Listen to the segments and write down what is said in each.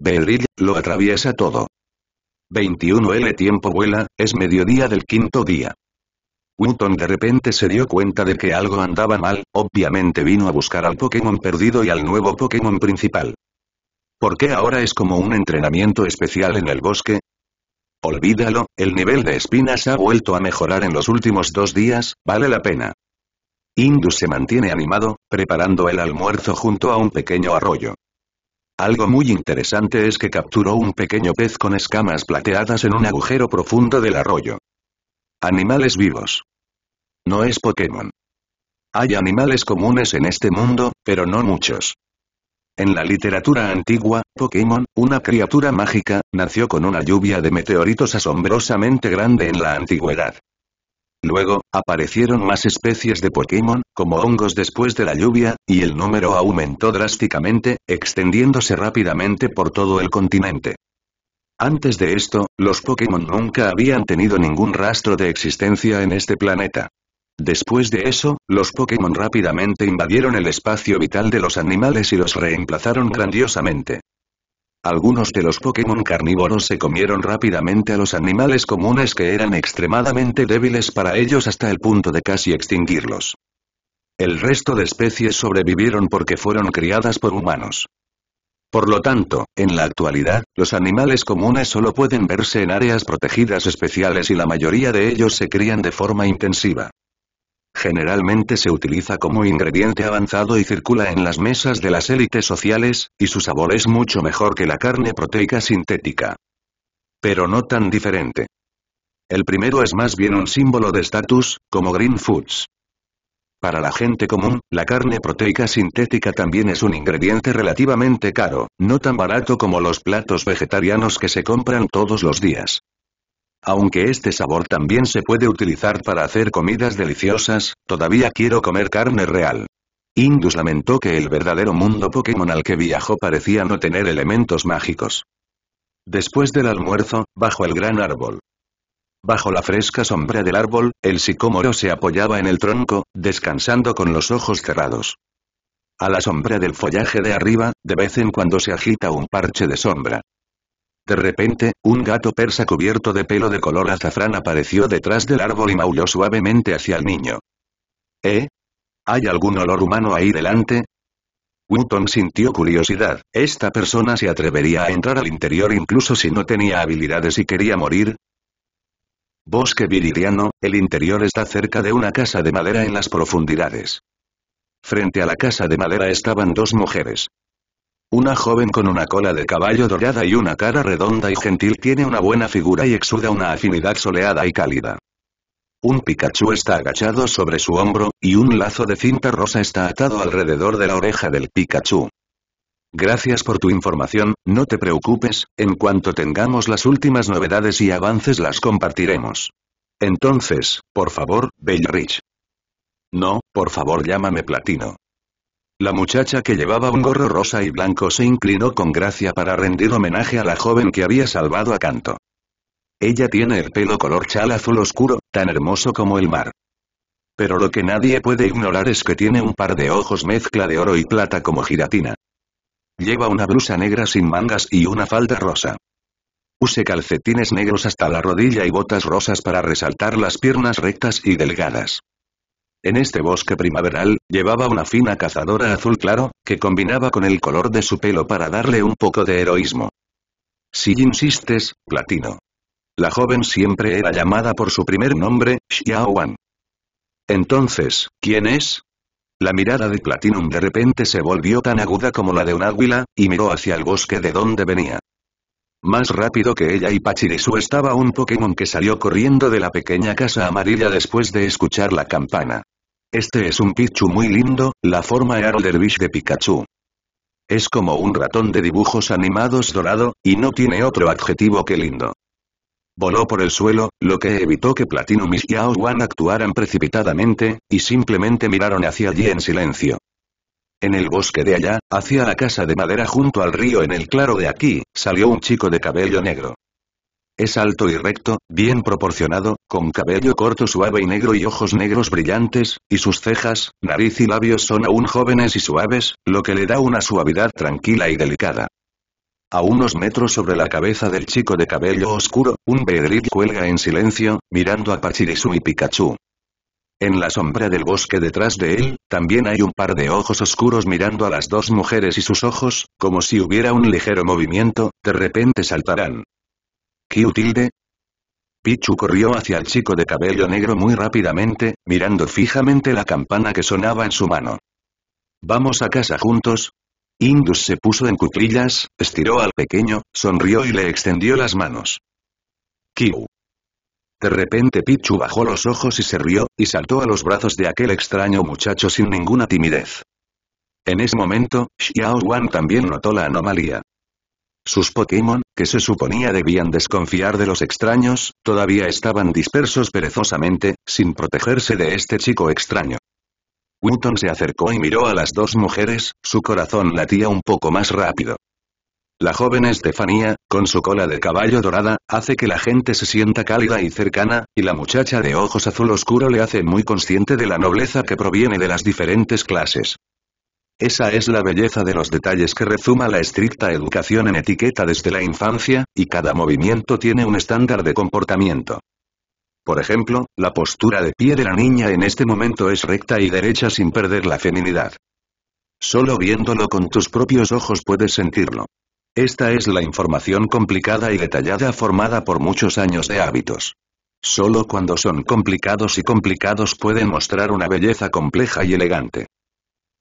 Beeril lo atraviesa todo. 21 El tiempo vuela, es mediodía del quinto día. Newton de repente se dio cuenta de que algo andaba mal, obviamente vino a buscar al Pokémon perdido y al nuevo Pokémon principal. ¿Por qué ahora es como un entrenamiento especial en el bosque? Olvídalo, el nivel de espinas ha vuelto a mejorar en los últimos 2 días, vale la pena. Indus se mantiene animado, preparando el almuerzo junto a un pequeño arroyo. Algo muy interesante es que capturó un pequeño pez con escamas plateadas en un agujero profundo del arroyo. Animales vivos. No es Pokémon. Hay animales comunes en este mundo, pero no muchos. En la literatura antigua, Pokémon, una criatura mágica, nació con una lluvia de meteoritos asombrosamente grande en la antigüedad. Luego, aparecieron más especies de Pokémon, como hongos después de la lluvia, y el número aumentó drásticamente, extendiéndose rápidamente por todo el continente. Antes de esto, los Pokémon nunca habían tenido ningún rastro de existencia en este planeta. Después de eso, los Pokémon rápidamente invadieron el espacio vital de los animales y los reemplazaron grandiosamente. Algunos de los Pokémon carnívoros se comieron rápidamente a los animales comunes que eran extremadamente débiles para ellos hasta el punto de casi extinguirlos. El resto de especies sobrevivieron porque fueron criadas por humanos. Por lo tanto, en la actualidad, los animales comunes solo pueden verse en áreas protegidas especiales y la mayoría de ellos se crían de forma intensiva. Generalmente se utiliza como ingrediente avanzado y circula en las mesas de las élites sociales, y su sabor es mucho mejor que la carne proteica sintética. Pero no tan diferente. El primero es más bien un símbolo de estatus, como Green Foods. Para la gente común, la carne proteica sintética también es un ingrediente relativamente caro, no tan barato como los platos vegetarianos que se compran todos los días. Aunque este sabor también se puede utilizar para hacer comidas deliciosas, todavía quiero comer carne real. Indus lamentó que el verdadero mundo Pokémon al que viajó parecía no tener elementos mágicos. Después del almuerzo, bajo el gran árbol. Bajo la fresca sombra del árbol, el sicómoro se apoyaba en el tronco, descansando con los ojos cerrados. A la sombra del follaje de arriba, de vez en cuando se agita un parche de sombra. De repente, un gato persa cubierto de pelo de color azafrán apareció detrás del árbol y maulló suavemente hacia el niño. ¿Hay algún olor humano ahí delante? Newton sintió curiosidad, ¿esta persona se atrevería a entrar al interior incluso si no tenía habilidades y quería morir? Bosque viridiano, el interior está cerca de una casa de madera en las profundidades. Frente a la casa de madera estaban 2 mujeres. Una joven con una cola de caballo dorada y una cara redonda y gentil tiene una buena figura y exuda una afinidad soleada y cálida. Un Pikachu está agachado sobre su hombro, y un lazo de cinta rosa está atado alrededor de la oreja del Pikachu. Gracias por tu información, no te preocupes, en cuanto tengamos las últimas novedades y avances las compartiremos. Entonces, por favor, Bellrich. No, por favor, llámame Platino. La muchacha que llevaba un gorro rosa y blanco se inclinó con gracia para rendir homenaje a la joven que había salvado a Kanto. Ella tiene el pelo color chal azul oscuro, tan hermoso como el mar. Pero lo que nadie puede ignorar es que tiene un par de ojos mezcla de oro y plata como giratina. Lleva una blusa negra sin mangas y una falda rosa. Use calcetines negros hasta la rodilla y botas rosas para resaltar las piernas rectas y delgadas. En este bosque primaveral, llevaba una fina cazadora azul claro, que combinaba con el color de su pelo para darle un poco de heroísmo. Si insistes, Platino. La joven siempre era llamada por su primer nombre, Xiaowan. Entonces, ¿quién es? La mirada de Platinum de repente se volvió tan aguda como la de un águila, y miró hacia el bosque de donde venía. Más rápido que ella y Pachirisu estaba un Pokémon que salió corriendo de la pequeña casa amarilla después de escuchar la campana. Este es un Pichu muy lindo, la forma Aero Dervish de Pikachu. Es como un ratón de dibujos animados dorado, y no tiene otro adjetivo que lindo. Voló por el suelo, lo que evitó que Platinum y Xiaowan actuaran precipitadamente, y simplemente miraron hacia allí en silencio. En el bosque de allá, hacia la casa de madera junto al río en el claro de aquí, salió un chico de cabello negro. Es alto y recto, bien proporcionado, con cabello corto suave y negro y ojos negros brillantes, y sus cejas, nariz y labios son aún jóvenes y suaves, lo que le da una suavidad tranquila y delicada. A unos metros sobre la cabeza del chico de cabello oscuro, un Beedrill cuelga en silencio, mirando a Pachirisu y Pikachu. En la sombra del bosque detrás de él, también hay un par de ojos oscuros mirando a las dos mujeres y sus ojos, como si hubiera un ligero movimiento, de repente saltarán. ¿Q-tilde? Pichu corrió hacia el chico de cabello negro muy rápidamente, mirando fijamente la campana que sonaba en su mano. ¿Vamos a casa juntos? Indus se puso en cuclillas, estiró al pequeño, sonrió y le extendió las manos. Q. De repente Pichu bajó los ojos y se rió, y saltó a los brazos de aquel extraño muchacho sin ninguna timidez. En ese momento, Xiao Wan también notó la anomalía. Sus Pokémon, que se suponía debían desconfiar de los extraños, todavía estaban dispersos perezosamente, sin protegerse de este chico extraño. Wutong se acercó y miró a las dos mujeres, su corazón latía un poco más rápido. La joven Estefanía, con su cola de caballo dorada, hace que la gente se sienta cálida y cercana, y la muchacha de ojos azul oscuro le hace muy consciente de la nobleza que proviene de las diferentes clases. Esa es la belleza de los detalles que rezuma la estricta educación en etiqueta desde la infancia, y cada movimiento tiene un estándar de comportamiento. Por ejemplo, la postura de pie de la niña en este momento es recta y derecha sin perder la feminidad. Solo viéndolo con tus propios ojos puedes sentirlo. Esta es la información complicada y detallada formada por muchos años de hábitos. Solo cuando son complicados pueden mostrar una belleza compleja y elegante.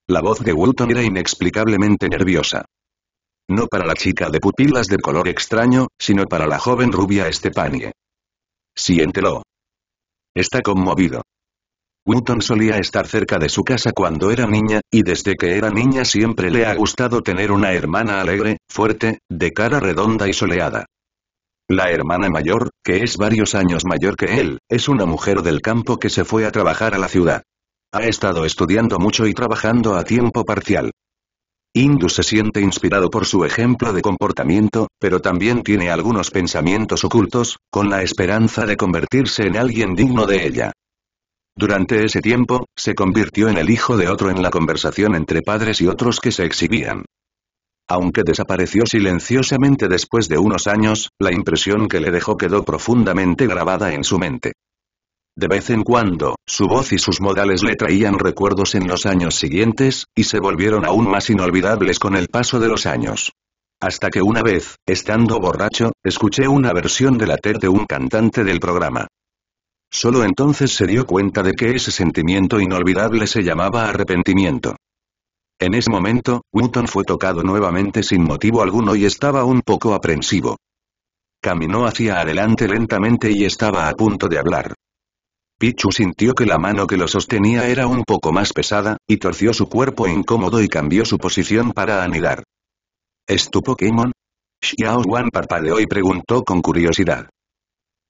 La voz de Wutong era inexplicablemente nerviosa. No para la chica de pupilas de color extraño, sino para la joven rubia Estefanie. Siéntelo. Está conmovido. Wutong solía estar cerca de su casa cuando era niña, y desde que era niña siempre le ha gustado tener una hermana alegre, fuerte, de cara redonda y soleada. La hermana mayor, que es varios años mayor que él, es una mujer del campo que se fue a trabajar a la ciudad. Ha estado estudiando mucho y trabajando a tiempo parcial. Indus se siente inspirado por su ejemplo de comportamiento, pero también tiene algunos pensamientos ocultos, con la esperanza de convertirse en alguien digno de ella. Durante ese tiempo, se convirtió en el hijo de otro en la conversación entre padres y otros que se exhibían. Aunque desapareció silenciosamente después de unos años, la impresión que le dejó quedó profundamente grabada en su mente. De vez en cuando, su voz y sus modales le traían recuerdos en los años siguientes, y se volvieron aún más inolvidables con el paso de los años. Hasta que una vez, estando borracho, escuché una versión de la TED de un cantante del programa. Solo entonces se dio cuenta de que ese sentimiento inolvidable se llamaba arrepentimiento. En ese momento, Wutong fue tocado nuevamente sin motivo alguno y estaba un poco aprensivo. Caminó hacia adelante lentamente y estaba a punto de hablar. Pichu sintió que la mano que lo sostenía era un poco más pesada, y torció su cuerpo incómodo y cambió su posición para anidar. ¿Es tu Pokémon? Xiao Wan parpadeó y preguntó con curiosidad.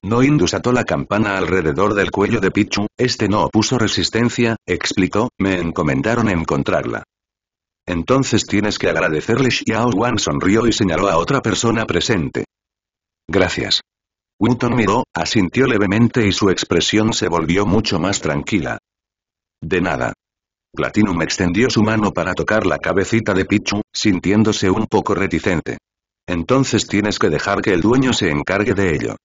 No, Indus ató la campana alrededor del cuello de Pichu, este no opuso resistencia, explicó, me encomendaron encontrarla. Entonces tienes que agradecerle. Xiao Wan sonrió y señaló a otra persona presente. Gracias. Wutong miró, asintió levemente y su expresión se volvió mucho más tranquila. De nada. Platinum extendió su mano para tocar la cabecita de Pichu, sintiéndose un poco reticente. Entonces tienes que dejar que el dueño se encargue de ello.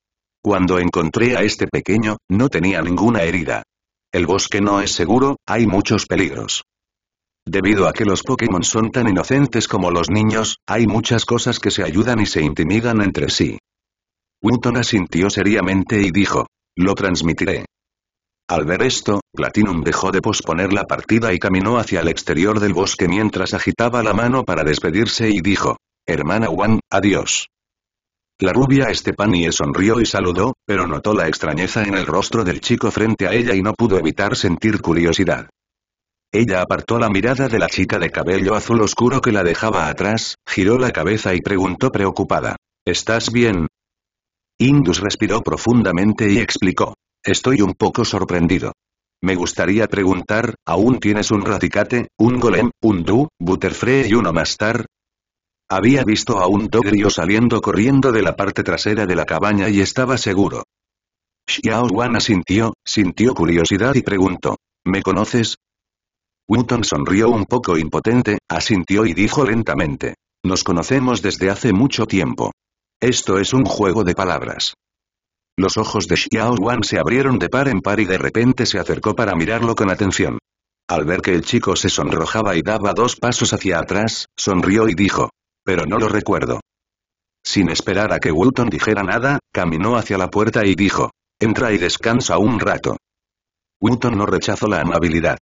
Cuando encontré a este pequeño, no tenía ninguna herida. El bosque no es seguro, hay muchos peligros. Debido a que los Pokémon son tan inocentes como los niños, hay muchas cosas que se ayudan y se intimidan entre sí. Wutong asintió seriamente y dijo, lo transmitiré. Al ver esto, Platinum dejó de posponer la partida y caminó hacia el exterior del bosque mientras agitaba la mano para despedirse y dijo, hermana Wan, adiós. La rubia Estefanie sonrió y saludó, pero notó la extrañeza en el rostro del chico frente a ella y no pudo evitar sentir curiosidad. Ella apartó la mirada de la chica de cabello azul oscuro que la dejaba atrás, giró la cabeza y preguntó preocupada, ¿estás bien? Indus respiró profundamente y explicó. Estoy un poco sorprendido. Me gustaría preguntar, ¿aún tienes un Raticate, un Golem, un Du, Butterfree y uno Mastar? Había visto a un Dogrio saliendo corriendo de la parte trasera de la cabaña y estaba seguro. Xiao Wan asintió, sintió curiosidad y preguntó, ¿me conoces? Wutong sonrió un poco impotente, asintió y dijo lentamente, Nos conocemos desde hace mucho tiempo. Esto es un juego de palabras. Los ojos de Xiao Wan se abrieron de par en par y de repente se acercó para mirarlo con atención. Al ver que el chico se sonrojaba y daba dos pasos hacia atrás, sonrió y dijo: pero no lo recuerdo. Sin esperar a que Wooton dijera nada, caminó hacia la puerta y dijo: entra y descansa un rato. Wooton no rechazó la amabilidad.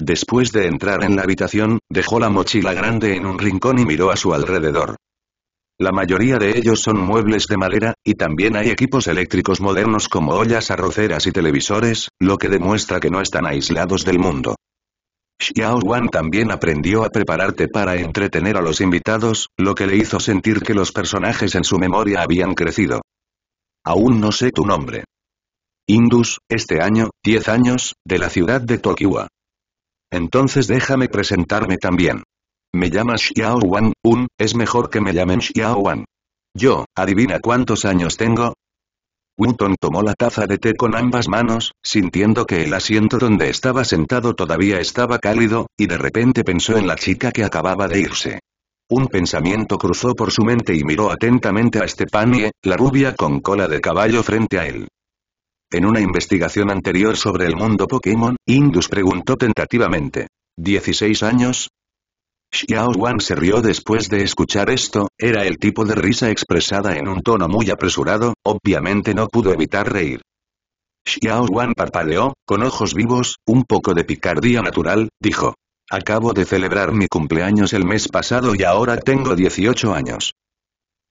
Después de entrar en la habitación, dejó la mochila grande en un rincón y miró a su alrededor. La mayoría de ellos son muebles de madera, y también hay equipos eléctricos modernos como ollas arroceras y televisores, lo que demuestra que no están aislados del mundo. Xiao Wan también aprendió a preparar té para entretener a los invitados, lo que le hizo sentir que los personajes en su memoria habían crecido. Aún no sé tu nombre. Indus, este año, 10 años, de la ciudad de Tokiwa. Entonces déjame presentarme también. Me llamas Xiao Wan, es mejor que me llamen Xiao Wan. Yo, adivina cuántos años tengo. Wooton tomó la taza de té con ambas manos, sintiendo que el asiento donde estaba sentado todavía estaba cálido, y de repente pensó en la chica que acababa de irse. Un pensamiento cruzó por su mente y miró atentamente a Stephanie, la rubia con cola de caballo frente a él. En una investigación anterior sobre el mundo Pokémon, Indus preguntó tentativamente: ¿16 años? Xiao Wan se rió después de escuchar esto, era el tipo de risa expresada en un tono muy apresurado, obviamente no pudo evitar reír. Xiao Wan parpadeó, con ojos vivos, un poco de picardía natural, dijo: acabo de celebrar mi cumpleaños el mes pasado y ahora tengo 18 años.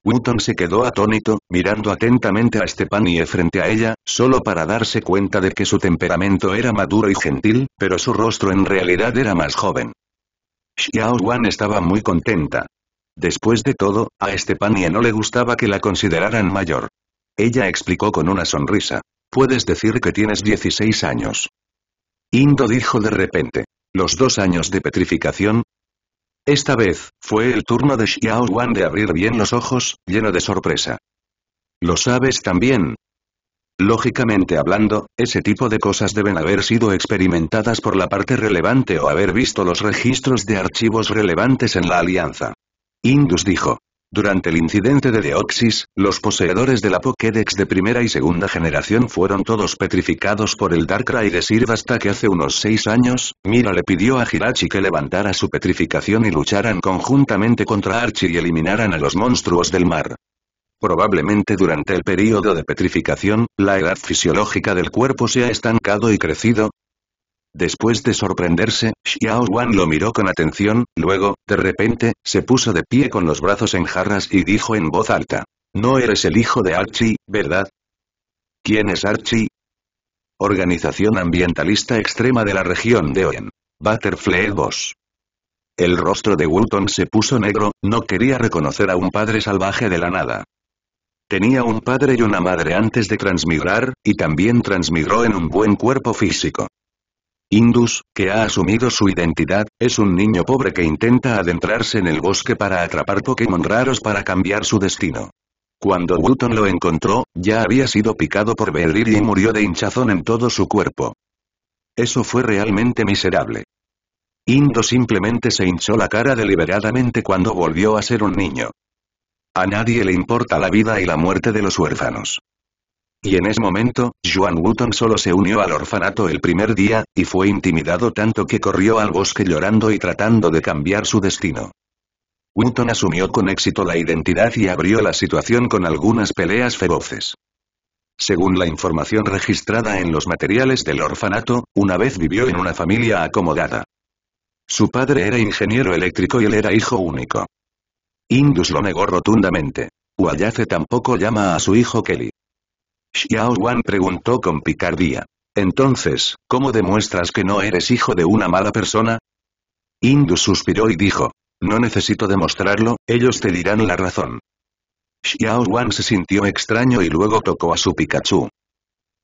Wooton se quedó atónito, mirando atentamente a Stephanie frente a ella, solo para darse cuenta de que su temperamento era maduro y gentil, pero su rostro en realidad era más joven. Xiao Wan estaba muy contenta. Después de todo, a Stephanie no le gustaba que la consideraran mayor. Ella explicó con una sonrisa: puedes decir que tienes 16 años. Indo dijo de repente: ¿los 2 años de petrificación? Esta vez, fue el turno de Xiao Wan de abrir bien los ojos, lleno de sorpresa. ¿Lo sabes también? Lógicamente hablando, ese tipo de cosas deben haber sido experimentadas por la parte relevante o haber visto los registros de archivos relevantes en la alianza. Indus dijo: durante el incidente de Deoxys, los poseedores de la Pokédex de primera y segunda generación fueron todos petrificados por el Darkrai de Sirva hasta que hace unos 6 años, Mira le pidió a Jirachi que levantara su petrificación y lucharan conjuntamente contra Archie y eliminaran a los monstruos del mar. Probablemente durante el período de petrificación, la edad fisiológica del cuerpo se ha estancado y crecido. Después de sorprenderse, Xiao Wan lo miró con atención, luego, de repente, se puso de pie con los brazos en jarras y dijo en voz alta: no eres el hijo de Archie, ¿verdad? ¿Quién es Archie? Organización ambientalista extrema de la región de Oen. Butterfly 2. El rostro de Wooton se puso negro, no quería reconocer a un padre salvaje de la nada. Tenía un padre y una madre antes de transmigrar, y también transmigró en un buen cuerpo físico. Indus, que ha asumido su identidad, es un niño pobre que intenta adentrarse en el bosque para atrapar Pokémon raros para cambiar su destino. Cuando Wooton lo encontró, ya había sido picado por Belir y murió de hinchazón en todo su cuerpo. Eso fue realmente miserable. Indus simplemente se hinchó la cara deliberadamente cuando volvió a ser un niño. A nadie le importa la vida y la muerte de los huérfanos. Y en ese momento, Yuan Wooton solo se unió al orfanato el primer día, y fue intimidado tanto que corrió al bosque llorando y tratando de cambiar su destino. Wooton asumió con éxito la identidad y abrió la situación con algunas peleas feroces. Según la información registrada en los materiales del orfanato, una vez vivió en una familia acomodada. Su padre era ingeniero eléctrico y él era hijo único. Indus lo negó rotundamente. Wayace tampoco llama a su hijo Kelly. Xiao Wan preguntó con picardía: entonces, ¿cómo demuestras que no eres hijo de una mala persona? Indus suspiró y dijo: no necesito demostrarlo, ellos te dirán la razón. Xiao Wan se sintió extraño y luego tocó a su Pikachu.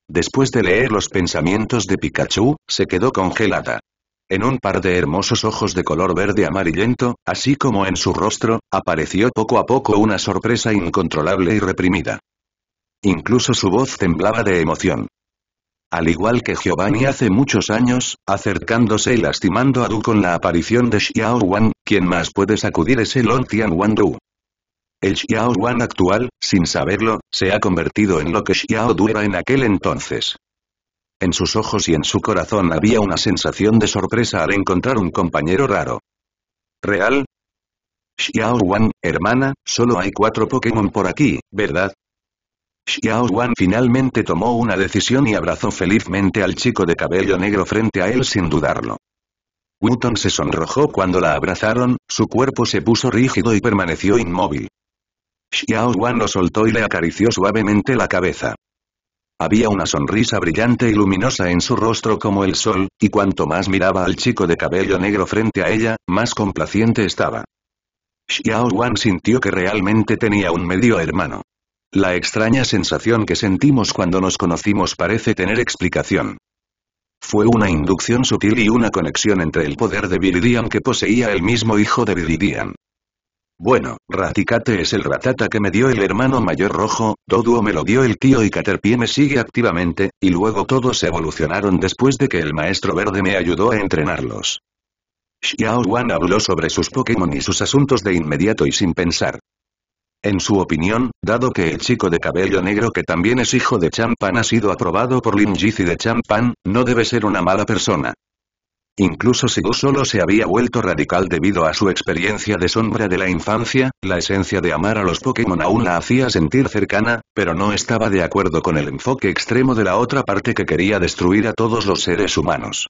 Después de leer los pensamientos de Pikachu, se quedó congelada. En un par de hermosos ojos de color verde amarillento, así como en su rostro, apareció poco a poco una sorpresa incontrolable y reprimida. Incluso su voz temblaba de emoción. al igual que Giovanni hace muchos años, acercándose y lastimando a Du con la aparición de Xiao Wan, quien más puede sacudir es el Long Tianwan Du. El Xiao Wan actual, sin saberlo, se ha convertido en lo que Xiao Du era en aquel entonces. En sus ojos y en su corazón había una sensación de sorpresa al encontrar un compañero raro. ¿Real? Xiao Wan, hermana, solo hay 4 Pokémon por aquí, ¿verdad? Xiao Wan finalmente tomó una decisión y abrazó felizmente al chico de cabello negro frente a él sin dudarlo. Wutong se sonrojó cuando la abrazaron, su cuerpo se puso rígido y permaneció inmóvil. Xiao Wan lo soltó y le acarició suavemente la cabeza. Había una sonrisa brillante y luminosa en su rostro como el sol, y cuanto más miraba al chico de cabello negro frente a ella, más complaciente estaba. Xiao Wan sintió que realmente tenía un medio hermano. La extraña sensación que sentimos cuando nos conocimos parece tener explicación. Fue una inducción sutil y una conexión entre el poder de Viridian que poseía el mismo hijo de Viridian. Bueno, Raticate es el Ratata que me dio el hermano mayor rojo, Doduo me lo dio el tío y Caterpie me sigue activamente, y luego todos evolucionaron después de que el maestro verde me ayudó a entrenarlos. Xiao Wan habló sobre sus Pokémon y sus asuntos de inmediato y sin pensar. En su opinión, dado que el chico de cabello negro que también es hijo de Champan ha sido aprobado por Lin Jizi de Champan, no debe ser una mala persona. Incluso si Du solo se había vuelto radical debido a su experiencia de sombra de la infancia, la esencia de amar a los Pokémon aún la hacía sentir cercana, pero no estaba de acuerdo con el enfoque extremo de la otra parte que quería destruir a todos los seres humanos.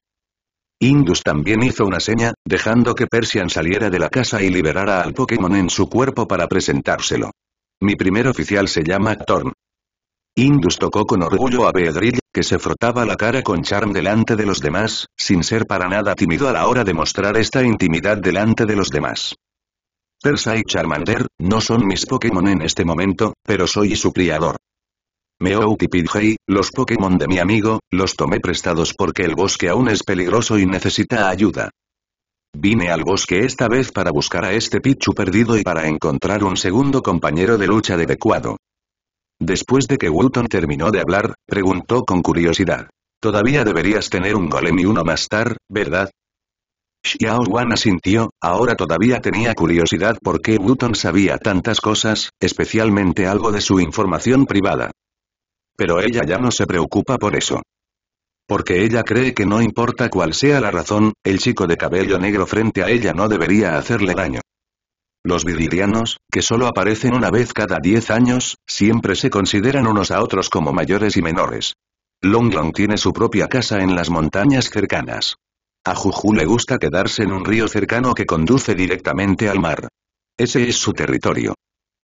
Indus también hizo una seña, dejando que Persian saliera de la casa y liberara al Pokémon en su cuerpo para presentárselo. Mi primer oficial se llama Thorn. Indus tocó con orgullo a Beedrill, que se frotaba la cara con charm delante de los demás, sin ser para nada tímido a la hora de mostrar esta intimidad delante de los demás. Persa y Charmander, no son mis Pokémon en este momento, pero soy su criador. Meowth y Pidgey, los Pokémon de mi amigo, los tomé prestados porque el bosque aún es peligroso y necesita ayuda. Vine al bosque esta vez para buscar a este Pichu perdido y para encontrar un segundo compañero de lucha adecuado. Después de que Wutong terminó de hablar, preguntó con curiosidad. Todavía deberías tener un golem y uno Mastar, ¿verdad? Xiao Wan asintió, ahora todavía tenía curiosidad por qué Wutong sabía tantas cosas, especialmente algo de su información privada. Pero ella ya no se preocupa por eso. Porque ella cree que no importa cuál sea la razón, el chico de cabello negro frente a ella no debería hacerle daño. Los viridianos, que solo aparecen una vez cada 10 años, siempre se consideran unos a otros como mayores y menores. Long Long tiene su propia casa en las montañas cercanas. A Juju le gusta quedarse en un río cercano que conduce directamente al mar. Ese es su territorio.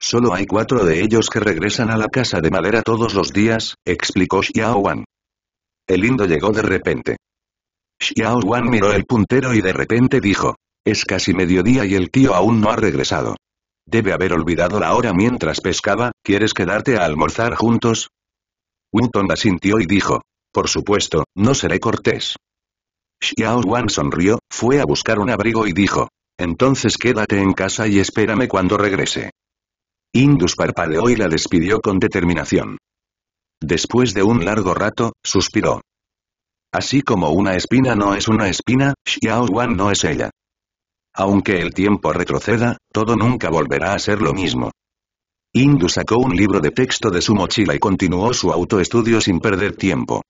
Solo hay 4 de ellos que regresan a la casa de madera todos los días, explicó Xiao Wan. El Indo llegó de repente. Xiao Wan miró el puntero y de repente dijo, es casi mediodía y el tío aún no ha regresado. Debe haber olvidado la hora mientras pescaba, ¿quieres quedarte a almorzar juntos? Wutong asintió y dijo, por supuesto, no seré cortés. Xiao Wan sonrió, fue a buscar un abrigo y dijo, entonces quédate en casa y espérame cuando regrese. Indus parpadeó y la despidió con determinación. Después de un largo rato, suspiró. Así como una espina no es una espina, Xiao Wan no es ella. Aunque el tiempo retroceda, todo nunca volverá a ser lo mismo. Indus sacó un libro de texto de su mochila y continuó su autoestudio sin perder tiempo.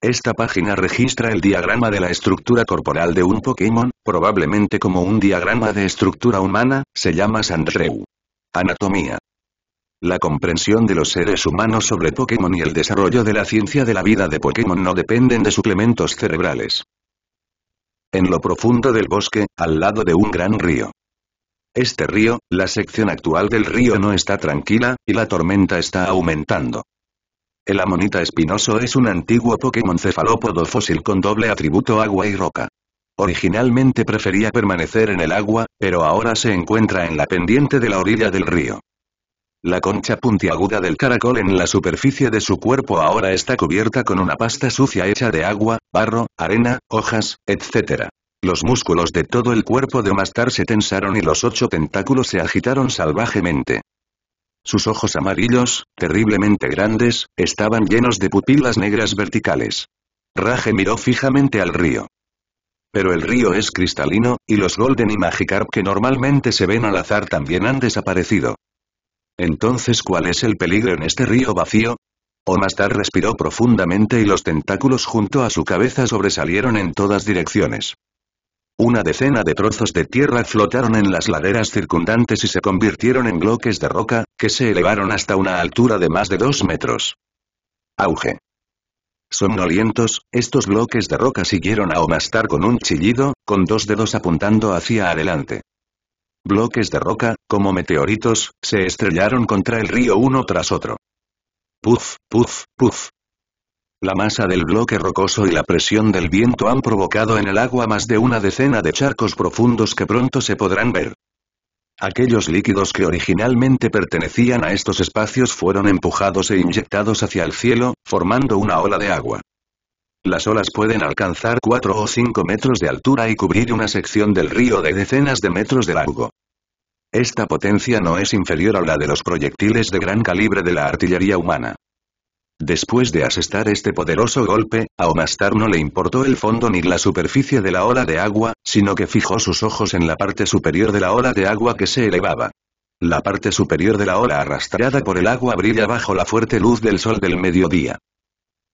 Esta página registra el diagrama de la estructura corporal de un Pokémon, probablemente como un diagrama de estructura humana, se llama Sandreu. Anatomía. La comprensión de los seres humanos sobre Pokémon y el desarrollo de la ciencia de la vida de Pokémon no dependen de suplementos cerebrales. En lo profundo del bosque, al lado de un gran río. Este río, la sección actual del río no está tranquila, y la tormenta está aumentando. El Amonita espinoso es un antiguo Pokémon cefalópodo fósil con doble atributo agua y roca. Originalmente prefería permanecer en el agua, pero ahora se encuentra en la pendiente de la orilla del río. La concha puntiaguda del caracol en la superficie de su cuerpo ahora está cubierta con una pasta sucia hecha de agua, barro, arena, hojas, etc. Los músculos de todo el cuerpo de Mastar se tensaron y los 8 tentáculos se agitaron salvajemente. Sus ojos amarillos, terriblemente grandes, estaban llenos de pupilas negras verticales. Rage miró fijamente al río. Pero el río es cristalino, y los Golden y Magikarp que normalmente se ven al azar también han desaparecido. Entonces, ¿cuál es el peligro en este río vacío? Omastar respiró profundamente y los tentáculos junto a su cabeza sobresalieron en todas direcciones. Una decena de trozos de tierra flotaron en las laderas circundantes y se convirtieron en bloques de roca, que se elevaron hasta una altura de más de 2 metros. Auge. Somnolientos, estos bloques de roca siguieron a Omastar con un chillido, con 2 dedos apuntando hacia adelante. Bloques de roca, como meteoritos, se estrellaron contra el río uno tras otro. Puf, puf, puf. La masa del bloque rocoso y la presión del viento han provocado en el agua más de una decena de charcos profundos que pronto se podrán ver. Aquellos líquidos que originalmente pertenecían a estos espacios fueron empujados e inyectados hacia el cielo, formando una ola de agua. Las olas pueden alcanzar 4 o 5 metros de altura y cubrir una sección del río de decenas de metros de largo. Esta potencia no es inferior a la de los proyectiles de gran calibre de la artillería humana. Después de asestar este poderoso golpe, a Omastar no le importó el fondo ni la superficie de la ola de agua, sino que fijó sus ojos en la parte superior de la ola de agua que se elevaba. La parte superior de la ola arrastrada por el agua brilla bajo la fuerte luz del sol del mediodía.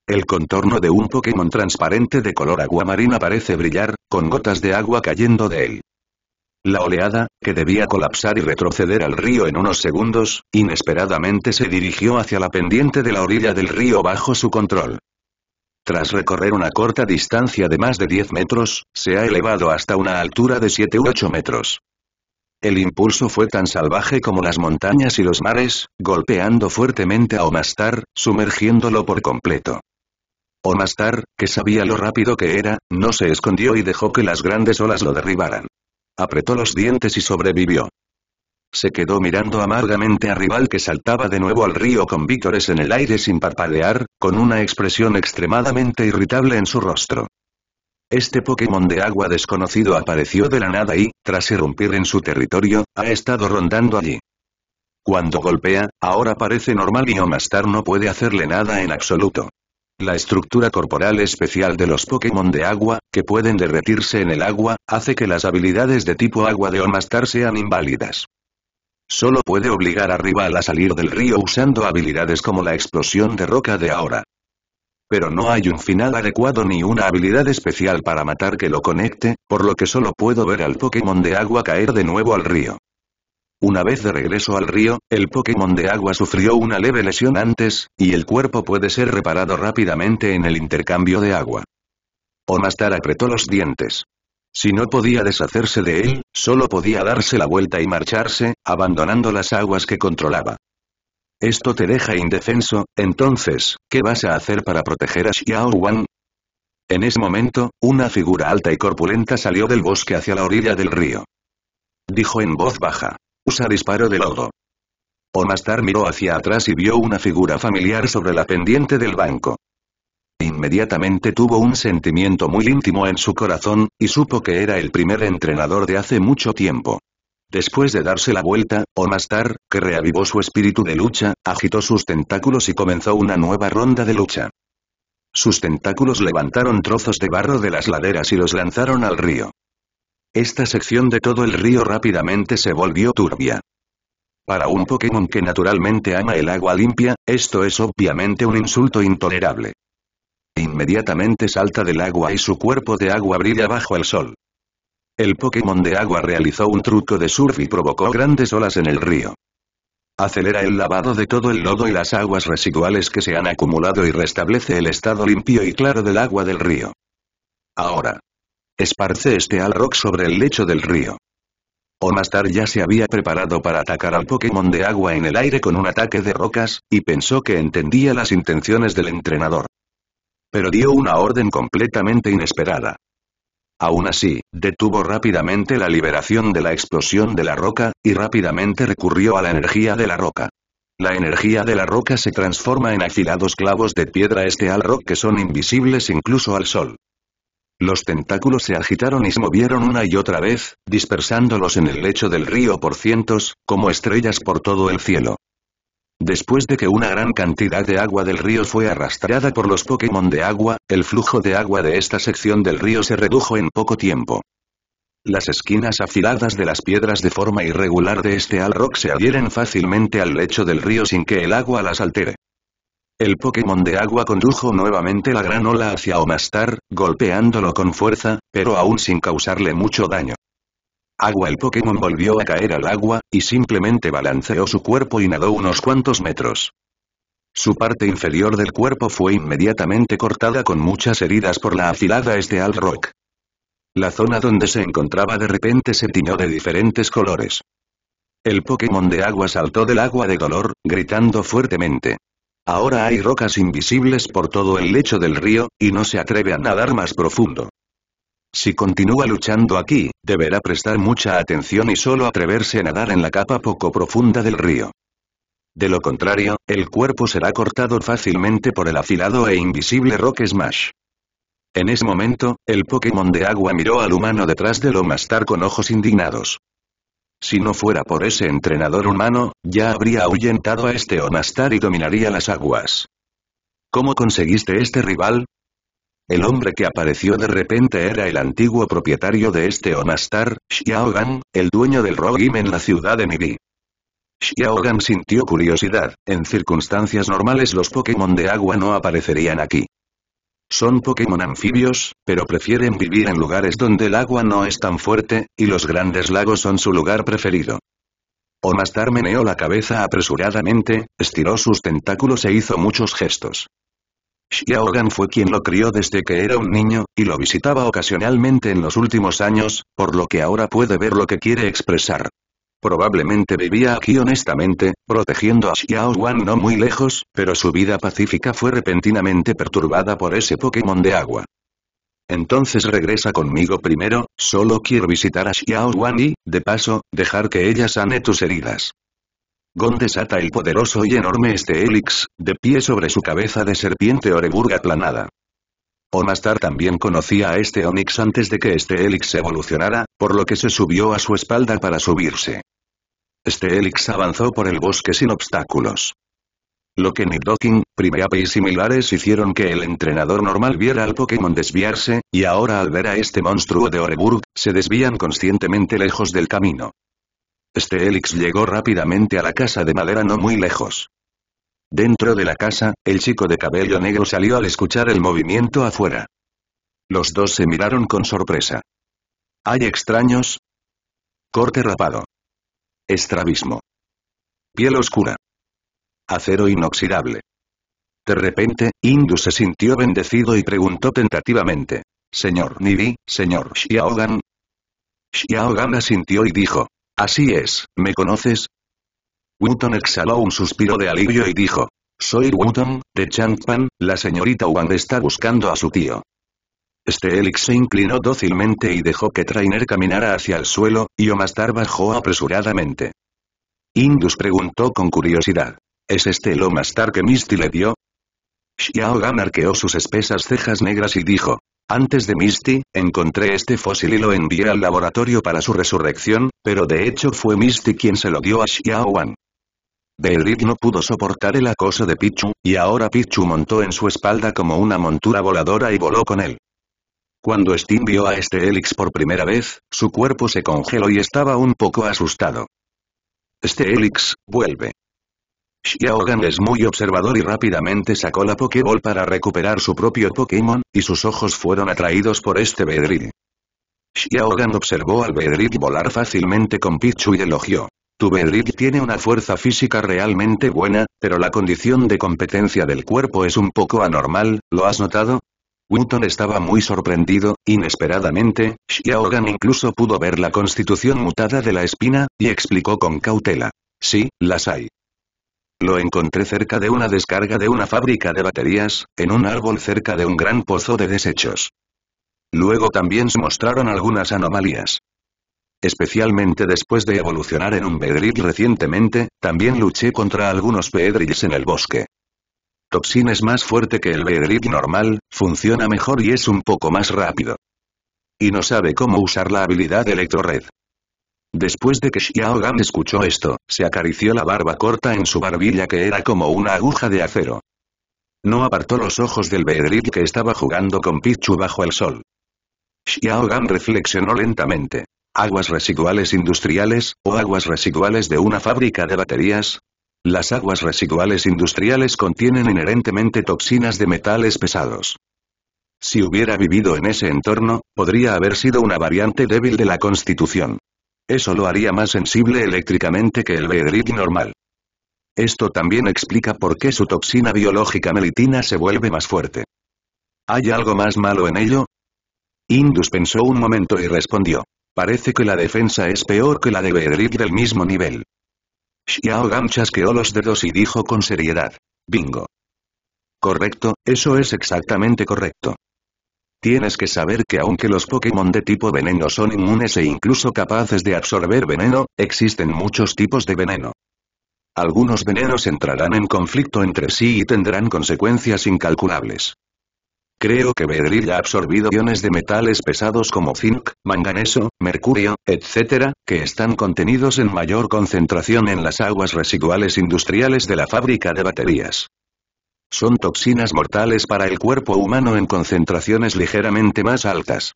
El contorno de un Pokémon transparente de color aguamarina parece brillar, con gotas de agua cayendo de él. La oleada, que debía colapsar y retroceder al río en unos segundos, inesperadamente se dirigió hacia la pendiente de la orilla del río bajo su control. Tras recorrer una corta distancia de más de 10 metros, se ha elevado hasta una altura de 7 u 8 metros. El impulso fue tan salvaje como las montañas y los mares, golpeando fuertemente a Omastar, sumergiéndolo por completo. Omastar, que sabía lo rápido que era, no se escondió y dejó que las grandes olas lo derribaran. Apretó los dientes y sobrevivió. Se quedó mirando amargamente a Rival que saltaba de nuevo al río con vítores en el aire sin parpadear, con una expresión extremadamente irritable en su rostro. Este Pokémon de agua desconocido apareció de la nada y, tras irrumpir en su territorio, ha estado rondando allí. Cuando golpea, ahora parece normal y Omastar no puede hacerle nada en absoluto. La estructura corporal especial de los Pokémon de agua, que pueden derretirse en el agua, hace que las habilidades de tipo agua de Omastar sean inválidas. Solo puede obligar a Rival a salir del río usando habilidades como la explosión de roca de ahora. Pero no hay un final adecuado ni una habilidad especial para matar que lo conecte, por lo que solo puedo ver al Pokémon de agua caer de nuevo al río. Una vez de regreso al río, el Pokémon de agua sufrió una leve lesión antes, y el cuerpo puede ser reparado rápidamente en el intercambio de agua. Omastar apretó los dientes. Si no podía deshacerse de él, solo podía darse la vuelta y marcharse, abandonando las aguas que controlaba. Esto te deja indefenso, entonces, ¿qué vas a hacer para proteger a Xiao Wan? En ese momento, una figura alta y corpulenta salió del bosque hacia la orilla del río. Dijo en voz baja. Usa disparo de lodo. Omastar miró hacia atrás y vio una figura familiar sobre la pendiente del banco. Inmediatamente tuvo un sentimiento muy íntimo en su corazón, y supo que era el primer entrenador de hace mucho tiempo. Después de darse la vuelta, Omastar, que reavivó su espíritu de lucha, agitó sus tentáculos y comenzó una nueva ronda de lucha. Sus tentáculos levantaron trozos de barro de las laderas y los lanzaron al río. Esta sección de todo el río rápidamente se volvió turbia. Para un Pokémon que naturalmente ama el agua limpia, esto es obviamente un insulto intolerable. Inmediatamente salta del agua y su cuerpo de agua brilla bajo el sol. El Pokémon de agua realizó un truco de surf y provocó grandes olas en el río. Acelera el lavado de todo el lodo y las aguas residuales que se han acumulado y restablece el estado limpio y claro del agua del río. Ahora. Esparce este Alrock sobre el lecho del río. Omastar ya se había preparado para atacar al Pokémon de agua en el aire con un ataque de rocas, y pensó que entendía las intenciones del entrenador. Pero dio una orden completamente inesperada. Aún así, detuvo rápidamente la liberación de la explosión de la roca, y rápidamente recurrió a la energía de la roca. La energía de la roca se transforma en afilados clavos de piedra este Alrock que son invisibles incluso al sol. Los tentáculos se agitaron y se movieron una y otra vez, dispersándolos en el lecho del río por cientos, como estrellas por todo el cielo. Después de que una gran cantidad de agua del río fue arrastrada por los Pokémon de agua, el flujo de agua de esta sección del río se redujo en poco tiempo. Las esquinas afiladas de las piedras de forma irregular de este Alrock se adhieren fácilmente al lecho del río sin que el agua las altere. El Pokémon de agua condujo nuevamente la gran ola hacia Omastar, golpeándolo con fuerza, pero aún sin causarle mucho daño. Agua. El Pokémon volvió a caer al agua, y simplemente balanceó su cuerpo y nadó unos cuantos metros. Su parte inferior del cuerpo fue inmediatamente cortada con muchas heridas por la afilada esteal rock. La zona donde se encontraba de repente se tiñó de diferentes colores. El Pokémon de agua saltó del agua de dolor, gritando fuertemente. Ahora hay rocas invisibles por todo el lecho del río, y no se atreve a nadar más profundo. Si continúa luchando aquí, deberá prestar mucha atención y solo atreverse a nadar en la capa poco profunda del río. De lo contrario, el cuerpo será cortado fácilmente por el afilado e invisible Rock Smash. En ese momento, el Pokémon de agua miró al humano detrás del Omastar con ojos indignados. Si no fuera por ese entrenador humano, ya habría ahuyentado a este Omastar y dominaría las aguas. ¿Cómo conseguiste este rival? El hombre que apareció de repente era el antiguo propietario de este Omastar, Xiaogan, el dueño del Rogym en la ciudad de Nibi. Xiaogan sintió curiosidad, en circunstancias normales los Pokémon de agua no aparecerían aquí. Son Pokémon anfibios, pero prefieren vivir en lugares donde el agua no es tan fuerte, y los grandes lagos son su lugar preferido. Omastar meneó la cabeza apresuradamente, estiró sus tentáculos e hizo muchos gestos. Xiaogan fue quien lo crió desde que era un niño, y lo visitaba ocasionalmente en los últimos años, por lo que ahora puede ver lo que quiere expresar. Probablemente vivía aquí honestamente, protegiendo a Xiaogan no muy lejos, pero su vida pacífica fue repentinamente perturbada por ese Pokémon de agua. Entonces regresa conmigo primero, solo quiero visitar a Xiaogan y, de paso, dejar que ella sane tus heridas. Gon desata el poderoso y enorme Steelix, de pie sobre su cabeza de serpiente Oreburg aplanada. Omastar también conocía a este Onix antes de que Steelix evolucionara, por lo que se subió a su espalda para subirse. Steelix avanzó por el bosque sin obstáculos. Lo que Nidoking, Primeape y similares hicieron que el entrenador normal viera al Pokémon desviarse, y ahora al ver a este monstruo de Oreburg, se desvían conscientemente lejos del camino. Steelix llegó rápidamente a la casa de madera no muy lejos. Dentro de la casa, el chico de cabello negro salió al escuchar el movimiento afuera. Los dos se miraron con sorpresa. ¿Hay extraños? Corte rapado. Estrabismo. Piel oscura. Acero inoxidable. De repente, Indus se sintió bendecido y preguntó tentativamente. Señor Nibi, señor Xiaogan. Xiaogan asintió y dijo. Así es, ¿me conoces? Wutong exhaló un suspiro de alivio y dijo. Soy Wutong, de Changpan, la señorita Wang está buscando a su tío. Steelix se inclinó dócilmente y dejó que Trainer caminara hacia el suelo, y Omastar bajó apresuradamente. Indus preguntó con curiosidad. ¿Es este el Omastar que Misty le dio? Xiaogan arqueó sus espesas cejas negras y dijo. Antes de Misty, encontré este fósil y lo envié al laboratorio para su resurrección, pero de hecho fue Misty quien se lo dio a Xiaowan. Beedrill no pudo soportar el acoso de Pichu, y ahora Pichu montó en su espalda como una montura voladora y voló con él. Cuando Steam vio a Steelix por primera vez, su cuerpo se congeló y estaba un poco asustado. Steelix, vuelve. Xiaogan es muy observador y rápidamente sacó la Pokéball para recuperar su propio Pokémon, y sus ojos fueron atraídos por este Beedrill. Xiaogan observó al Beedrill volar fácilmente con Pichu y elogió. Tu Beedrill tiene una fuerza física realmente buena, pero la condición de competencia del cuerpo es un poco anormal, ¿lo has notado? Wutong estaba muy sorprendido, inesperadamente, Xiaogan incluso pudo ver la constitución mutada de la espina, y explicó con cautela. Sí, las hay. Lo encontré cerca de una descarga de una fábrica de baterías, en un árbol cerca de un gran pozo de desechos. Luego también se mostraron algunas anomalías. Especialmente después de evolucionar en un Beedrill recientemente, también luché contra algunos Beedrills en el bosque. Toxin es más fuerte que el Beedrill normal, funciona mejor y es un poco más rápido. Y no sabe cómo usar la habilidad Electro Red. Después de que Xiao Gan escuchó esto, se acarició la barba corta en su barbilla que era como una aguja de acero. No apartó los ojos del Beedrill que estaba jugando con Pichu bajo el sol. Xiao Gan reflexionó lentamente. ¿Aguas residuales industriales, o aguas residuales de una fábrica de baterías? Las aguas residuales industriales contienen inherentemente toxinas de metales pesados. Si hubiera vivido en ese entorno, podría haber sido una variante débil de la Constitución. Eso lo haría más sensible eléctricamente que el Beedrill normal. Esto también explica por qué su toxina biológica melitina se vuelve más fuerte. ¿Hay algo más malo en ello? Indus pensó un momento y respondió. Parece que la defensa es peor que la de Beedrill del mismo nivel. Xiao Gan chasqueó los dedos y dijo con seriedad. Bingo. Correcto, eso es exactamente correcto. Tienes que saber que aunque los Pokémon de tipo veneno son inmunes e incluso capaces de absorber veneno, existen muchos tipos de veneno. Algunos venenos entrarán en conflicto entre sí y tendrán consecuencias incalculables. Creo que Beedrill ha absorbido iones de metales pesados como zinc, manganeso, mercurio, etc., que están contenidos en mayor concentración en las aguas residuales industriales de la fábrica de baterías. Son toxinas mortales para el cuerpo humano en concentraciones ligeramente más altas.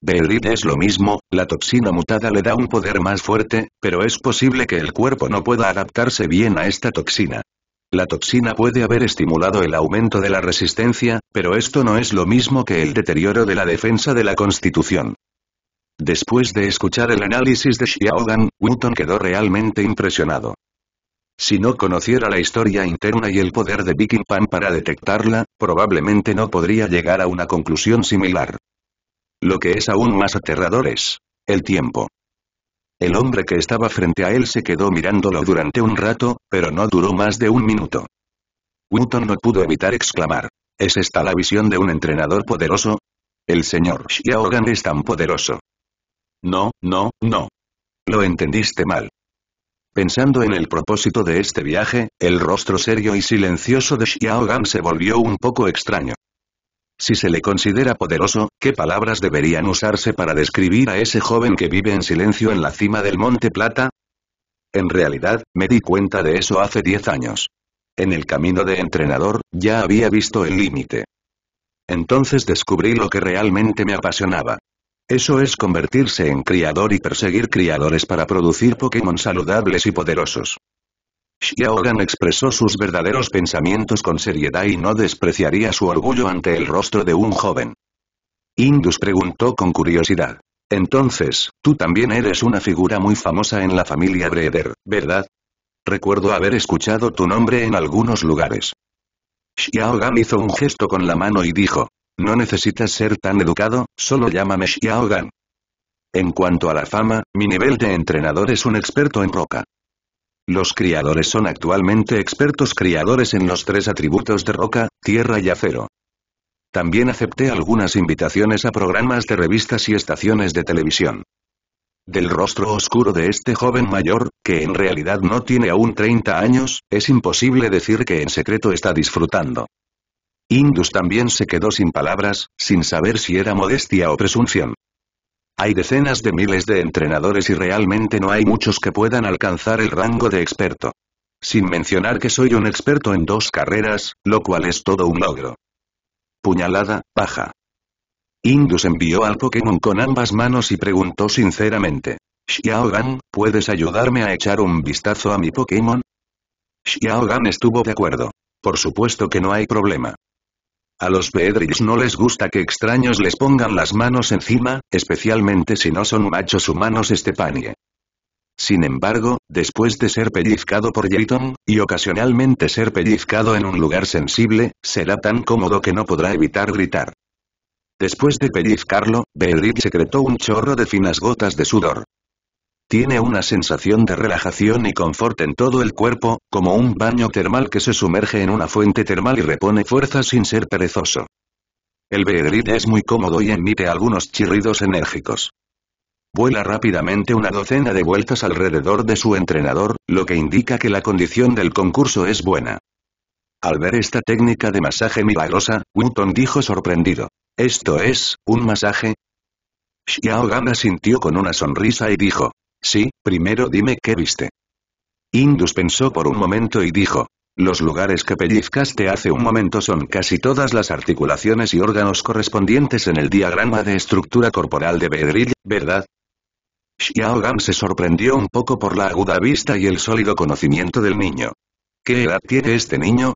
Beedrill es lo mismo, la toxina mutada le da un poder más fuerte, pero es posible que el cuerpo no pueda adaptarse bien a esta toxina. La toxina puede haber estimulado el aumento de la resistencia, pero esto no es lo mismo que el deterioro de la defensa de la Constitución. Después de escuchar el análisis de Xiao Gan, Newton quedó realmente impresionado. Si no conociera la historia interna y el poder de Viking Pan para detectarla, probablemente no podría llegar a una conclusión similar. Lo que es aún más aterrador es el tiempo. El hombre que estaba frente a él se quedó mirándolo durante un rato, pero no duró más de un minuto. Newton no pudo evitar exclamar, ¿es esta la visión de un entrenador poderoso? El señor Xiao Gan es tan poderoso. No. Lo entendiste mal. Pensando en el propósito de este viaje, el rostro serio y silencioso de Xiao Gan se volvió un poco extraño. Si se le considera poderoso, ¿qué palabras deberían usarse para describir a ese joven que vive en silencio en la cima del Monte Plata? En realidad, me di cuenta de eso hace 10 años. En el camino de entrenador, ya había visto el límite. Entonces descubrí lo que realmente me apasionaba. Eso es convertirse en criador y perseguir criadores para producir Pokémon saludables y poderosos. Xiao Gan expresó sus verdaderos pensamientos con seriedad y no despreciaría su orgullo ante el rostro de un joven. Indus preguntó con curiosidad. Entonces, tú también eres una figura muy famosa en la familia Breeder, ¿verdad? Recuerdo haber escuchado tu nombre en algunos lugares. Xiao Gan hizo un gesto con la mano y dijo, no necesitas ser tan educado, solo llámame Xiao Gan. En cuanto a la fama, mi nivel de entrenador es un experto en roca. Los criadores son actualmente expertos criadores en los 3 atributos de roca, tierra y acero. También acepté algunas invitaciones a programas de revistas y estaciones de televisión. Del rostro oscuro de este joven mayor, que en realidad no tiene aún 30 años, es imposible decir que en secreto está disfrutando. Indus también se quedó sin palabras, sin saber si era modestia o presunción. Hay decenas de miles de entrenadores y realmente no hay muchos que puedan alcanzar el rango de experto. Sin mencionar que soy un experto en 2 carreras, lo cual es todo un logro. Puñalada, paja. Indus envió al Pokémon con ambas manos y preguntó sinceramente. Xiao Gan, ¿puedes ayudarme a echar un vistazo a mi Pokémon? Xiao Gan estuvo de acuerdo. Por supuesto que no hay problema. A los Beedrills no les gusta que extraños les pongan las manos encima, especialmente si no son machos humanos Stepanie. Sin embargo, después de ser pellizcado por Jayton, y ocasionalmente ser pellizcado en un lugar sensible, será tan cómodo que no podrá evitar gritar. Después de pellizcarlo, Beedrill secretó un chorro de finas gotas de sudor. Tiene una sensación de relajación y confort en todo el cuerpo, como un baño termal que se sumerge en una fuente termal y repone fuerza sin ser perezoso. El Beedrill es muy cómodo y emite algunos chirridos enérgicos. Vuela rápidamente una docena de vueltas alrededor de su entrenador, lo que indica que la condición del concurso es buena. Al ver esta técnica de masaje milagrosa, Newton dijo sorprendido. ¿Esto es un masaje? Xiao Gan asintió con una sonrisa y dijo. Sí, primero dime qué viste. Indus pensó por un momento y dijo: los lugares que pellizcaste hace un momento son casi todas las articulaciones y órganos correspondientes en el diagrama de estructura corporal de Beedrill, ¿verdad? Xiao Gan se sorprendió un poco por la aguda vista y el sólido conocimiento del niño. ¿Qué edad tiene este niño?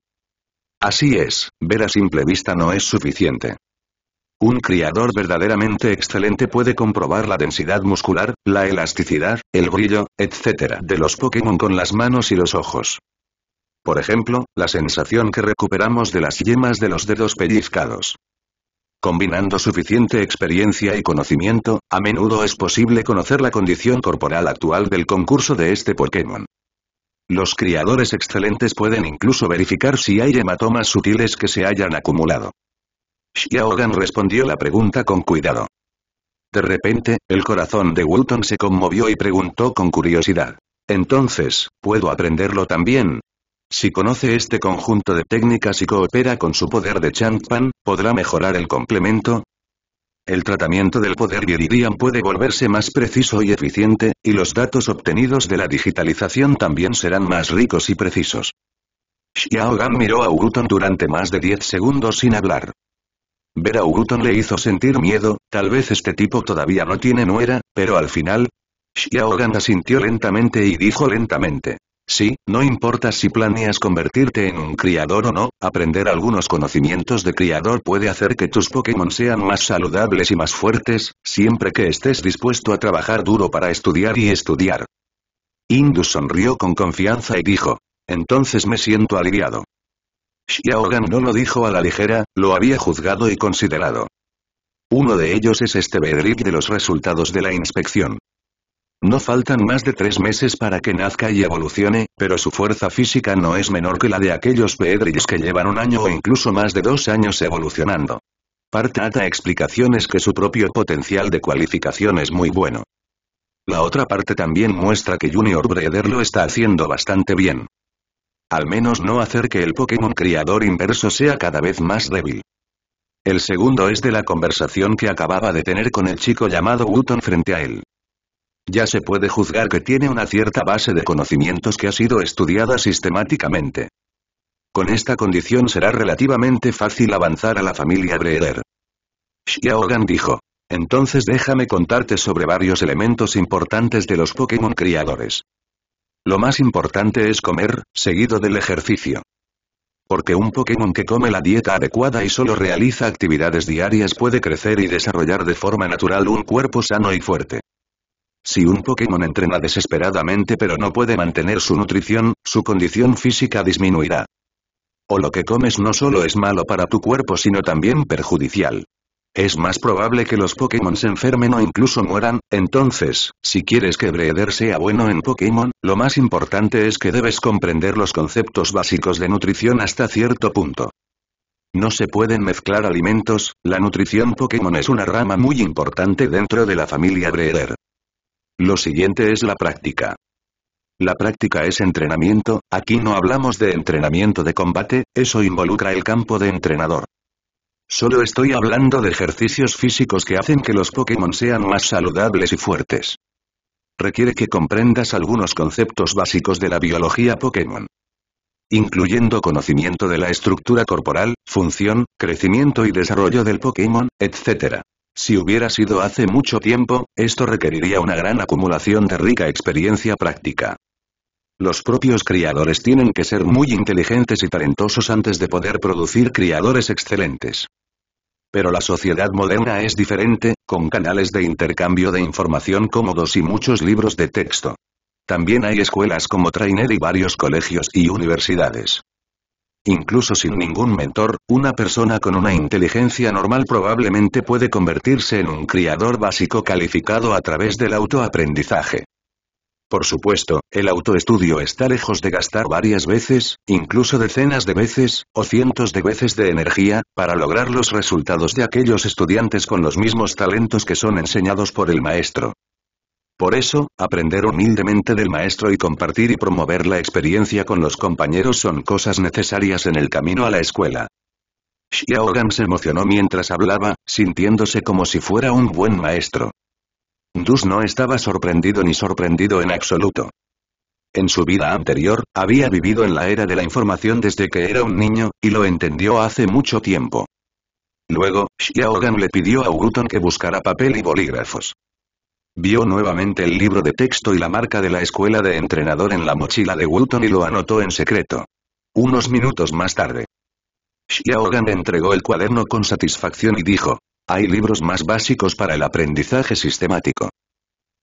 Así es, ver a simple vista no es suficiente. Un criador verdaderamente excelente puede comprobar la densidad muscular, la elasticidad, el brillo, etc. de los Pokémon con las manos y los ojos. Por ejemplo, la sensación que recuperamos de las yemas de los dedos pellizcados. Combinando suficiente experiencia y conocimiento, a menudo es posible conocer la condición corporal actual del concurso de este Pokémon. Los criadores excelentes pueden incluso verificar si hay hematomas sutiles que se hayan acumulado. Xiao Gan respondió la pregunta con cuidado. De repente, el corazón de Wilton se conmovió y preguntó con curiosidad: entonces, ¿puedo aprenderlo también? Si conoce este conjunto de técnicas y coopera con su poder de Changpan, ¿podrá mejorar el complemento? El tratamiento del poder Viridian puede volverse más preciso y eficiente, y los datos obtenidos de la digitalización también serán más ricos y precisos. Xiao Gan miró a Wilton durante más de 10 segundos sin hablar. Ver a Wilton le hizo sentir miedo. Tal vez este tipo todavía no tiene nuera, pero al final... Xiao Gan asintió lentamente y dijo lentamente: sí, no importa si planeas convertirte en un criador o no, aprender algunos conocimientos de criador puede hacer que tus Pokémon sean más saludables y más fuertes, siempre que estés dispuesto a trabajar duro para estudiar y estudiar. Indus sonrió con confianza y dijo: entonces me siento aliviado. Xiao Gan no lo dijo a la ligera, lo había juzgado y considerado. Uno de ellos es este Beedrill de los resultados de la inspección. No faltan más de 3 meses para que nazca y evolucione, pero su fuerza física no es menor que la de aquellos Beedrills que llevan 1 año o incluso más de 2 años evolucionando. Parte A da explicaciones que su propio potencial de cualificación es muy bueno. La otra parte también muestra que Junior Breeder lo está haciendo bastante bien. Al menos no hacer que el Pokémon criador inverso sea cada vez más débil. El segundo es de la conversación que acababa de tener con el chico llamado Wilton frente a él. Ya se puede juzgar que tiene una cierta base de conocimientos que ha sido estudiada sistemáticamente. Con esta condición será relativamente fácil avanzar a la familia Breeder. Xiao Gan dijo: entonces déjame contarte sobre varios elementos importantes de los Pokémon criadores. Lo más importante es comer, seguido del ejercicio. Porque un Pokémon que come la dieta adecuada y solo realiza actividades diarias puede crecer y desarrollar de forma natural un cuerpo sano y fuerte. Si un Pokémon entrena desesperadamente pero no puede mantener su nutrición, su condición física disminuirá. O lo que comes no solo es malo para tu cuerpo sino también perjudicial. Es más probable que los Pokémon se enfermen o incluso mueran, entonces, si quieres que Breeder sea bueno en Pokémon, lo más importante es que debes comprender los conceptos básicos de nutrición hasta cierto punto. No se pueden mezclar alimentos, la nutrición Pokémon es una rama muy importante dentro de la familia Breeder. Lo siguiente es la práctica. La práctica es entrenamiento, aquí no hablamos de entrenamiento de combate, eso involucra el campo de entrenador. Solo estoy hablando de ejercicios físicos que hacen que los Pokémon sean más saludables y fuertes. Requiere que comprendas algunos conceptos básicos de la biología Pokémon, incluyendo conocimiento de la estructura corporal, función, crecimiento y desarrollo del Pokémon, etc. Si hubiera sido hace mucho tiempo, esto requeriría una gran acumulación de rica experiencia práctica. Los propios criadores tienen que ser muy inteligentes y talentosos antes de poder producir criadores excelentes. Pero la sociedad moderna es diferente, con canales de intercambio de información cómodos y muchos libros de texto. También hay escuelas como Trainer y varios colegios y universidades. Incluso sin ningún mentor, una persona con una inteligencia normal probablemente puede convertirse en un criador básico calificado a través del autoaprendizaje. Por supuesto, el autoestudio está lejos de gastar varias veces, incluso decenas de veces, o cientos de veces de energía, para lograr los resultados de aquellos estudiantes con los mismos talentos que son enseñados por el maestro. Por eso, aprender humildemente del maestro y compartir y promover la experiencia con los compañeros son cosas necesarias en el camino a la escuela. Xiao Gan se emocionó mientras hablaba, sintiéndose como si fuera un buen maestro. Dus no estaba sorprendido ni sorprendido en absoluto. En su vida anterior, había vivido en la era de la información desde que era un niño, y lo entendió hace mucho tiempo. Luego, Xiaogan le pidió a Wutong que buscara papel y bolígrafos. Vio nuevamente el libro de texto y la marca de la escuela de entrenador en la mochila de Wutong y lo anotó en secreto. Unos minutos más tarde, Xiaogan entregó el cuaderno con satisfacción y dijo, «Hay libros más básicos para el aprendizaje sistemático».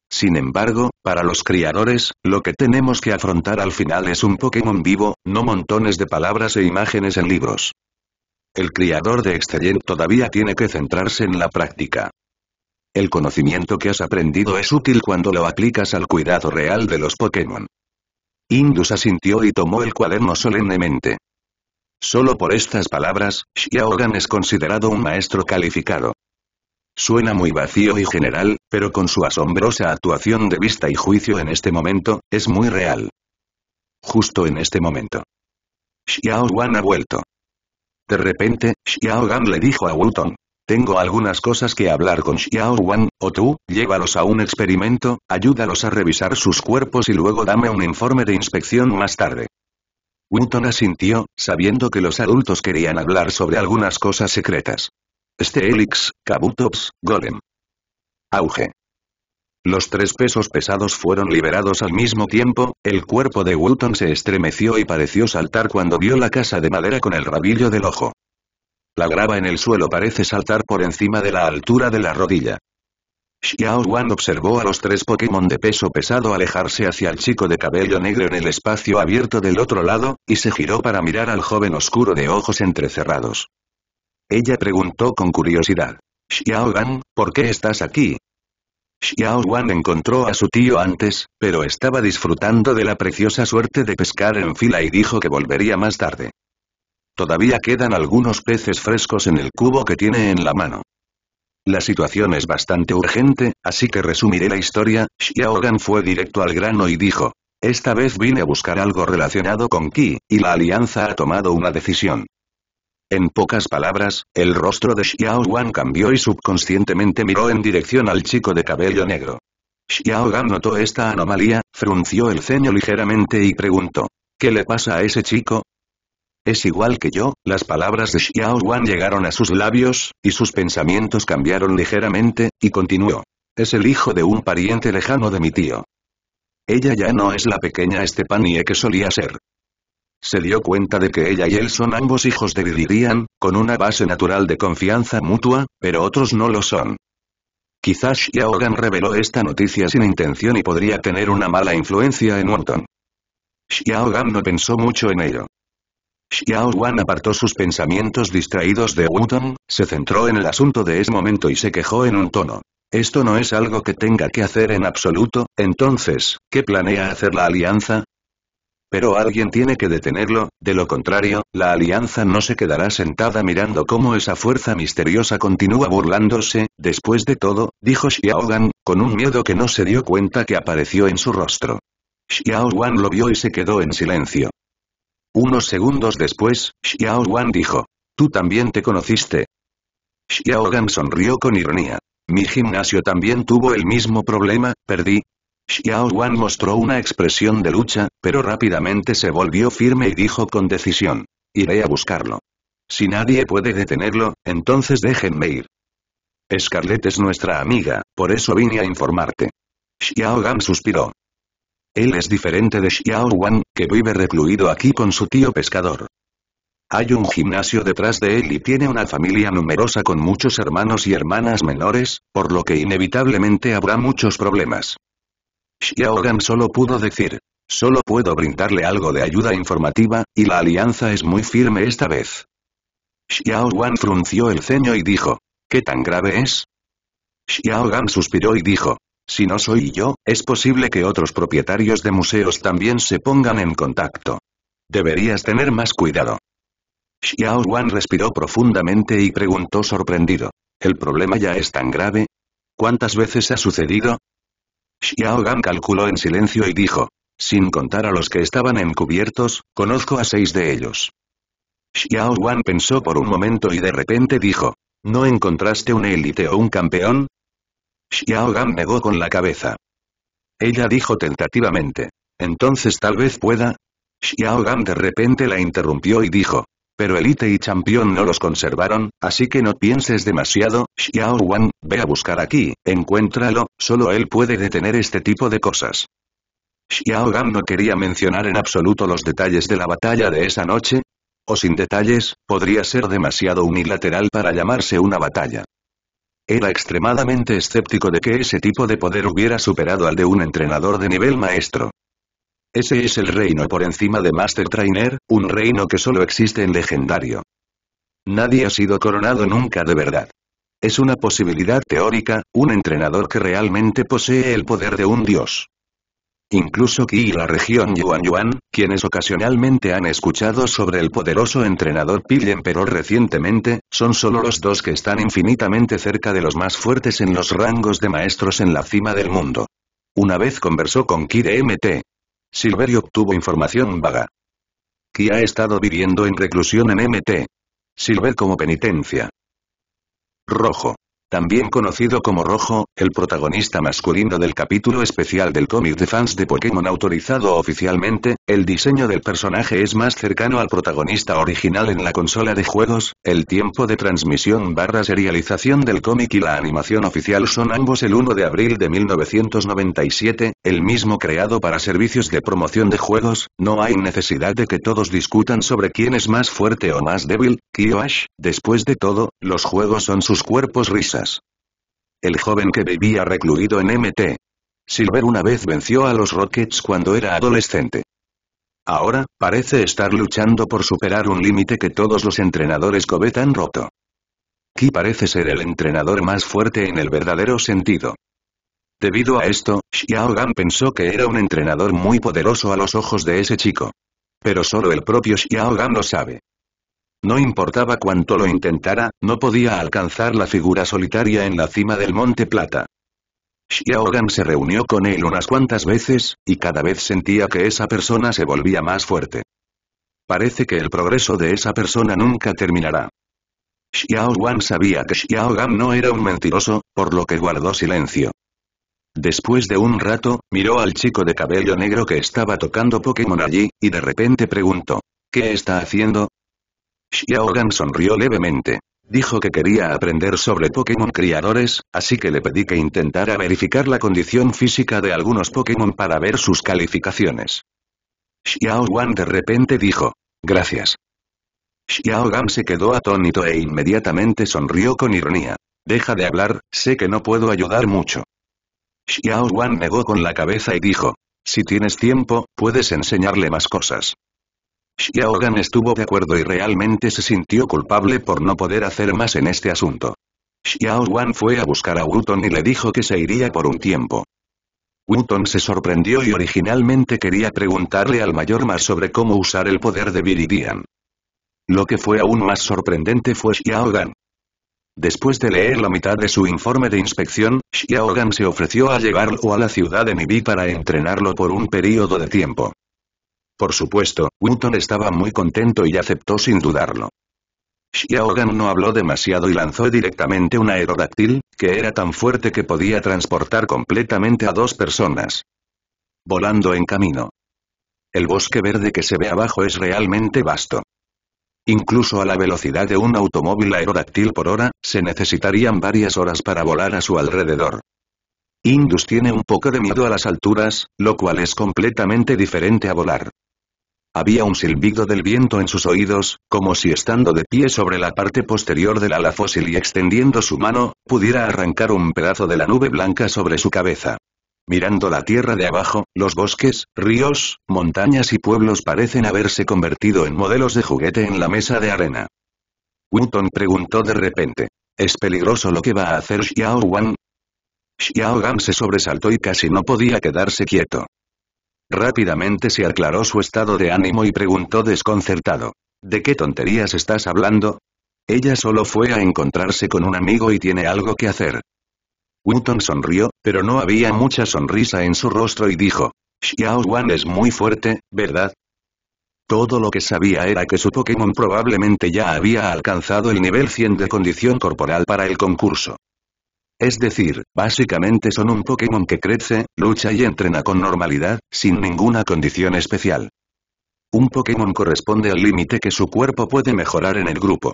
Sin embargo, para los criadores, lo que tenemos que afrontar al final es un Pokémon vivo, no montones de palabras e imágenes en libros. El criador de Excellion todavía tiene que centrarse en la práctica. El conocimiento que has aprendido es útil cuando lo aplicas al cuidado real de los Pokémon. Indus asintió y tomó el cuaderno solemnemente. Solo por estas palabras, Xiaogan es considerado un maestro calificado. Suena muy vacío y general, pero con su asombrosa actuación de vista y juicio en este momento, es muy real. Justo en este momento. Xiaogan ha vuelto. De repente, Xiaogan le dijo a Wutong, «Tengo algunas cosas que hablar con Xiaogan, o tú, llévalos a un experimento, ayúdalos a revisar sus cuerpos y luego dame un informe de inspección más tarde». Wutong asintió, sabiendo que los adultos querían hablar sobre algunas cosas secretas. Steelix, Kabutops, Golem. Auge. Los tres pesos pesados fueron liberados al mismo tiempo, el cuerpo de Wutong se estremeció y pareció saltar cuando vio la casa de madera con el rabillo del ojo. La grava en el suelo parece saltar por encima de la altura de la rodilla. Xiaogan observó a los tres Pokémon de peso pesado alejarse hacia el chico de cabello negro en el espacio abierto del otro lado, y se giró para mirar al joven oscuro de ojos entrecerrados. Ella preguntó con curiosidad, «Xiaogan, ¿por qué estás aquí?». Xiaogan encontró a su tío antes, pero estaba disfrutando de la preciosa suerte de pescar en fila y dijo que volvería más tarde. Todavía quedan algunos peces frescos en el cubo que tiene en la mano. La situación es bastante urgente, así que resumiré la historia. Xiaogan fue directo al grano y dijo, «Esta vez vine a buscar algo relacionado con Qi, y la alianza ha tomado una decisión». En pocas palabras, el rostro de Xiaogan cambió y subconscientemente miró en dirección al chico de cabello negro. Xiaogan notó esta anomalía, frunció el ceño ligeramente y preguntó, ¿qué le pasa a ese chico? Es igual que yo, las palabras de Xiaogan llegaron a sus labios, y sus pensamientos cambiaron ligeramente, y continuó. Es el hijo de un pariente lejano de mi tío. Ella ya no es la pequeña Estefanie que solía ser. Se dio cuenta de que ella y él son ambos hijos de Viridian, con una base natural de confianza mutua, pero otros no lo son. Quizás Xiaogan reveló esta noticia sin intención y podría tener una mala influencia en Wutong. Xiaogan no pensó mucho en ello. Xiaogan apartó sus pensamientos distraídos de Wutong, se centró en el asunto de ese momento y se quejó en un tono. Esto no es algo que tenga que hacer en absoluto, entonces, ¿qué planea hacer la alianza? Pero alguien tiene que detenerlo, de lo contrario, la alianza no se quedará sentada mirando cómo esa fuerza misteriosa continúa burlándose, después de todo, dijo Xiaogan, con un miedo que no se dio cuenta que apareció en su rostro. Xiaogan lo vio y se quedó en silencio. Unos segundos después, Xiaogan dijo, ¿tú también te conociste? Xiaogan sonrió con ironía. Mi gimnasio también tuvo el mismo problema, perdí. Xiaogan mostró una expresión de lucha, pero rápidamente se volvió firme y dijo con decisión, «Iré a buscarlo. Si nadie puede detenerlo, entonces déjenme ir. Scarlett es nuestra amiga, por eso vine a informarte». Xiaogan suspiró. Él es diferente de Xiaogan, que vive recluido aquí con su tío pescador. Hay un gimnasio detrás de él y tiene una familia numerosa con muchos hermanos y hermanas menores, por lo que inevitablemente habrá muchos problemas. Xiaogan solo pudo decir, solo puedo brindarle algo de ayuda informativa, y la alianza es muy firme esta vez. Xiaogan frunció el ceño y dijo, ¿qué tan grave es? Xiaogan suspiró y dijo, si no soy yo, es posible que otros propietarios de museos también se pongan en contacto. Deberías tener más cuidado. Xiaogan respiró profundamente y preguntó sorprendido, ¿el problema ya es tan grave? ¿Cuántas veces ha sucedido? Xiaogan calculó en silencio y dijo, sin contar a los que estaban encubiertos, conozco a 6 de ellos. Xiaogan pensó por un momento y de repente dijo, ¿no encontraste un élite o un campeón? Xiao Gan negó con la cabeza. Ella dijo tentativamente: «Entonces tal vez pueda». Xiao Gan de repente la interrumpió y dijo: «Pero Elite y Champion no los conservaron, así que no pienses demasiado, Xiao Wan, ve a buscar aquí, encuéntralo, solo él puede detener este tipo de cosas». Xiao Gan no quería mencionar en absoluto los detalles de la batalla de esa noche. O sin detalles, podría ser demasiado unilateral para llamarse una batalla. Era extremadamente escéptico de que ese tipo de poder hubiera superado al de un entrenador de nivel maestro. Ese es el reino por encima de Master Trainer, un reino que solo existe en legendario. Nadie ha sido coronado nunca de verdad. Es una posibilidad teórica, un entrenador que realmente posee el poder de un dios. Incluso Qi y la región Yuan Yuan, quienes ocasionalmente han escuchado sobre el poderoso entrenador Pillen pero recientemente, son solo los dos que están infinitamente cerca de los más fuertes en los rangos de maestros en la cima del mundo. Una vez conversó con Qi de MT. Silver y obtuvo información vaga. Qi ha estado viviendo en reclusión en MT. Silver como penitencia. Rojo. También conocido como Rojo, el protagonista masculino del capítulo especial del cómic de fans de Pokémon autorizado oficialmente, el diseño del personaje es más cercano al protagonista original en la consola de juegos, el tiempo de transmisión barra serialización del cómic y la animación oficial son ambos el 1 de abril de 1997, el mismo creado para servicios de promoción de juegos, no hay necesidad de que todos discutan sobre quién es más fuerte o más débil, Qi o Ash, después de todo, los juegos son sus cuerpos risas. El joven que vivía recluido en MT. Silver una vez venció a los Rockets cuando era adolescente. Ahora, parece estar luchando por superar un límite que todos los entrenadores Gobet han roto. Qi parece ser el entrenador más fuerte en el verdadero sentido. Debido a esto, Xiao Gan pensó que era un entrenador muy poderoso a los ojos de ese chico. Pero solo el propio Xiao Gan lo sabe. No importaba cuánto lo intentara, no podía alcanzar la figura solitaria en la cima del Monte Plata. Xiao Gan se reunió con él unas cuantas veces, y cada vez sentía que esa persona se volvía más fuerte. Parece que el progreso de esa persona nunca terminará. Xiao Wan sabía que Xiao Gan no era un mentiroso, por lo que guardó silencio. Después de un rato, miró al chico de cabello negro que estaba tocando Pokémon allí, y de repente preguntó: «¿Qué está haciendo?». Xiao Gan sonrió levemente. Dijo que quería aprender sobre Pokémon criadores, así que le pedí que intentara verificar la condición física de algunos Pokémon para ver sus calificaciones. Xiao Wan de repente dijo: «Gracias». Xiao Gan se quedó atónito e inmediatamente sonrió con ironía. «Deja de hablar, sé que no puedo ayudar mucho». Xiao Wan negó con la cabeza y dijo: «Si tienes tiempo, puedes enseñarle más cosas». Xiao Gan estuvo de acuerdo y realmente se sintió culpable por no poder hacer más en este asunto. Xiao Wan fue a buscar a Wuton y le dijo que se iría por un tiempo. Wuton se sorprendió y originalmente quería preguntarle al mayor más sobre cómo usar el poder de Viridian. Lo que fue aún más sorprendente fue Xiao Gan. Después de leer la mitad de su informe de inspección, Xiao Gan se ofreció a llevarlo a la ciudad de Nibi para entrenarlo por un período de tiempo. Por supuesto, Wuton estaba muy contento y aceptó sin dudarlo. Xiao Gan no habló demasiado y lanzó directamente un aerodáctil, que era tan fuerte que podía transportar completamente a dos personas. Volando en camino. El bosque verde que se ve abajo es realmente vasto. Incluso a la velocidad de un automóvil aerodáctil por hora, se necesitarían varias horas para volar a su alrededor. Indus tiene un poco de miedo a las alturas, lo cual es completamente diferente a volar. Había un silbido del viento en sus oídos, como si estando de pie sobre la parte posterior del ala fósil y extendiendo su mano, pudiera arrancar un pedazo de la nube blanca sobre su cabeza. Mirando la tierra de abajo, los bosques, ríos, montañas y pueblos parecen haberse convertido en modelos de juguete en la mesa de arena. Wuton preguntó de repente: «¿Es peligroso lo que va a hacer Xiao Wan?». Xiao Gan se sobresaltó y casi no podía quedarse quieto. Rápidamente se aclaró su estado de ánimo y preguntó desconcertado: «¿De qué tonterías estás hablando? Ella solo fue a encontrarse con un amigo y tiene algo que hacer». Wuton sonrió, pero no había mucha sonrisa en su rostro y dijo: «Xiao Wan es muy fuerte, ¿verdad?». Todo lo que sabía era que su Pokémon probablemente ya había alcanzado el nivel 100 de condición corporal para el concurso. Es decir, básicamente son un Pokémon que crece, lucha y entrena con normalidad, sin ninguna condición especial. Un Pokémon corresponde al límite que su cuerpo puede mejorar en el grupo.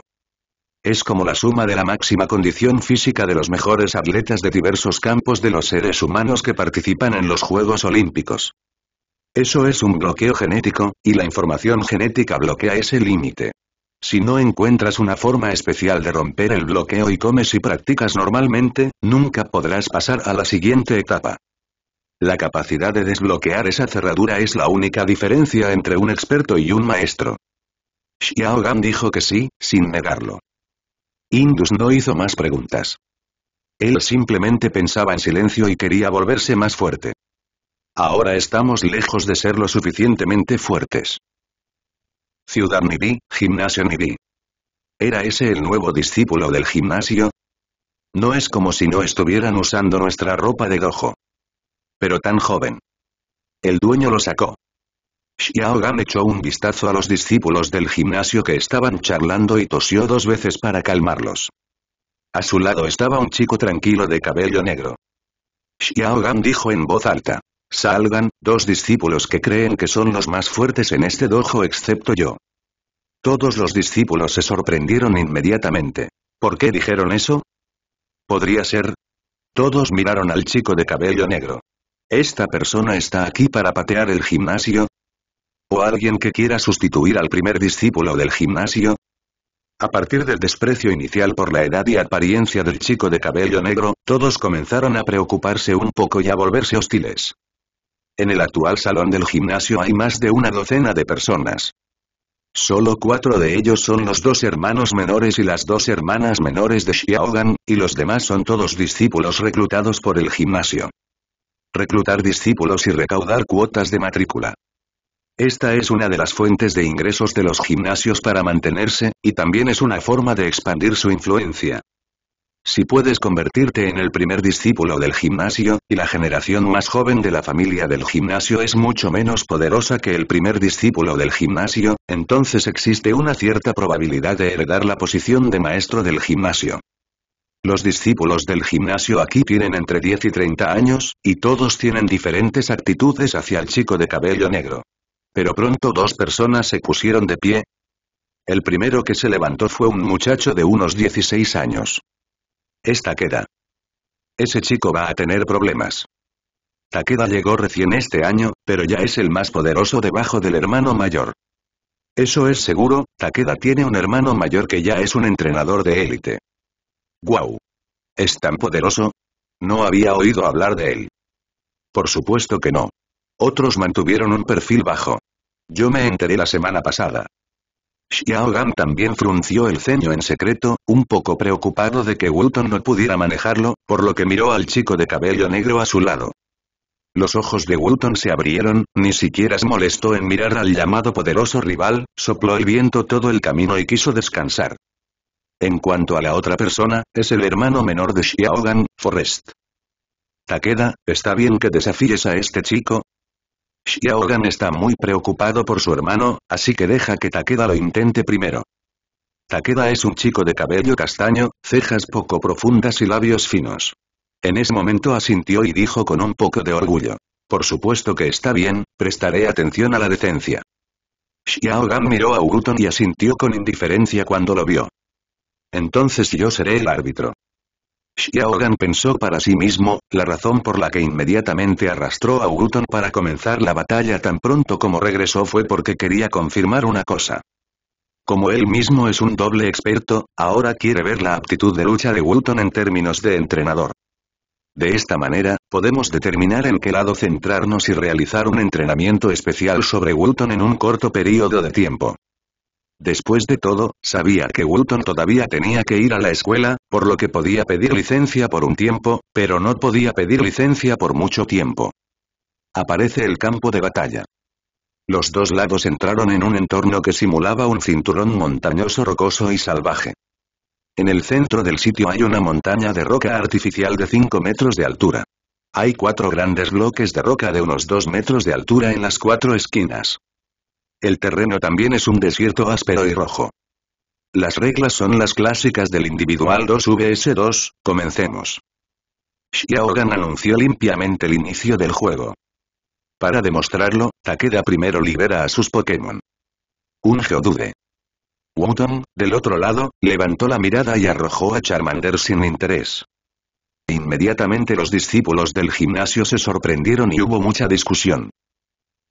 Es como la suma de la máxima condición física de los mejores atletas de diversos campos de los seres humanos que participan en los Juegos Olímpicos. Eso es un bloqueo genético, y la información genética bloquea ese límite. Si no encuentras una forma especial de romper el bloqueo y comes y practicas normalmente, nunca podrás pasar a la siguiente etapa. La capacidad de desbloquear esa cerradura es la única diferencia entre un experto y un maestro. Xiao Gan dijo que sí, sin negarlo. Indus no hizo más preguntas. Él simplemente pensaba en silencio y quería volverse más fuerte. Ahora estamos lejos de ser lo suficientemente fuertes. Ciudad Nibí, Gimnasio Nibí. ¿Era ese el nuevo discípulo del gimnasio? No es como si no estuvieran usando nuestra ropa de dojo. Pero tan joven. El dueño lo sacó. Xiao Gan echó un vistazo a los discípulos del gimnasio que estaban charlando y tosió dos veces para calmarlos. A su lado estaba un chico tranquilo de cabello negro. Xiao Gan dijo en voz alta. Salgan, dos discípulos que creen que son los más fuertes en este dojo excepto yo. Todos los discípulos se sorprendieron inmediatamente. ¿Por qué dijeron eso? ¿Podría ser? Todos miraron al chico de cabello negro. ¿Esta persona está aquí para patear el gimnasio? ¿O alguien que quiera sustituir al primer discípulo del gimnasio? A partir del desprecio inicial por la edad y apariencia del chico de cabello negro, todos comenzaron a preocuparse un poco y a volverse hostiles. En el actual salón del gimnasio hay más de una docena de personas. Solo 4 de ellos son los 2 hermanos menores y las 2 hermanas menores de Xiao Gan, y los demás son todos discípulos reclutados por el gimnasio. Reclutar discípulos y recaudar cuotas de matrícula. Esta es una de las fuentes de ingresos de los gimnasios para mantenerse, y también es una forma de expandir su influencia. Si puedes convertirte en el primer discípulo del gimnasio, y la generación más joven de la familia del gimnasio es mucho menos poderosa que el primer discípulo del gimnasio, entonces existe una cierta probabilidad de heredar la posición de maestro del gimnasio. Los discípulos del gimnasio aquí tienen entre 10 y 30 años, y todos tienen diferentes actitudes hacia el chico de cabello negro. Pero pronto 2 personas se pusieron de pie. El primero que se levantó fue un muchacho de unos 16 años. Takeda. Ese chico va a tener problemas. Takeda llegó recién este año, pero ya es el más poderoso debajo del hermano mayor. Eso es seguro, Takeda tiene un hermano mayor que ya es un entrenador de élite. ¡Guau! ¿Es tan poderoso? No había oído hablar de él. Por supuesto que no. Otros mantuvieron un perfil bajo. Yo me enteré la semana pasada. Xiao Gan también frunció el ceño en secreto, un poco preocupado de que Wilton no pudiera manejarlo, por lo que miró al chico de cabello negro a su lado. Los ojos de Wilton se abrieron, ni siquiera se molestó en mirar al llamado poderoso rival, sopló el viento todo el camino y quiso descansar. En cuanto a la otra persona, es el hermano menor de Xiao Gan, Forrest. Takeda, ¿está bien que desafíes a este chico? Xiao Gan está muy preocupado por su hermano, así que deja que Takeda lo intente primero. Takeda es un chico de cabello castaño, cejas poco profundas y labios finos. En ese momento asintió y dijo con un poco de orgullo. Por supuesto que está bien, prestaré atención a la decencia. Xiao Gan miró a Wilton y asintió con indiferencia cuando lo vio. Entonces yo seré el árbitro. Xiao Gan pensó para sí mismo, la razón por la que inmediatamente arrastró a Wilton para comenzar la batalla tan pronto como regresó fue porque quería confirmar una cosa. Como él mismo es un doble experto, ahora quiere ver la aptitud de lucha de Wilton en términos de entrenador. De esta manera, podemos determinar en qué lado centrarnos y realizar un entrenamiento especial sobre Wilton en un corto periodo de tiempo. Después de todo, sabía que Wilton todavía tenía que ir a la escuela, por lo que podía pedir licencia por un tiempo, pero no podía pedir licencia por mucho tiempo. Aparece el campo de batalla. Los dos lados entraron en un entorno que simulaba un cinturón montañoso rocoso y salvaje. En el centro del sitio hay una montaña de roca artificial de 5 metros de altura. Hay 4 grandes bloques de roca de unos 2 metros de altura en las 4 esquinas. El terreno también es un desierto áspero y rojo. Las reglas son las clásicas del individual 2vs2, comencemos. Xiaogan anunció limpiamente el inicio del juego. Para demostrarlo, Takeda primero libera a sus Pokémon. Un Geodude. Wotan, del otro lado, levantó la mirada y arrojó a Charmander sin interés. Inmediatamente los discípulos del gimnasio se sorprendieron y hubo mucha discusión.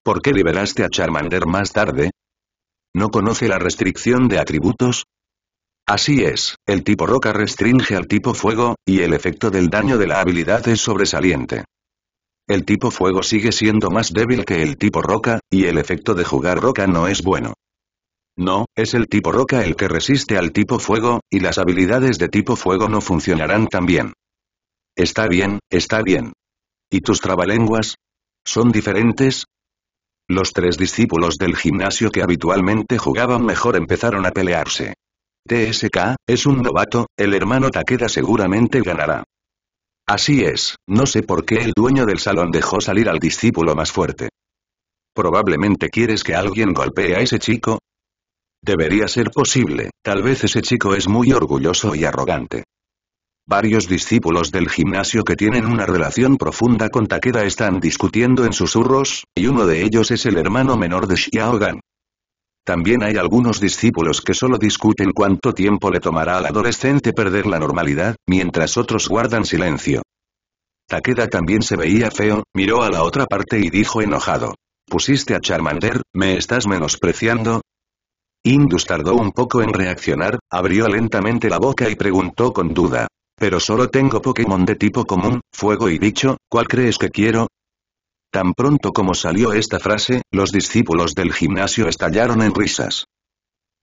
¿Por qué liberaste a Charmander más tarde? ¿No conoce la restricción de atributos? Así es, el tipo roca restringe al tipo fuego, y el efecto del daño de la habilidad es sobresaliente. El tipo fuego sigue siendo más débil que el tipo roca, y el efecto de jugar roca no es bueno. No, es el tipo roca el que resiste al tipo fuego, y las habilidades de tipo fuego no funcionarán tan bien. Está bien, está bien. ¿Y tus trabalenguas? ¿Son diferentes? Los tres discípulos del gimnasio que habitualmente jugaban mejor empezaron a pelearse. TSK, es un novato, el hermano Takeda seguramente ganará. Así es, no sé por qué el dueño del salón dejó salir al discípulo más fuerte. Probablemente quieres que alguien golpee a ese chico. Debería ser posible, tal vez ese chico es muy orgulloso y arrogante. Varios discípulos del gimnasio que tienen una relación profunda con Takeda están discutiendo en susurros, y uno de ellos es el hermano menor de Xiaogan. También hay algunos discípulos que solo discuten cuánto tiempo le tomará al adolescente perder la normalidad, mientras otros guardan silencio. Takeda también se veía feo, miró a la otra parte y dijo enojado. ¿Pusiste a Charmander, me estás menospreciando? Indus tardó un poco en reaccionar, abrió lentamente la boca y preguntó con duda. Pero solo tengo Pokémon de tipo común, fuego y bicho, ¿cuál crees que quiero? Tan pronto como salió esta frase, los discípulos del gimnasio estallaron en risas.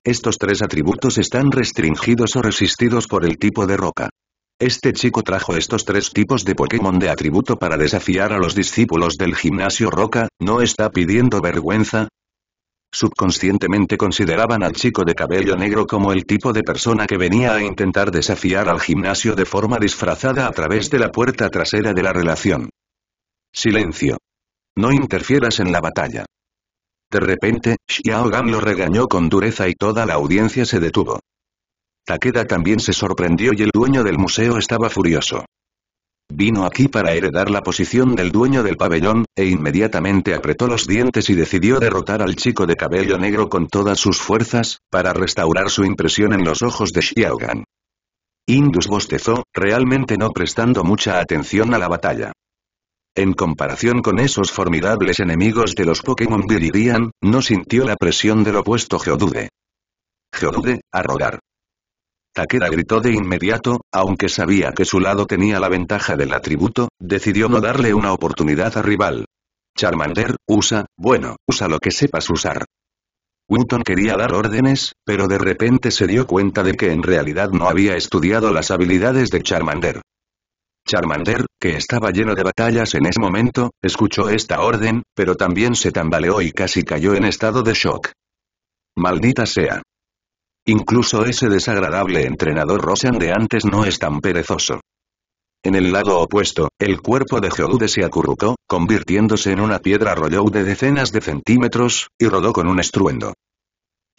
Estos tres atributos están restringidos o resistidos por el tipo de roca. Este chico trajo estos tres tipos de Pokémon de atributo para desafiar a los discípulos del gimnasio roca, ¿no está pidiendo vergüenza? Subconscientemente consideraban al chico de cabello negro como el tipo de persona que venía a intentar desafiar al gimnasio de forma disfrazada a través de la puerta trasera de la relación. Silencio. No interfieras en la batalla. De repente, Xiaogan lo regañó con dureza y toda la audiencia se detuvo. Takeda también se sorprendió y el dueño del museo estaba furioso. Vino aquí para heredar la posición del dueño del pabellón, e inmediatamente apretó los dientes y decidió derrotar al chico de cabello negro con todas sus fuerzas, para restaurar su impresión en los ojos de Xiaogan. Indus bostezó, realmente no prestando mucha atención a la batalla. En comparación con esos formidables enemigos de los Pokémon Viridian, no sintió la presión del opuesto Geodude. Geodude, a rogar. Takeda gritó de inmediato, aunque sabía que su lado tenía la ventaja del atributo, decidió no darle una oportunidad al rival. Charmander, usa lo que sepas usar. Wotan quería dar órdenes, pero de repente se dio cuenta de que en realidad no había estudiado las habilidades de Charmander. Charmander, que estaba lleno de batallas en ese momento, escuchó esta orden, pero también se tambaleó y casi cayó en estado de shock. Maldita sea. Incluso ese desagradable entrenador Rosan de antes no es tan perezoso. En el lado opuesto, el cuerpo de Geodude se acurrucó, convirtiéndose en una piedra rollou de decenas de centímetros, y rodó con un estruendo.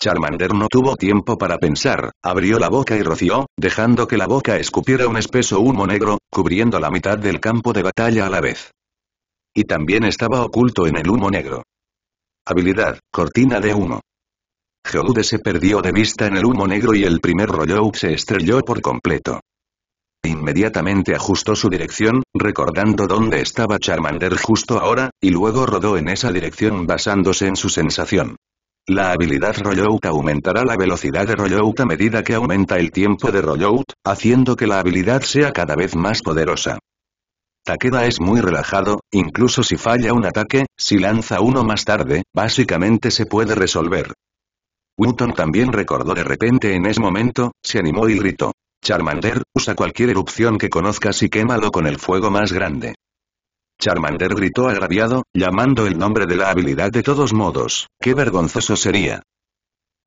Charmander no tuvo tiempo para pensar, abrió la boca y roció, dejando que la boca escupiera un espeso humo negro, cubriendo la mitad del campo de batalla a la vez. Y también estaba oculto en el humo negro. Habilidad, cortina de humo. Geodude se perdió de vista en el humo negro y el primer rollou se estrelló por completo. Inmediatamente ajustó su dirección, recordando dónde estaba Charmander justo ahora, y luego rodó en esa dirección basándose en su sensación. La habilidad Rollout aumentará la velocidad de Rollout a medida que aumenta el tiempo de Rollout, haciendo que la habilidad sea cada vez más poderosa. Takeda es muy relajado, incluso si falla un ataque, si lanza uno más tarde, básicamente se puede resolver. Wotan también recordó de repente en ese momento, se animó y gritó. Charmander, usa cualquier erupción que conozcas y quémalo con el fuego más grande. Charmander gritó agraviado, llamando el nombre de la habilidad de todos modos, ¡qué vergonzoso sería!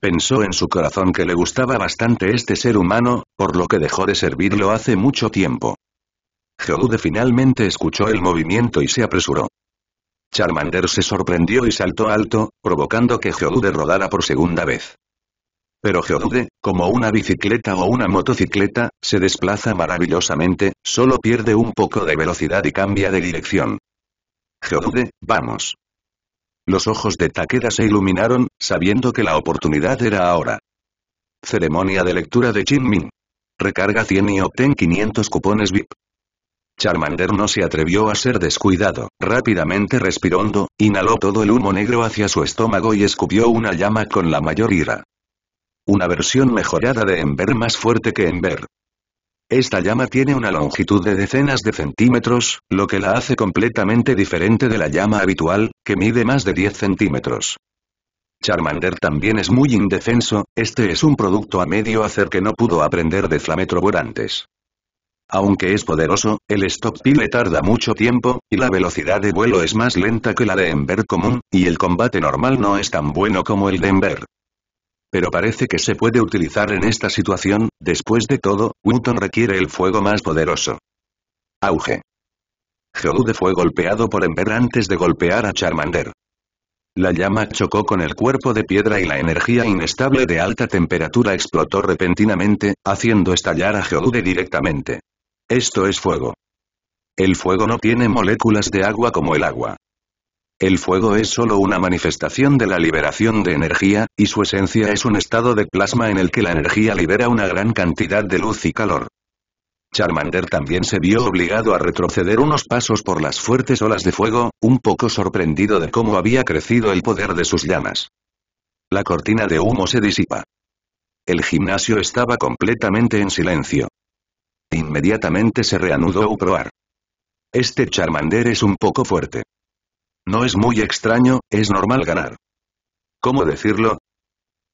Pensó en su corazón que le gustaba bastante este ser humano, por lo que dejó de servirlo hace mucho tiempo. Geodude finalmente escuchó el movimiento y se apresuró. Charmander se sorprendió y saltó alto, provocando que Geodude rodara por segunda vez. Pero Geodude, como una bicicleta o una motocicleta, se desplaza maravillosamente, solo pierde un poco de velocidad y cambia de dirección. Geodude, vamos. Los ojos de Takeda se iluminaron, sabiendo que la oportunidad era ahora. Ceremonia de lectura de Jin Min. Recarga 100 y obtén 500 cupones VIP. Charmander no se atrevió a ser descuidado, rápidamente respiró hondo, inhaló todo el humo negro hacia su estómago y escupió una llama con la mayor ira. Una versión mejorada de Ember más fuerte que Ember. Esta llama tiene una longitud de decenas de centímetros, lo que la hace completamente diferente de la llama habitual, que mide más de 10 centímetros. Charmander también es muy indefenso, este es un producto a medio hacer que no pudo aprender de Flametrovor antes. Aunque es poderoso, el Stop Pile tarda mucho tiempo, y la velocidad de vuelo es más lenta que la de Ember común, y el combate normal no es tan bueno como el de Ember. Pero parece que se puede utilizar en esta situación, después de todo, Newton requiere el fuego más poderoso. Auge. Geodude fue golpeado por Ember antes de golpear a Charmander. La llama chocó con el cuerpo de piedra y la energía inestable de alta temperatura explotó repentinamente, haciendo estallar a Geodude directamente. Esto es fuego. El fuego no tiene moléculas de agua como el agua. El fuego es solo una manifestación de la liberación de energía, y su esencia es un estado de plasma en el que la energía libera una gran cantidad de luz y calor. Charmander también se vio obligado a retroceder unos pasos por las fuertes olas de fuego, un poco sorprendido de cómo había crecido el poder de sus llamas. La cortina de humo se disipa. El gimnasio estaba completamente en silencio. Inmediatamente se reanudó Uproar. Este Charmander es un poco fuerte. No es muy extraño, es normal ganar. ¿Cómo decirlo?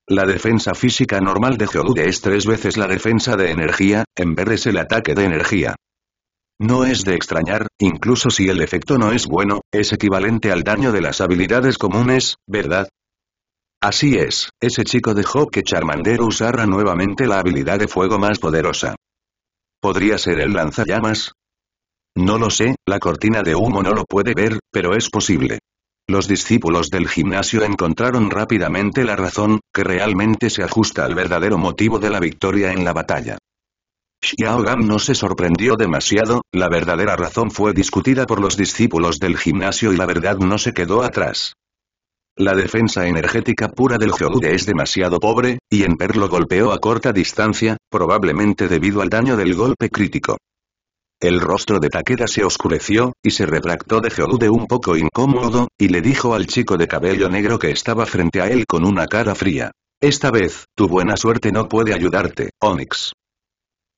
La defensa física normal de Geodude es 3 veces la defensa de energía, en vez es el ataque de energía. No es de extrañar, incluso si el efecto no es bueno, es equivalente al daño de las habilidades comunes, ¿verdad? Así es, ese chico dejó que Charmander usara nuevamente la habilidad de fuego más poderosa. ¿Podría ser el lanzallamas? No lo sé, la cortina de humo no lo puede ver, pero es posible. Los discípulos del gimnasio encontraron rápidamente la razón, que realmente se ajusta al verdadero motivo de la victoria en la batalla. Xiao Gan no se sorprendió demasiado, la verdadera razón fue discutida por los discípulos del gimnasio y la verdad no se quedó atrás. La defensa energética pura del Geodude es demasiado pobre, y Ember lo golpeó a corta distancia, probablemente debido al daño del golpe crítico. El rostro de Takeda se oscureció, y se retractó de Geodude un poco incómodo, y le dijo al chico de cabello negro que estaba frente a él con una cara fría. Esta vez, tu buena suerte no puede ayudarte, Onix.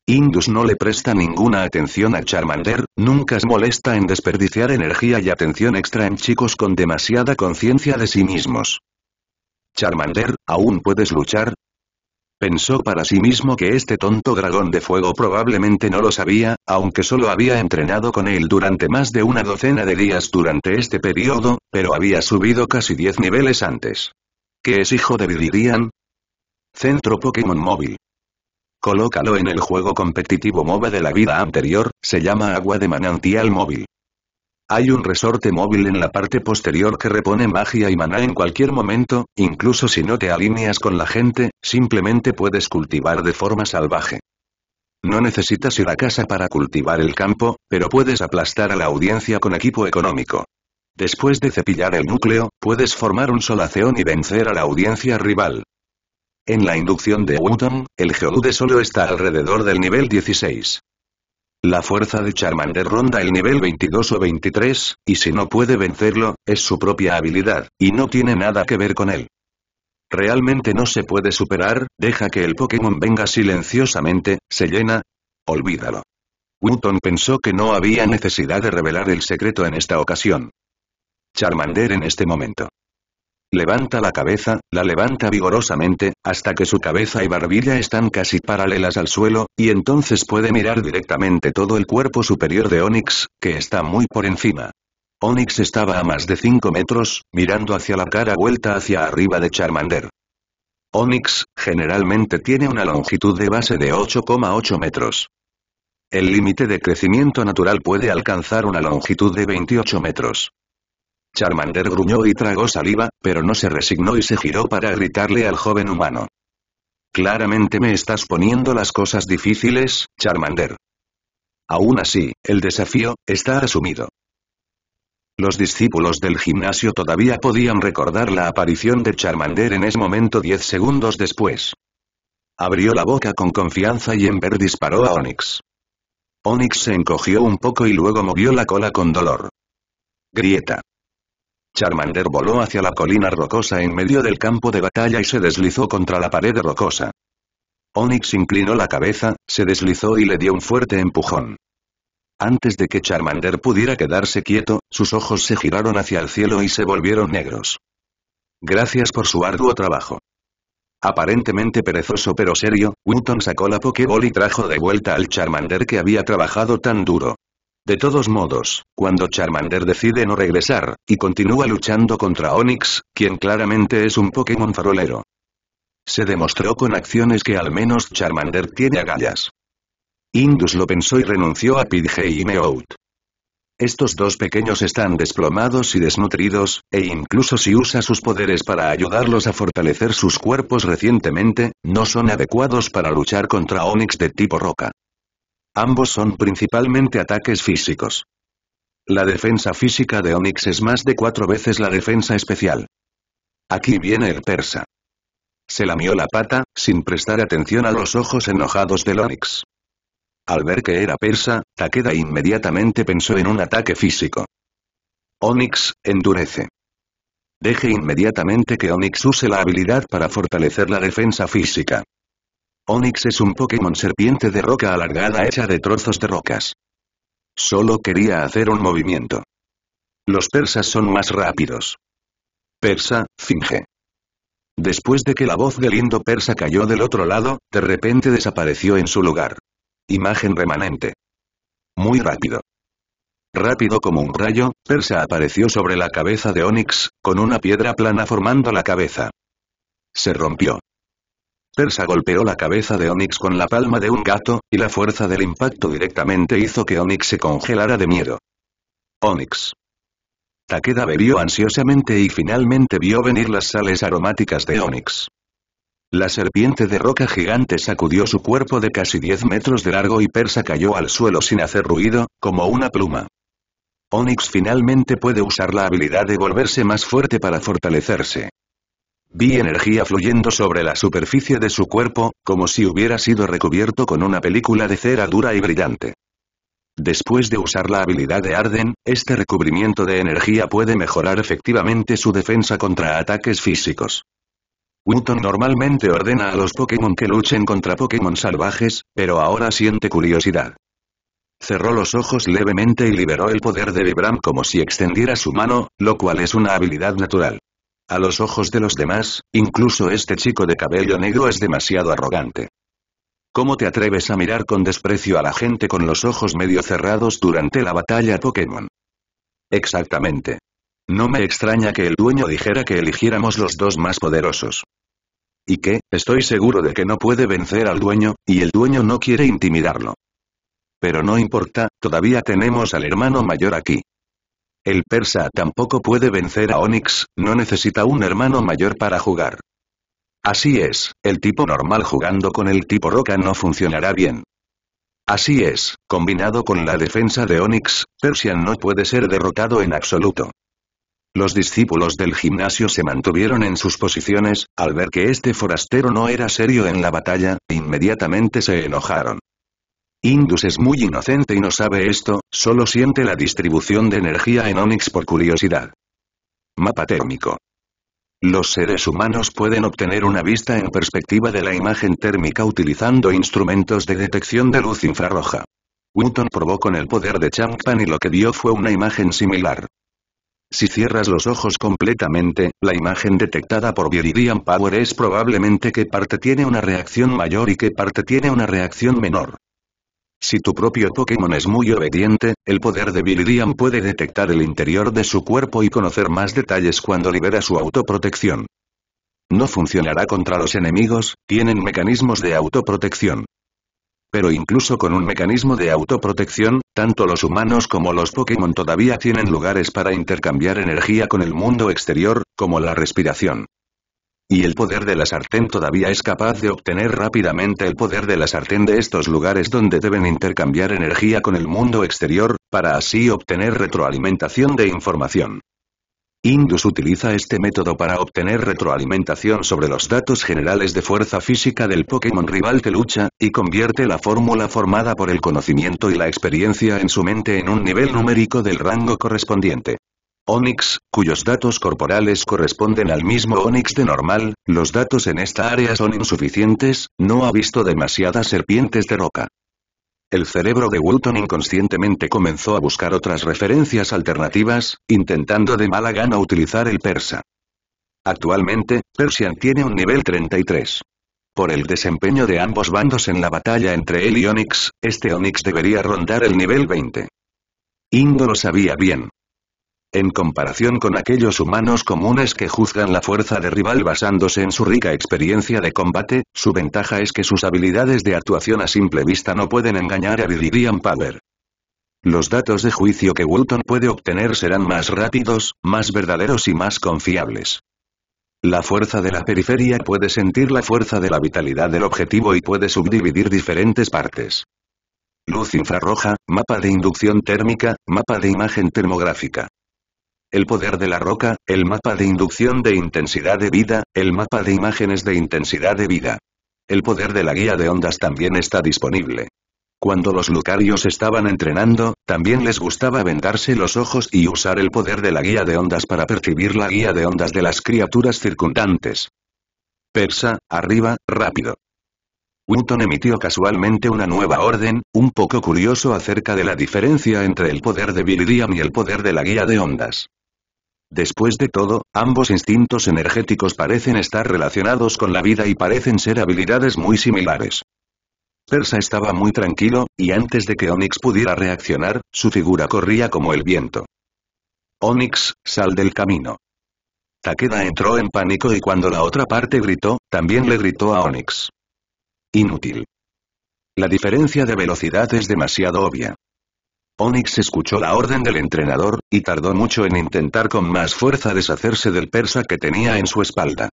Indus no le presta ninguna atención a Charmander, nunca se molesta en desperdiciar energía y atención extra en chicos con demasiada conciencia de sí mismos. Charmander, ¿aún puedes luchar? Pensó para sí mismo que este tonto dragón de fuego probablemente no lo sabía, aunque solo había entrenado con él durante más de una docena de días durante este periodo, pero había subido casi 10 niveles antes. ¿Qué es hijo de Viridian? Centro Pokémon Móvil. Colócalo en el juego competitivo MOBA de la vida anterior, se llama Agua de Manantial Móvil. Hay un resorte móvil en la parte posterior que repone magia y maná en cualquier momento, incluso si no te alineas con la gente, simplemente puedes cultivar de forma salvaje. No necesitas ir a casa para cultivar el campo, pero puedes aplastar a la audiencia con equipo económico. Después de cepillar el núcleo, puedes formar un solaceón y vencer a la audiencia rival. En la inducción de Wutong, el Geodude solo está alrededor del nivel 16. La fuerza de Charmander ronda el nivel 22 o 23, y si no puede vencerlo, es su propia habilidad, y no tiene nada que ver con él. Realmente no se puede superar, deja que el Pokémon venga silenciosamente, se llena. Olvídalo. Newton pensó que no había necesidad de revelar el secreto en esta ocasión. Charmander en este momento. Levanta la cabeza, la levanta vigorosamente, hasta que su cabeza y barbilla están casi paralelas al suelo, y entonces puede mirar directamente todo el cuerpo superior de Onix, que está muy por encima. Onix estaba a más de 5 metros, mirando hacia la cara vuelta hacia arriba de Charmander. Onix, generalmente tiene una longitud de base de 8,8 metros. El límite de crecimiento natural puede alcanzar una longitud de 28 metros. Charmander gruñó y tragó saliva, pero no se resignó y se giró para gritarle al joven humano. Claramente me estás poniendo las cosas difíciles, Charmander. Aún así, el desafío está asumido. Los discípulos del gimnasio todavía podían recordar la aparición de Charmander en ese momento 10 segundos después. Abrió la boca con confianza y Ember disparó a Onix. Onix se encogió un poco y luego movió la cola con dolor. Grieta. Charmander voló hacia la colina rocosa en medio del campo de batalla y se deslizó contra la pared rocosa. Onix inclinó la cabeza, se deslizó y le dio un fuerte empujón. Antes de que Charmander pudiera quedarse quieto, sus ojos se giraron hacia el cielo y se volvieron negros. Gracias por su arduo trabajo. Aparentemente perezoso pero serio, Newton sacó la Pokéball y trajo de vuelta al Charmander que había trabajado tan duro. De todos modos, cuando Charmander decide no regresar, y continúa luchando contra Onix, quien claramente es un Pokémon farolero. Se demostró con acciones que al menos Charmander tiene agallas. Indus lo pensó y renunció a Pidgey y Meowth. Estos dos pequeños están desplomados y desnutridos, e incluso si usa sus poderes para ayudarlos a fortalecer sus cuerpos recientemente, no son adecuados para luchar contra Onix de tipo roca. Ambos son principalmente ataques físicos. La defensa física de Onix es más de 4 veces la defensa especial. Aquí viene el persa. Se lamió la pata, sin prestar atención a los ojos enojados del Onix. Al ver que era persa, Takeda inmediatamente pensó en un ataque físico. Onix, endurece. Deje inmediatamente que Onix use la habilidad para fortalecer la defensa física. Onix es un Pokémon serpiente de roca alargada hecha de trozos de rocas. Solo quería hacer un movimiento. Los persas son más rápidos. Persa, finge. Después de que la voz del lindo persa cayó del otro lado, de repente desapareció en su lugar. Imagen remanente. Muy rápido. Rápido como un rayo, persa apareció sobre la cabeza de Onix, con una piedra plana formando la cabeza. Se rompió. Persa golpeó la cabeza de Onix con la palma de un gato, y la fuerza del impacto directamente hizo que Onix se congelara de miedo. Onix. Takeda bebió ansiosamente y finalmente vio venir las sales aromáticas de Onix. La serpiente de roca gigante sacudió su cuerpo de casi 10 metros de largo y persa cayó al suelo sin hacer ruido, como una pluma. Onix finalmente puede usar la habilidad de volverse más fuerte para fortalecerse. Vi energía fluyendo sobre la superficie de su cuerpo, como si hubiera sido recubierto con una película de cera dura y brillante. Después de usar la habilidad de Arden, este recubrimiento de energía puede mejorar efectivamente su defensa contra ataques físicos. Newton normalmente ordena a los Pokémon que luchen contra Pokémon salvajes, pero ahora siente curiosidad. Cerró los ojos levemente y liberó el poder de Vibram como si extendiera su mano, lo cual es una habilidad natural. A los ojos de los demás, incluso este chico de cabello negro es demasiado arrogante. ¿Cómo te atreves a mirar con desprecio a la gente con los ojos medio cerrados durante la batalla Pokémon? Exactamente. No me extraña que el dueño dijera que eligiéramos los dos más poderosos. ¿Y qué? Estoy seguro de que no puede vencer al dueño, y el dueño no quiere intimidarlo. Pero no importa, todavía tenemos al hermano mayor aquí. El persa tampoco puede vencer a Onix, no necesita un hermano mayor para jugar. Así es, el tipo normal jugando con el tipo roca no funcionará bien. Así es, combinado con la defensa de Onix, Persian no puede ser derrotado en absoluto. Los discípulos del gimnasio se mantuvieron en sus posiciones, al ver que este forastero no era serio en la batalla, inmediatamente se enojaron. Indus es muy inocente y no sabe esto, solo siente la distribución de energía en Onix por curiosidad. Mapa térmico. Los seres humanos pueden obtener una vista en perspectiva de la imagen térmica utilizando instrumentos de detección de luz infrarroja. Newton probó con el poder de Champán y lo que dio fue una imagen similar. Si cierras los ojos completamente, la imagen detectada por Viridian Power es probablemente qué parte tiene una reacción mayor y qué parte tiene una reacción menor. Si tu propio Pokémon es muy obediente, el poder de Viridian puede detectar el interior de su cuerpo y conocer más detalles cuando libera su autoprotección. No funcionará contra los enemigos, tienen mecanismos de autoprotección. Pero incluso con un mecanismo de autoprotección, tanto los humanos como los Pokémon todavía tienen lugares para intercambiar energía con el mundo exterior, como la respiración. Y el poder de la sartén todavía es capaz de obtener rápidamente el poder de la sartén de estos lugares donde deben intercambiar energía con el mundo exterior, para así obtener retroalimentación de información. Indus utiliza este método para obtener retroalimentación sobre los datos generales de fuerza física del Pokémon rival que lucha, y convierte la fórmula formada por el conocimiento y la experiencia en su mente en un nivel numérico del rango correspondiente. Onix, cuyos datos corporales corresponden al mismo Onix de normal, los datos en esta área son insuficientes, no ha visto demasiadas serpientes de roca. El cerebro de Wootton inconscientemente comenzó a buscar otras referencias alternativas, intentando de mala gana utilizar el persa. Actualmente, Persian tiene un nivel 33. Por el desempeño de ambos bandos en la batalla entre él y Onix, este Onix debería rondar el nivel 20. Indo lo sabía bien. En comparación con aquellos humanos comunes que juzgan la fuerza de rival basándose en su rica experiencia de combate, su ventaja es que sus habilidades de actuación a simple vista no pueden engañar a Viridian Power. Los datos de juicio que Wootton puede obtener serán más rápidos, más verdaderos y más confiables. La fuerza de la periferia puede sentir la fuerza de la vitalidad del objetivo y puede subdividir diferentes partes. Luz infrarroja, mapa de inducción térmica, mapa de imagen termográfica. El poder de la roca, el mapa de inducción de intensidad de vida, el mapa de imágenes de intensidad de vida. El poder de la guía de ondas también está disponible. Cuando los lucarios estaban entrenando, también les gustaba vendarse los ojos y usar el poder de la guía de ondas para percibir la guía de ondas de las criaturas circundantes. Persa, arriba, rápido. Wootton emitió casualmente una nueva orden, un poco curioso acerca de la diferencia entre el poder de Viridian y el poder de la guía de ondas. Después de todo, ambos instintos energéticos parecen estar relacionados con la vida y parecen ser habilidades muy similares. Persa estaba muy tranquilo, y antes de que Onix pudiera reaccionar, su figura corría como el viento. Onix, sal del camino. Takeda entró en pánico y cuando la otra parte gritó, también le gritó a Onix. Inútil. La diferencia de velocidad es demasiado obvia. Onix escuchó la orden del entrenador, y tardó mucho en intentar con más fuerza deshacerse del persa que tenía en su espalda.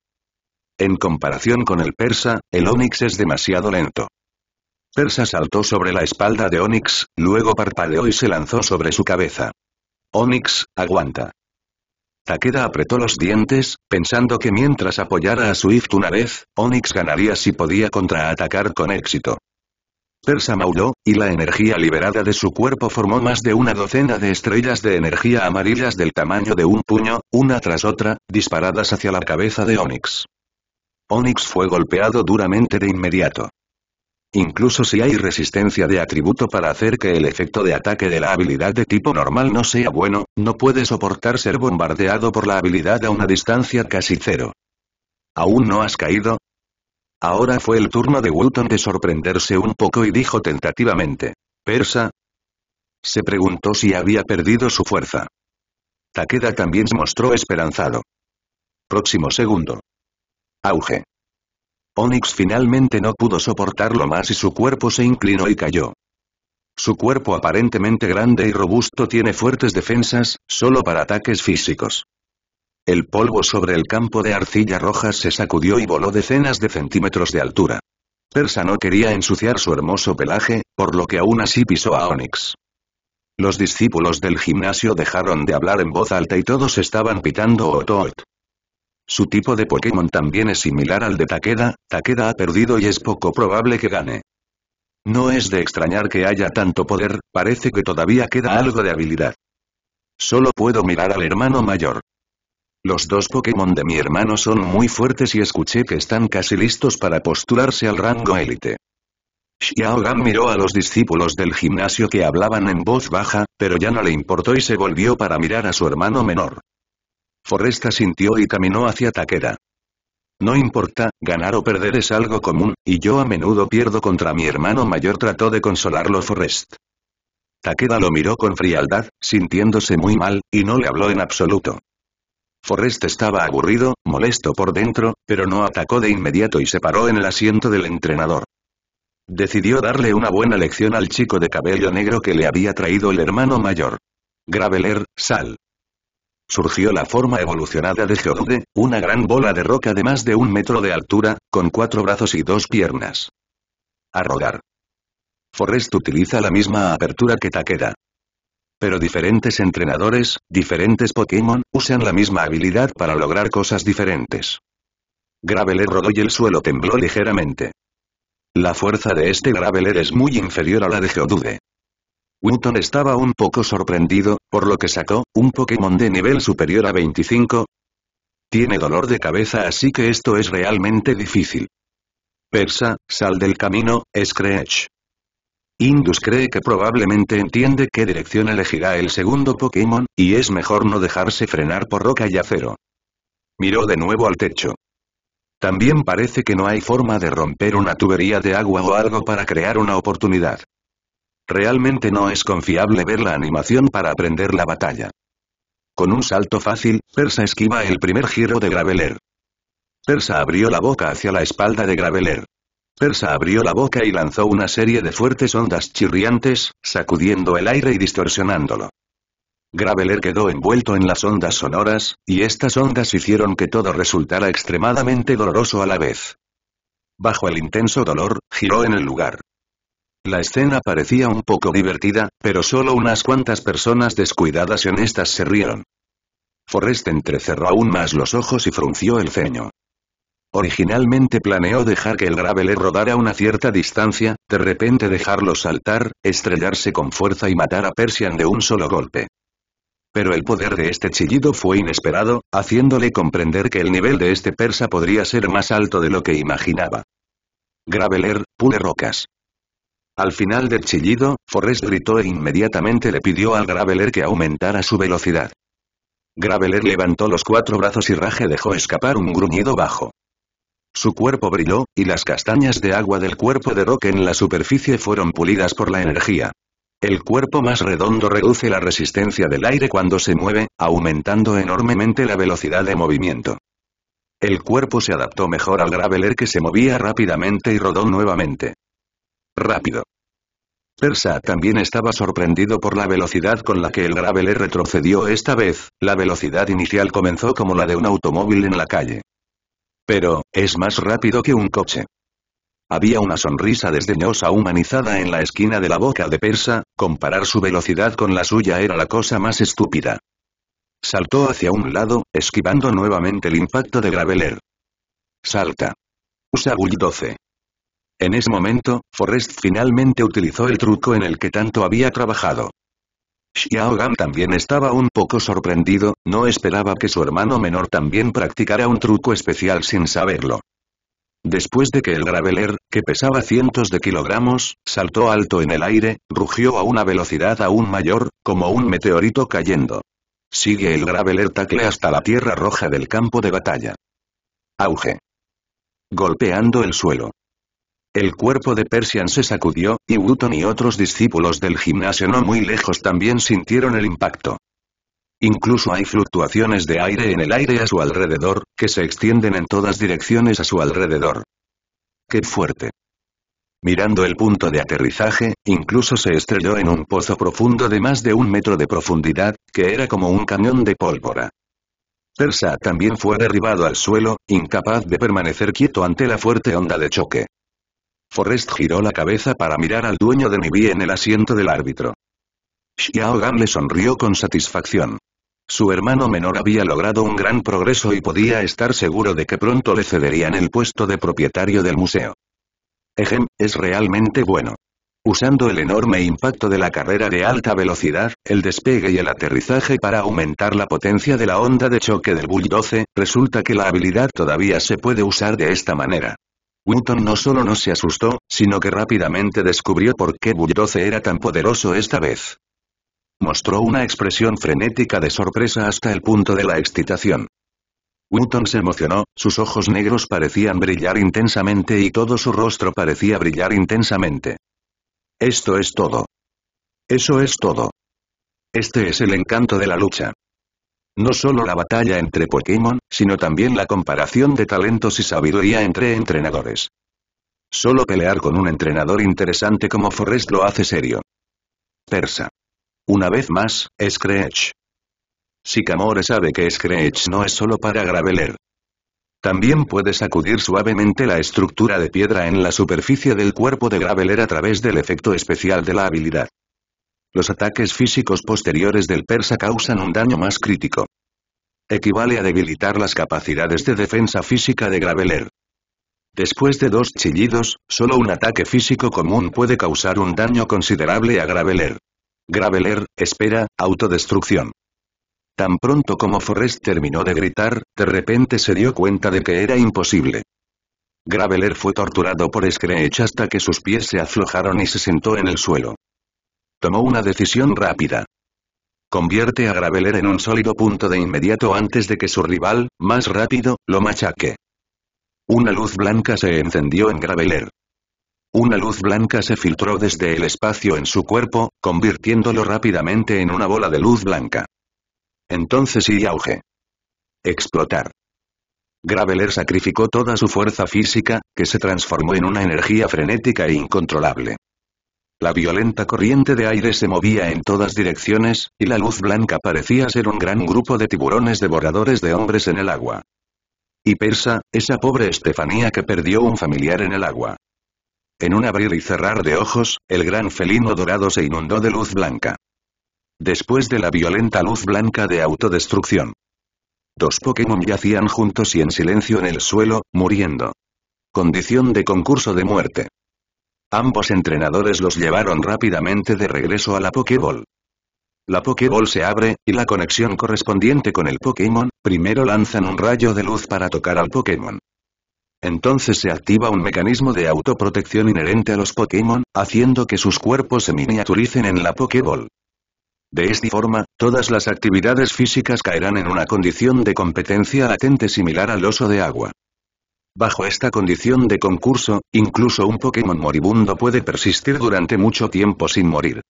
En comparación con el persa, el Onix es demasiado lento. Persa saltó sobre la espalda de Onix, luego parpadeó y se lanzó sobre su cabeza. Onix, aguanta. Takeda apretó los dientes, pensando que mientras apoyara a Swift una vez, Onix ganaría si podía contraatacar con éxito. Persa maulló, y la energía liberada de su cuerpo formó más de una docena de estrellas de energía amarillas del tamaño de un puño, una tras otra, disparadas hacia la cabeza de Onix. Onix fue golpeado duramente de inmediato. Incluso si hay resistencia de atributo para hacer que el efecto de ataque de la habilidad de tipo normal no sea bueno, no puede soportar ser bombardeado por la habilidad a una distancia casi cero. ¿Aún no has caído? Ahora fue el turno de Wootton de sorprenderse un poco y dijo tentativamente. ¿Persa? Se preguntó si había perdido su fuerza. Takeda también se mostró esperanzado. Próximo segundo. Auge. Onix finalmente no pudo soportarlo más y su cuerpo se inclinó y cayó. Su cuerpo aparentemente grande y robusto tiene fuertes defensas, solo para ataques físicos. El polvo sobre el campo de arcilla roja se sacudió y voló decenas de centímetros de altura. Persa no quería ensuciar su hermoso pelaje, por lo que aún así pisó a Onix. Los discípulos del gimnasio dejaron de hablar en voz alta y todos estaban pitando ot-ot. Su tipo de Pokémon también es similar al de Takeda, Takeda ha perdido y es poco probable que gane. No es de extrañar que haya tanto poder, parece que todavía queda algo de habilidad. Solo puedo mirar al hermano mayor. Los dos Pokémon de mi hermano son muy fuertes y escuché que están casi listos para postularse al rango élite. Xiao Gan miró a los discípulos del gimnasio que hablaban en voz baja, pero ya no le importó y se volvió para mirar a su hermano menor. Forrest asintió y caminó hacia Takeda. No importa, ganar o perder es algo común, y yo a menudo pierdo contra mi hermano mayor, trató de consolarlo Forrest. Takeda lo miró con frialdad, sintiéndose muy mal, y no le habló en absoluto. Forrest estaba aburrido, molesto por dentro, pero no atacó de inmediato y se paró en el asiento del entrenador. Decidió darle una buena lección al chico de cabello negro que le había traído el hermano mayor. Graveler, sal. surgió la forma evolucionada de Geodude, una gran bola de roca de más de 1 metro de altura, con 4 brazos y 2 piernas. A rodar. Forrest utiliza la misma apertura que Takeda. Pero diferentes entrenadores, diferentes Pokémon, usan la misma habilidad para lograr cosas diferentes. Graveler rodó y el suelo tembló ligeramente. La fuerza de este Graveler es muy inferior a la de Geodude. Newton estaba un poco sorprendido, por lo que sacó un Pokémon de nivel superior a 25. Tiene dolor de cabeza, así que esto es realmente difícil. Persa, sal del camino, Screech. Indus cree que probablemente entiende qué dirección elegirá el segundo Pokémon, y es mejor no dejarse frenar por roca y acero. Miró de nuevo al techo. También parece que no hay forma de romper una tubería de agua o algo para crear una oportunidad. Realmente no es confiable ver la animación para aprender la batalla. Con un salto fácil, Persa esquiva el primer giro de Graveler. Persa abrió la boca hacia la espalda de Graveler. Persa abrió la boca y lanzó una serie de fuertes ondas chirriantes, sacudiendo el aire y distorsionándolo. Graveler quedó envuelto en las ondas sonoras, y estas ondas hicieron que todo resultara extremadamente doloroso a la vez. Bajo el intenso dolor, giró en el lugar. La escena parecía un poco divertida, pero solo unas cuantas personas descuidadas y honestas se rieron. Forrest entrecerró aún más los ojos y frunció el ceño. Originalmente planeó dejar que el Graveler rodara a una cierta distancia, de repente dejarlo saltar, estrellarse con fuerza y matar a Persian de un solo golpe. Pero el poder de este chillido fue inesperado, haciéndole comprender que el nivel de este persa podría ser más alto de lo que imaginaba. Graveler, pule rocas. Al final del chillido, Forrest gritó e inmediatamente le pidió al Graveler que aumentara su velocidad. Graveler levantó los 4 brazos y Rage dejó escapar un gruñido bajo. Su cuerpo brilló, y las castañas de agua del cuerpo de roca en la superficie fueron pulidas por la energía. El cuerpo más redondo reduce la resistencia del aire cuando se mueve, aumentando enormemente la velocidad de movimiento. El cuerpo se adaptó mejor al Graveler que se movía rápidamente y rodó nuevamente. Rápido. Persa también estaba sorprendido por la velocidad con la que el Graveler retrocedió esta vez, la velocidad inicial comenzó como la de un automóvil en la calle. Pero, es más rápido que un coche. Había una sonrisa desdeñosa humanizada en la esquina de la boca de Persa, comparar su velocidad con la suya era la cosa más estúpida. Saltó hacia un lado, esquivando nuevamente el impacto de Graveler. Salta. Usa Bull 12. En ese momento, Forrest finalmente utilizó el truco en el que tanto había trabajado. Xiao Gan también estaba un poco sorprendido, no esperaba que su hermano menor también practicara un truco especial sin saberlo. Después de que el Graveler, que pesaba cientos de kilogramos, saltó alto en el aire, rugió a una velocidad aún mayor, como un meteorito cayendo. Sigue el Graveler tacle hasta la tierra roja del campo de batalla. Auge. Golpeando el suelo. El cuerpo de Persian se sacudió, y Wooton y otros discípulos del gimnasio no muy lejos también sintieron el impacto. Incluso hay fluctuaciones de aire en el aire a su alrededor, que se extienden en todas direcciones a su alrededor. ¡Qué fuerte! Mirando el punto de aterrizaje, incluso se estrelló en un pozo profundo de más de 1 metro de profundidad, que era como un cañón de pólvora. Persa también fue derribado al suelo, incapaz de permanecer quieto ante la fuerte onda de choque. Forrest giró la cabeza para mirar al dueño de Nibi en el asiento del árbitro. Xiao Gan le sonrió con satisfacción. Su hermano menor había logrado un gran progreso y podía estar seguro de que pronto le cederían el puesto de propietario del museo. Ejem, es realmente bueno. Usando el enorme impacto de la carrera de alta velocidad, el despegue y el aterrizaje para aumentar la potencia de la onda de choque del Bull 12, resulta que la habilidad todavía se puede usar de esta manera. Newton no solo no se asustó, sino que rápidamente descubrió por qué Bull 12 era tan poderoso esta vez. Mostró una expresión frenética de sorpresa hasta el punto de la excitación. Newton se emocionó, sus ojos negros parecían brillar intensamente y todo su rostro parecía brillar intensamente. Esto es todo. Eso es todo. Este es el encanto de la lucha. No solo la batalla entre Pokémon, sino también la comparación de talentos y sabiduría entre entrenadores. Solo pelear con un entrenador interesante como Forrest lo hace serio. Persa. Una vez más, Screech. Sycamore sabe que Screech no es solo para Graveler. También puede sacudir suavemente la estructura de piedra en la superficie del cuerpo de Graveler a través del efecto especial de la habilidad. Los ataques físicos posteriores del persa causan un daño más crítico. Equivale a debilitar las capacidades de defensa física de Graveler. Después de 2 chillidos, solo un ataque físico común puede causar un daño considerable a Graveler. Graveler, espera, autodestrucción. Tan pronto como Forrest terminó de gritar, de repente se dio cuenta de que era imposible. Graveler fue torturado por Screech hasta que sus pies se aflojaron y se sentó en el suelo. Tomó una decisión rápida. Convierte a Graveler en un sólido punto de inmediato antes de que su rival, más rápido, lo machaque. Una luz blanca se encendió en Graveler. Una luz blanca se filtró desde el espacio en su cuerpo, convirtiéndolo rápidamente en una bola de luz blanca. Entonces y auge. Explotar. Graveler sacrificó toda su fuerza física, que se transformó en una energía frenética e incontrolable. La violenta corriente de aire se movía en todas direcciones, y la luz blanca parecía ser un gran grupo de tiburones devoradores de hombres en el agua. Y Persa, esa pobre Estefanía que perdió un familiar en el agua. En un abrir y cerrar de ojos, el gran felino dorado se inundó de luz blanca. Después de la violenta luz blanca de autodestrucción. 2 Pokémon yacían juntos y en silencio en el suelo, muriendo. Condición de concurso de muerte. Ambos entrenadores los llevaron rápidamente de regreso a la Pokéball. La Pokéball se abre, y la conexión correspondiente con el Pokémon, primero lanzan un rayo de luz para tocar al Pokémon. Entonces se activa un mecanismo de autoprotección inherente a los Pokémon, haciendo que sus cuerpos se miniaturicen en la Pokéball. De esta forma, todas las actividades físicas caerán en una condición de competencia latente similar al oso de agua. Bajo esta condición de concurso, incluso un Pokémon moribundo puede persistir durante mucho tiempo sin morir.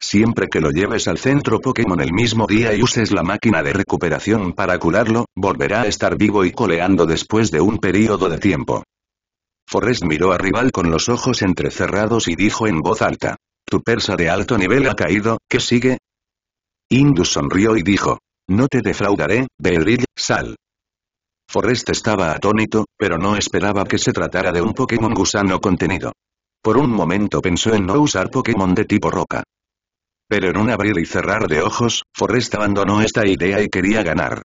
Siempre que lo lleves al centro Pokémon el mismo día y uses la máquina de recuperación para curarlo, volverá a estar vivo y coleando después de un período de tiempo. Forrest miró a Rival con los ojos entrecerrados y dijo en voz alta. Tu persa de alto nivel ha caído, ¿qué sigue? Indus sonrió y dijo. No te defraudaré, Beedrill, sal. Forrest estaba atónito, pero no esperaba que se tratara de un Pokémon gusano contenido. Por un momento pensó en no usar Pokémon de tipo roca. Pero en un abrir y cerrar de ojos, Forrest abandonó esta idea y quería ganar.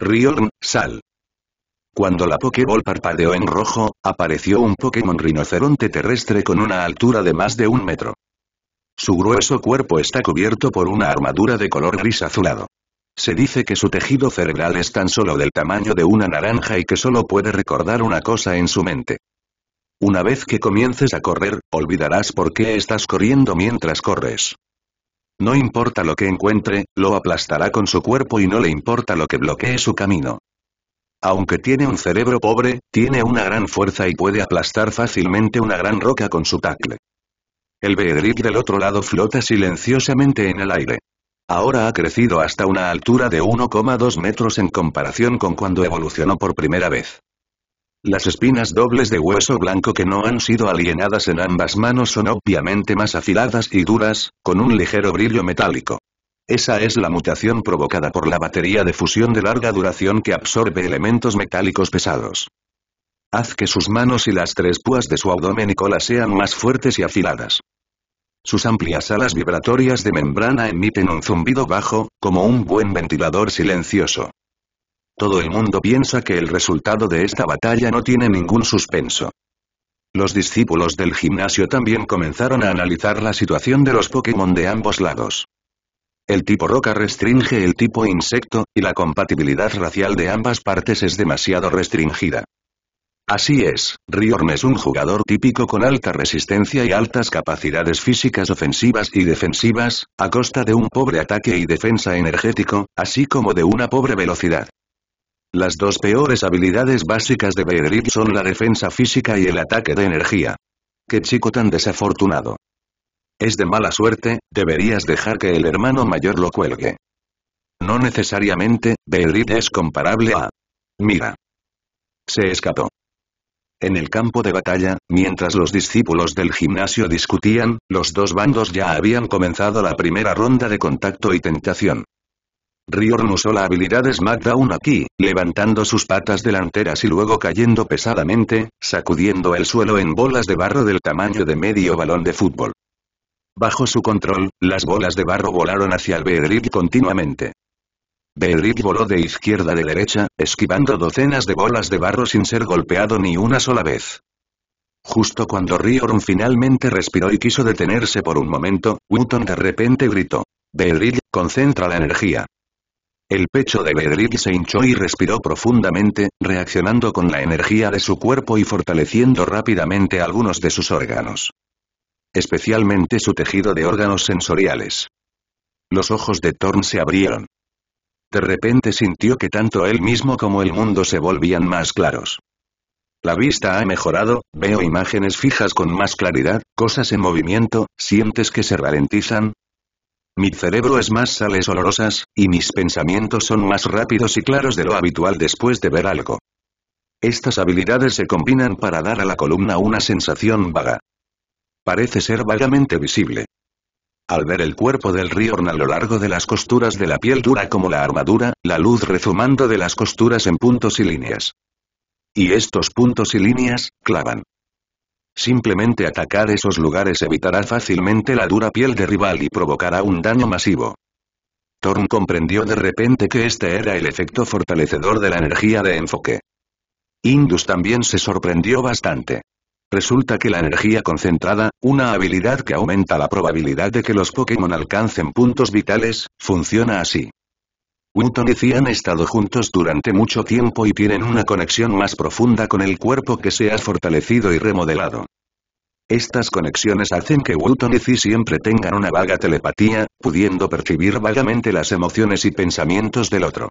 Riolm, sal. Cuando la Pokéball parpadeó en rojo, apareció un Pokémon rinoceronte terrestre con una altura de más de 1 metro. Su grueso cuerpo está cubierto por una armadura de color gris azulado. Se dice que su tejido cerebral es tan solo del tamaño de una naranja y que solo puede recordar una cosa en su mente. Una vez que comiences a correr, olvidarás por qué estás corriendo mientras corres. No importa lo que encuentre, lo aplastará con su cuerpo y no le importa lo que bloquee su camino. Aunque tiene un cerebro pobre, tiene una gran fuerza y puede aplastar fácilmente una gran roca con su tacle. El Beedrill del otro lado flota silenciosamente en el aire. Ahora ha crecido hasta una altura de 1,2 metros en comparación con cuando evolucionó por primera vez. Las espinas dobles de hueso blanco que no han sido alienadas en ambas manos son obviamente más afiladas y duras, con un ligero brillo metálico. Esa es la mutación provocada por la batería de fusión de larga duración que absorbe elementos metálicos pesados. Haz que sus manos y las 3 púas de su abdomen y cola sean más fuertes y afiladas. Sus amplias alas vibratorias de membrana emiten un zumbido bajo, como un buen ventilador silencioso. Todo el mundo piensa que el resultado de esta batalla no tiene ningún suspenso. Los discípulos del gimnasio también comenzaron a analizar la situación de los Pokémon de ambos lados. El tipo roca restringe el tipo insecto, y la compatibilidad racial de ambas partes es demasiado restringida. Así es, Riorm es un jugador típico con alta resistencia y altas capacidades físicas ofensivas y defensivas, a costa de un pobre ataque y defensa energético, así como de una pobre velocidad. Las 2 peores habilidades básicas de Beedrill son la defensa física y el ataque de energía. ¡Qué chico tan desafortunado! Es de mala suerte, deberías dejar que el hermano mayor lo cuelgue. No necesariamente, Beedrill es comparable a... Mira. Se escapó. En el campo de batalla, mientras los discípulos del gimnasio discutían, los 2 bandos ya habían comenzado la primera ronda de contacto y tentación. Ryorn usó la habilidad Smackdown aquí, levantando sus patas delanteras y luego cayendo pesadamente, sacudiendo el suelo en bolas de barro del tamaño de medio balón de fútbol. Bajo su control, las bolas de barro volaron hacia el Beedrill continuamente. Beedrill voló de izquierda a derecha, esquivando docenas de bolas de barro sin ser golpeado ni una sola vez. Justo cuando Ryorn finalmente respiró y quiso detenerse por un momento, Wooton de repente gritó: «Beedrill, concentra la energía». El pecho de Beedrill se hinchó y respiró profundamente, reaccionando con la energía de su cuerpo y fortaleciendo rápidamente algunos de sus órganos. Especialmente su tejido de órganos sensoriales. Los ojos de Thorn se abrieron. De repente sintió que tanto él mismo como el mundo se volvían más claros. La vista ha mejorado, veo imágenes fijas con más claridad, cosas en movimiento, ¿sientes que se ralentizan? Mi cerebro es más sales olorosas, y mis pensamientos son más rápidos y claros de lo habitual después de ver algo. Estas habilidades se combinan para dar a la columna una sensación vaga. Parece ser vagamente visible. Al ver el cuerpo del Ryorn a lo largo de las costuras de la piel dura como la armadura, la luz rezumando de las costuras en puntos y líneas. Y estos puntos y líneas, clavan. Simplemente atacar esos lugares evitará fácilmente la dura piel de rival y provocará un daño masivo. Thorn comprendió de repente que este era el efecto fortalecedor de la energía de enfoque. Indus también se sorprendió bastante. Resulta que la energía concentrada, una habilidad que aumenta la probabilidad de que los Pokémon alcancen puntos vitales, funciona así. Wooton y Zi han estado juntos durante mucho tiempo y tienen una conexión más profunda con el cuerpo que se ha fortalecido y remodelado. Estas conexiones hacen que Wooton y Zi siempre tengan una vaga telepatía, pudiendo percibir vagamente las emociones y pensamientos del otro.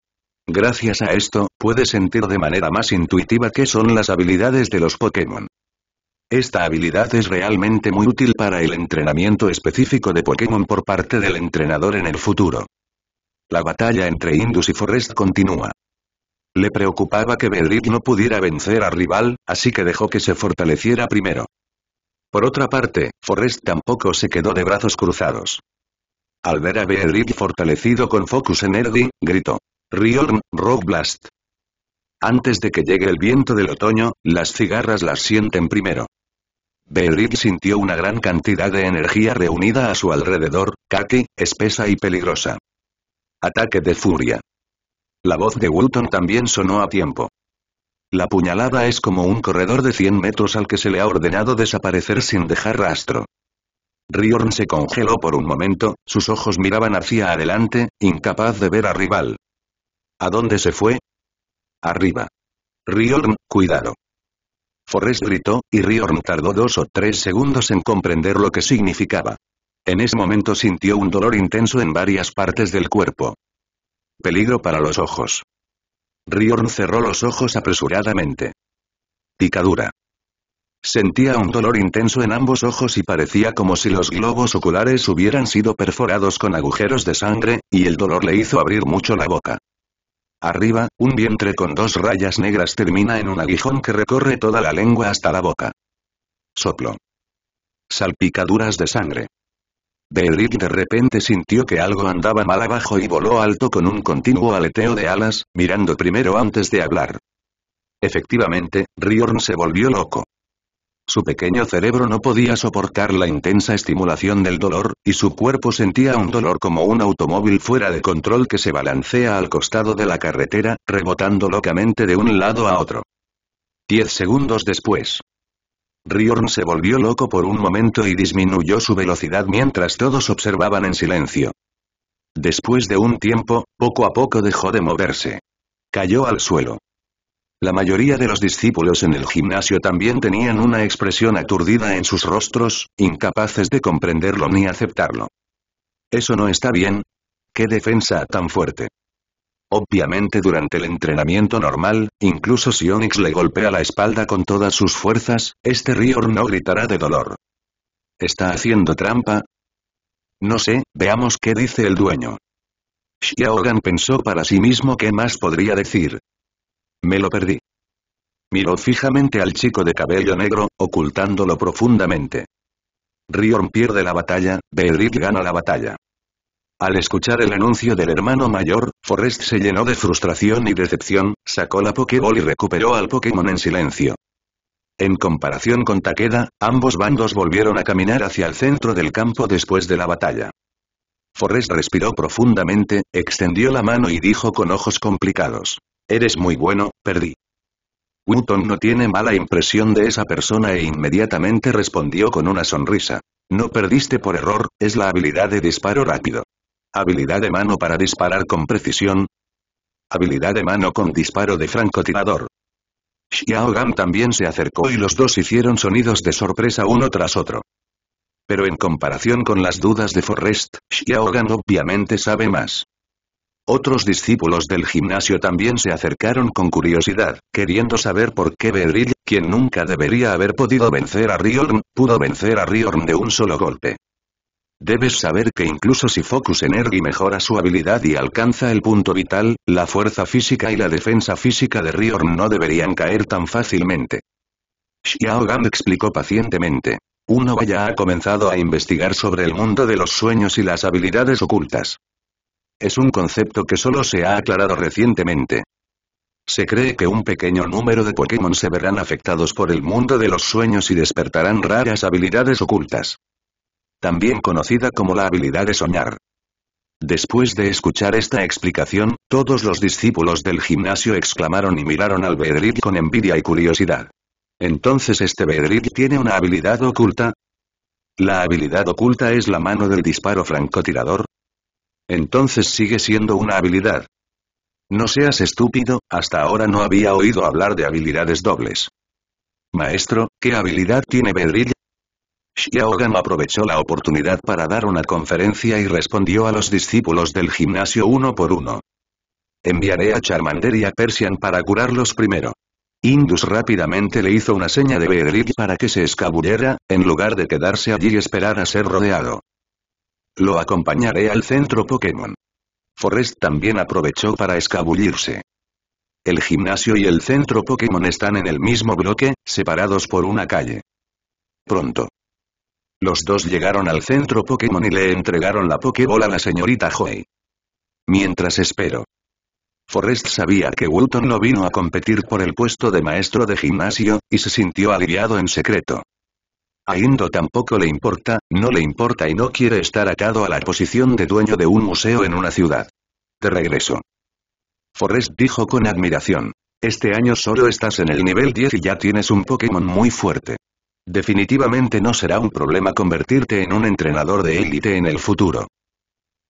Gracias a esto, puede sentir de manera más intuitiva qué son las habilidades de los Pokémon. Esta habilidad es realmente muy útil para el entrenamiento específico de Pokémon por parte del entrenador en el futuro. La batalla entre Indus y Forest continúa. Le preocupaba que Beedrill no pudiera vencer al rival, así que dejó que se fortaleciera primero. Por otra parte, Forest tampoco se quedó de brazos cruzados. Al ver a Beedrill fortalecido con Focus Energy, gritó: «Ryorn, Rock Blast». Antes de que llegue el viento del otoño, las cigarras las sienten primero. Beedrill sintió una gran cantidad de energía reunida a su alrededor, caqui, espesa y peligrosa. Ataque de furia. La voz de Wooton también sonó a tiempo. La puñalada es como un corredor de 100 metros al que se le ha ordenado desaparecer sin dejar rastro. Ryorn se congeló por un momento, sus ojos miraban hacia adelante, incapaz de ver al rival. ¿A dónde se fue? Arriba. Ryorn, cuidado. Forrest gritó, y Ryorn tardó 2 o 3 segundos en comprender lo que significaba. En ese momento sintió un dolor intenso en varias partes del cuerpo. Peligro para los ojos. Ryorn cerró los ojos apresuradamente. Picadura. Sentía un dolor intenso en ambos ojos y parecía como si los globos oculares hubieran sido perforados con agujeros de sangre, y el dolor le hizo abrir mucho la boca. Arriba, un vientre con 2 rayas negras termina en un aguijón que recorre toda la lengua hasta la boca. Soplo. Salpicaduras de sangre. Beedrill de repente sintió que algo andaba mal abajo y voló alto con un continuo aleteo de alas, mirando primero antes de hablar. Efectivamente, Ryorn se volvió loco. Su pequeño cerebro no podía soportar la intensa estimulación del dolor, y su cuerpo sentía un dolor como un automóvil fuera de control que se balancea al costado de la carretera, rebotando locamente de un lado a otro. 10 segundos después. Ryorn se volvió loco por un momento y disminuyó su velocidad mientras todos observaban en silencio. Después de un tiempo, poco a poco dejó de moverse. Cayó al suelo. La mayoría de los discípulos en el gimnasio también tenían una expresión aturdida en sus rostros, incapaces de comprenderlo ni aceptarlo. ¿Eso no está bien? ¿Qué defensa tan fuerte? Obviamente durante el entrenamiento normal, incluso si Onix le golpea la espalda con todas sus fuerzas, este Ryorn no gritará de dolor. ¿Está haciendo trampa? No sé, veamos qué dice el dueño. Xiaogan pensó para sí mismo qué más podría decir. Me lo perdí. Miró fijamente al chico de cabello negro, ocultándolo profundamente. Ryorn pierde la batalla, Beedrill gana la batalla. Al escuchar el anuncio del hermano mayor, Forrest se llenó de frustración y decepción, sacó la Pokéball y recuperó al Pokémon en silencio. En comparación con Takeda, ambos bandos volvieron a caminar hacia el centro del campo después de la batalla. Forrest respiró profundamente, extendió la mano y dijo con ojos complicados: «Eres muy bueno, perdí». Newton no tiene mala impresión de esa persona e inmediatamente respondió con una sonrisa: «No perdiste por error, es la habilidad de disparo rápido». Habilidad de mano para disparar con precisión. Habilidad de mano con disparo de francotirador. Xiao Gan también se acercó y los dos hicieron sonidos de sorpresa uno tras otro. Pero en comparación con las dudas de Forrest, Xiao Gan obviamente sabe más. Otros discípulos del gimnasio también se acercaron con curiosidad, queriendo saber por qué Beedrill, quien nunca debería haber podido vencer a Rhyhorn, pudo vencer a Rhyhorn de un solo golpe. Debes saber que incluso si Focus Energy mejora su habilidad y alcanza el punto vital, la fuerza física y la defensa física de Rhyhorn no deberían caer tan fácilmente. Xiao Gan explicó pacientemente. Uno ya ha comenzado a investigar sobre el mundo de los sueños y las habilidades ocultas. Es un concepto que solo se ha aclarado recientemente. Se cree que un pequeño número de Pokémon se verán afectados por el mundo de los sueños y despertarán raras habilidades ocultas, también conocida como la habilidad de soñar. Después de escuchar esta explicación, todos los discípulos del gimnasio exclamaron y miraron al Beedrill con envidia y curiosidad. ¿Entonces este Beedrill tiene una habilidad oculta? ¿La habilidad oculta es la mano del disparo francotirador? Entonces sigue siendo una habilidad. No seas estúpido, hasta ahora no había oído hablar de habilidades dobles. Maestro, ¿qué habilidad tiene Beedrill? Xiao Gan aprovechó la oportunidad para dar una conferencia y respondió a los discípulos del gimnasio uno por uno. Enviaré a Charmander y a Persian para curarlos primero. Indus rápidamente le hizo una seña de Beedrill para que se escabullera, en lugar de quedarse allí y esperar a ser rodeado. Lo acompañaré al centro Pokémon. Forrest también aprovechó para escabullirse. El gimnasio y el centro Pokémon están en el mismo bloque, separados por una calle. Pronto. Los dos llegaron al centro Pokémon y le entregaron la Pokébola a la señorita Joy. Mientras espero. Forrest sabía que Wootton no vino a competir por el puesto de maestro de gimnasio, y se sintió aliviado en secreto. A Indo tampoco le importa, no le importa y no quiere estar atado a la posición de dueño de un museo en una ciudad. De regreso. Forrest dijo con admiración. Este año solo estás en el nivel 10 y ya tienes un Pokémon muy fuerte. Definitivamente no será un problema convertirte en un entrenador de élite en el futuro.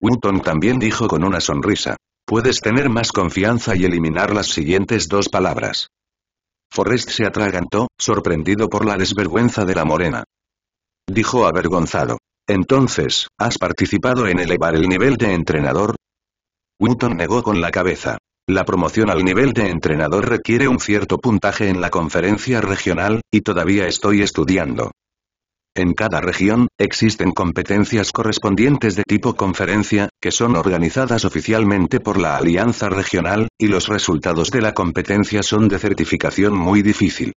Wootton también dijo con una sonrisa. Puedes tener más confianza y eliminar las siguientes dos palabras. Forrest se atragantó, sorprendido por la desvergüenza de la morena. Dijo avergonzado. Entonces, ¿has participado en elevar el nivel de entrenador? Wootton negó con la cabeza. La promoción al nivel de entrenador requiere un cierto puntaje en la conferencia regional, y todavía estoy estudiando. En cada región, existen competencias correspondientes de tipo conferencia, que son organizadas oficialmente por la Alianza Regional, y los resultados de la competencia son de certificación muy difícil.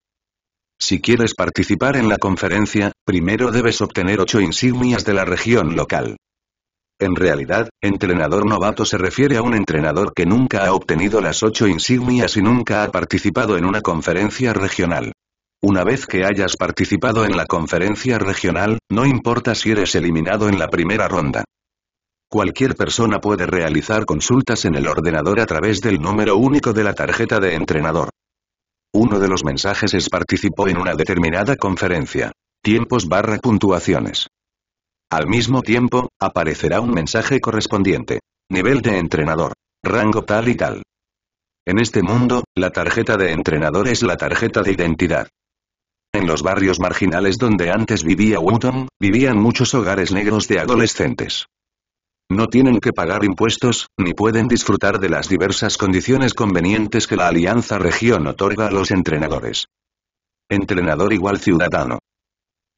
Si quieres participar en la conferencia, primero debes obtener 8 insignias de la región local. En realidad, entrenador novato se refiere a un entrenador que nunca ha obtenido las 8 insignias y nunca ha participado en una conferencia regional. Una vez que hayas participado en la conferencia regional, no importa si eres eliminado en la primera ronda. Cualquier persona puede realizar consultas en el ordenador a través del número único de la tarjeta de entrenador. Uno de los mensajes es participó en una determinada conferencia. Tiempos/puntuaciones. Al mismo tiempo, aparecerá un mensaje correspondiente. Nivel de entrenador. Rango tal y tal. En este mundo, la tarjeta de entrenador es la tarjeta de identidad. En los barrios marginales donde antes vivía Wootton, vivían muchos hogares negros de adolescentes. No tienen que pagar impuestos, ni pueden disfrutar de las diversas condiciones convenientes que la Alianza Región otorga a los entrenadores. Entrenador igual ciudadano.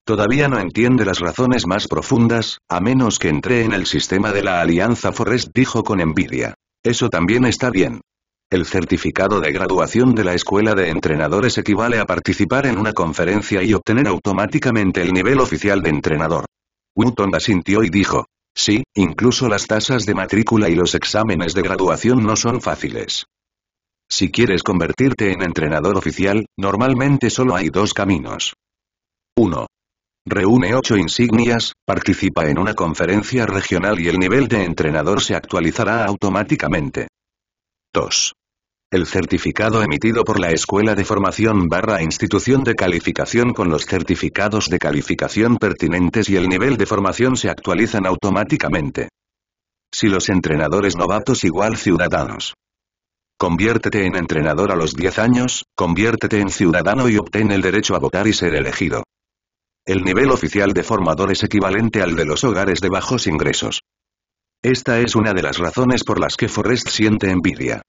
Todavía no entiende las razones más profundas, a menos que entre en el sistema de la Alianza. Forrest dijo con envidia. Eso también está bien. El certificado de graduación de la escuela de entrenadores equivale a participar en una conferencia y obtener automáticamente el nivel oficial de entrenador. Wootton asintió y dijo. Sí, incluso las tasas de matrícula y los exámenes de graduación no son fáciles. Si quieres convertirte en entrenador oficial, normalmente solo hay dos caminos. 1. Reúne 8 insignias, participa en una conferencia regional y el nivel de entrenador se actualizará automáticamente. 2. El certificado emitido por la Escuela de Formación / Institución de Calificación con los certificados de calificación pertinentes y el nivel de formación se actualizan automáticamente. Si los entrenadores novatos = ciudadanos. Conviértete en entrenador a los 10 años, conviértete en ciudadano y obtén el derecho a votar y ser elegido. El nivel oficial de formador es equivalente al de los hogares de bajos ingresos. Esta es una de las razones por las que Forrest siente envidia.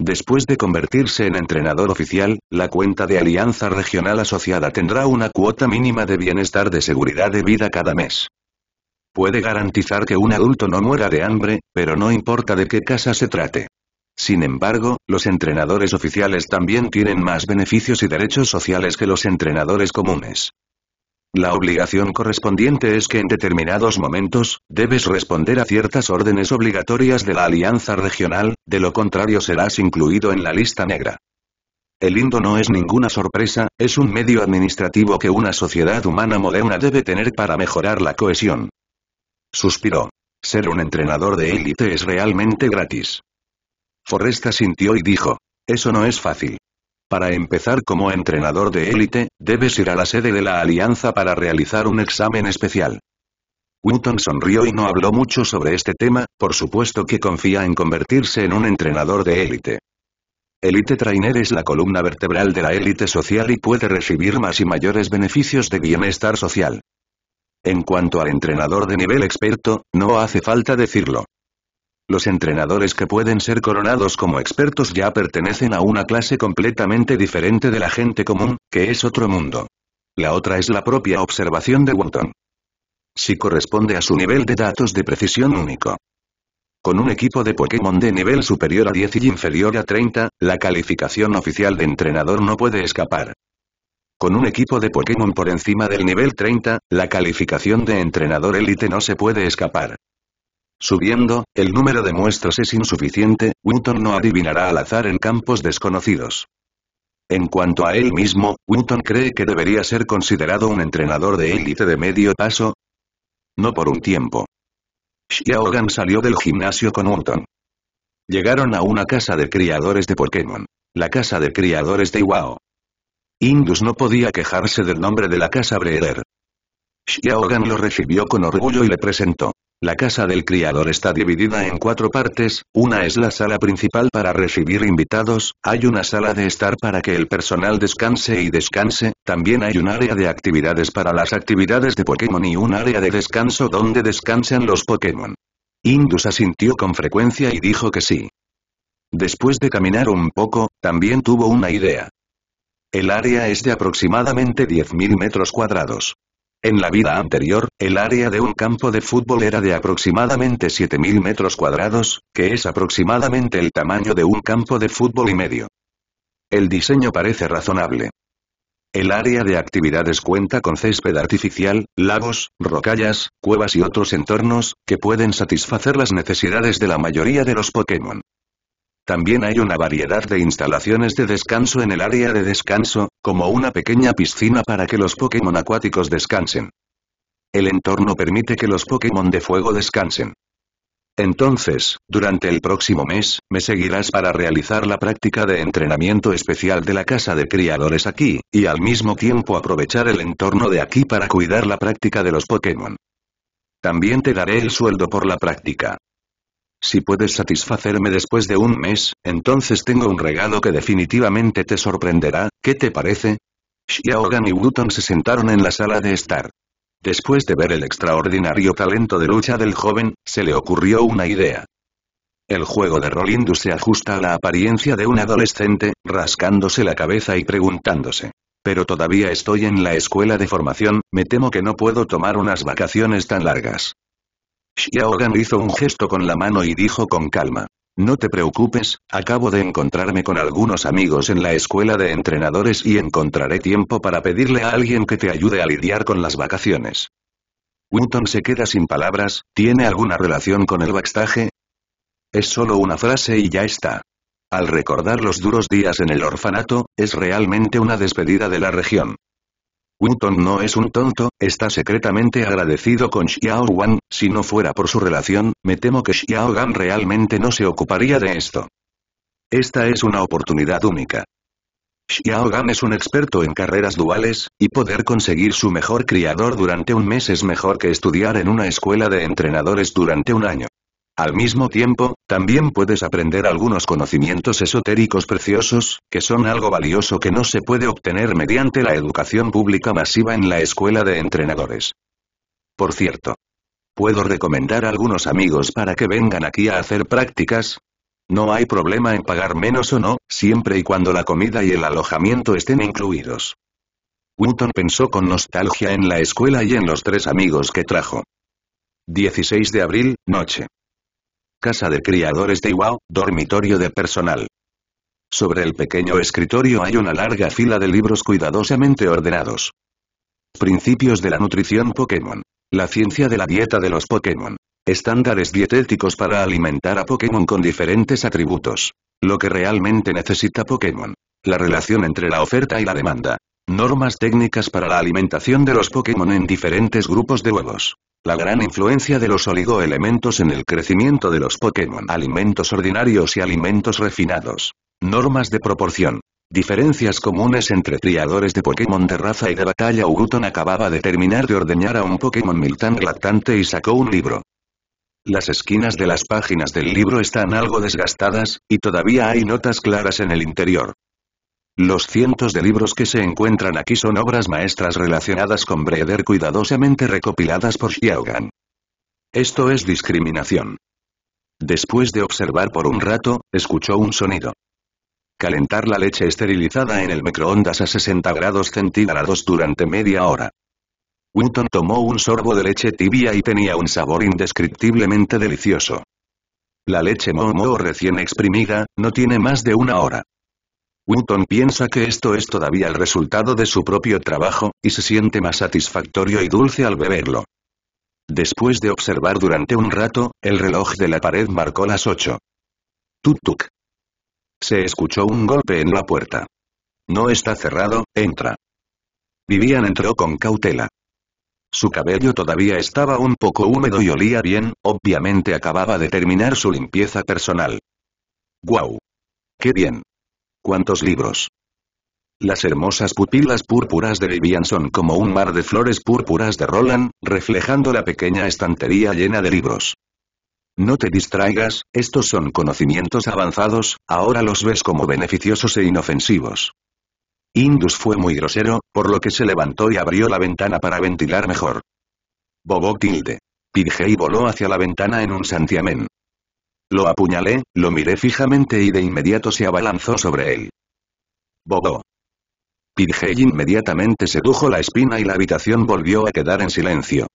Después de convertirse en entrenador oficial, la cuenta de Alianza Regional Asociada tendrá una cuota mínima de bienestar de seguridad de vida cada mes. Puede garantizar que un adulto no muera de hambre, pero no importa de qué casa se trate. Sin embargo, los entrenadores oficiales también tienen más beneficios y derechos sociales que los entrenadores comunes. La obligación correspondiente es que en determinados momentos, debes responder a ciertas órdenes obligatorias de la Alianza Regional, de lo contrario serás incluido en la lista negra. El INDO no es ninguna sorpresa, es un medio administrativo que una sociedad humana moderna debe tener para mejorar la cohesión. Suspiró. Ser un entrenador de élite es realmente gratis. Forrest asintió y dijo, eso no es fácil. Para empezar como entrenador de élite, debes ir a la sede de la Alianza para realizar un examen especial. Newton sonrió y no habló mucho sobre este tema, por supuesto que confía en convertirse en un entrenador de élite. Élite Trainer es la columna vertebral de la élite social y puede recibir más y mayores beneficios de bienestar social. En cuanto al entrenador de nivel experto, no hace falta decirlo. Los entrenadores que pueden ser coronados como expertos ya pertenecen a una clase completamente diferente de la gente común, que es otro mundo. La otra es la propia observación de Wotton. Si corresponde a su nivel de datos de precisión único. Con un equipo de Pokémon de nivel superior a 10 y inferior a 30, la calificación oficial de entrenador no puede escapar. Con un equipo de Pokémon por encima del nivel 30, la calificación de entrenador élite no se puede escapar. Subiendo, el número de muestras es insuficiente, Wotton no adivinará al azar en campos desconocidos. En cuanto a él mismo, Wotton cree que debería ser considerado un entrenador de élite de medio paso. No por un tiempo. Xiaogan salió del gimnasio con Wotton. Llegaron a una casa de criadores de Pokémon. La casa de criadores de Iwao. Indus no podía quejarse del nombre de la casa Breeder. Xiaogan lo recibió con orgullo y le presentó. La casa del criador está dividida en 4 partes, una es la sala principal para recibir invitados, hay una sala de estar para que el personal descanse, también hay un área de actividades para las actividades de Pokémon y un área de descanso donde descansan los Pokémon. Indus asintió con frecuencia y dijo que sí. Después de caminar un poco, también tuvo una idea. El área es de aproximadamente 10.000 metros cuadrados. En la vida anterior, el área de un campo de fútbol era de aproximadamente 7.000 metros cuadrados, que es aproximadamente el tamaño de un campo de fútbol y medio. El diseño parece razonable. El área de actividades cuenta con césped artificial, lagos, rocallas, cuevas y otros entornos, que pueden satisfacer las necesidades de la mayoría de los Pokémon. También hay una variedad de instalaciones de descanso en el área de descanso, como una pequeña piscina para que los Pokémon acuáticos descansen. El entorno permite que los Pokémon de fuego descansen. Entonces, durante el próximo mes, me seguirás para realizar la práctica de entrenamiento especial de la casa de criadores aquí, y al mismo tiempo aprovechar el entorno de aquí para cuidar la práctica de los Pokémon. También te daré el sueldo por la práctica. Si puedes satisfacerme después de un mes, entonces tengo un regalo que definitivamente te sorprenderá, ¿qué te parece? Xiaogan y Wotton se sentaron en la sala de estar. Después de ver el extraordinario talento de lucha del joven, se le ocurrió una idea. El juego de rol hindú se ajusta a la apariencia de un adolescente, rascándose la cabeza y preguntándose. Pero todavía estoy en la escuela de formación, me temo que no puedo tomar unas vacaciones tan largas. Xiaogan hizo un gesto con la mano y dijo con calma. No te preocupes, acabo de encontrarme con algunos amigos en la escuela de entrenadores y encontraré tiempo para pedirle a alguien que te ayude a lidiar con las vacaciones. Newton se queda sin palabras. ¿Tiene alguna relación con el backstaje? Es solo una frase y ya está. Al recordar los duros días en el orfanato, es realmente una despedida de la región. Newton no es un tonto, está secretamente agradecido con Xiao Wan. Si no fuera por su relación, me temo que Xiao Gan realmente no se ocuparía de esto. Esta es una oportunidad única. Xiao Gan es un experto en carreras duales, y poder conseguir su mejor criador durante un mes es mejor que estudiar en una escuela de entrenadores durante un año. Al mismo tiempo, también puedes aprender algunos conocimientos esotéricos preciosos, que son algo valioso que no se puede obtener mediante la educación pública masiva en la escuela de entrenadores. Por cierto, ¿puedo recomendar a algunos amigos para que vengan aquí a hacer prácticas? No hay problema en pagar menos o no, siempre y cuando la comida y el alojamiento estén incluidos. Newton pensó con nostalgia en la escuela y en los tres amigos que trajo. 16 de abril, noche. Casa de criadores de Iwao, dormitorio de personal. Sobre el pequeño escritorio hay una larga fila de libros cuidadosamente ordenados. Principios de la nutrición Pokémon. La ciencia de la dieta de los Pokémon. Estándares dietéticos para alimentar a Pokémon con diferentes atributos. Lo que realmente necesita Pokémon. La relación entre la oferta y la demanda. Normas técnicas para la alimentación de los Pokémon en diferentes grupos de huevos. La gran influencia de los oligoelementos en el crecimiento de los Pokémon. Alimentos ordinarios y alimentos refinados. Normas de proporción. Diferencias comunes entre criadores de Pokémon de raza y de batalla. Newton acababa de terminar de ordeñar a un Pokémon Miltank lactante y sacó un libro. Las esquinas de las páginas del libro están algo desgastadas, y todavía hay notas claras en el interior. Los cientos de libros que se encuentran aquí son obras maestras relacionadas con Breeder cuidadosamente recopiladas por Xiao Gan. Esto es discriminación. Después de observar por un rato, escuchó un sonido. Calentar la leche esterilizada en el microondas a 60 grados centígrados durante media hora. Newton tomó un sorbo de leche tibia y tenía un sabor indescriptiblemente delicioso. La leche Moo recién exprimida, no tiene más de una hora. Newton piensa que esto es todavía el resultado de su propio trabajo, y se siente más satisfactorio y dulce al beberlo. Después de observar durante un rato, el reloj de la pared marcó las 8. Tuk-tuk. Se escuchó un golpe en la puerta. No está cerrado, entra. Vivian entró con cautela. Su cabello todavía estaba un poco húmedo y olía bien, obviamente acababa de terminar su limpieza personal. ¡Guau! ¡Qué bien! ¿Cuántos libros? Las hermosas pupilas púrpuras de Vivian son como un mar de flores púrpuras de Roland, reflejando la pequeña estantería llena de libros. No te distraigas, estos son conocimientos avanzados, ahora los ves como beneficiosos e inofensivos. Indus fue muy grosero, por lo que se levantó y abrió la ventana para ventilar mejor. Bobo-tilde. Pidgey voló hacia la ventana en un santiamén. Lo apuñalé, lo miré fijamente y de inmediato se abalanzó sobre él. Bobo. Pidgey inmediatamente sedujo la espina y la habitación volvió a quedar en silencio.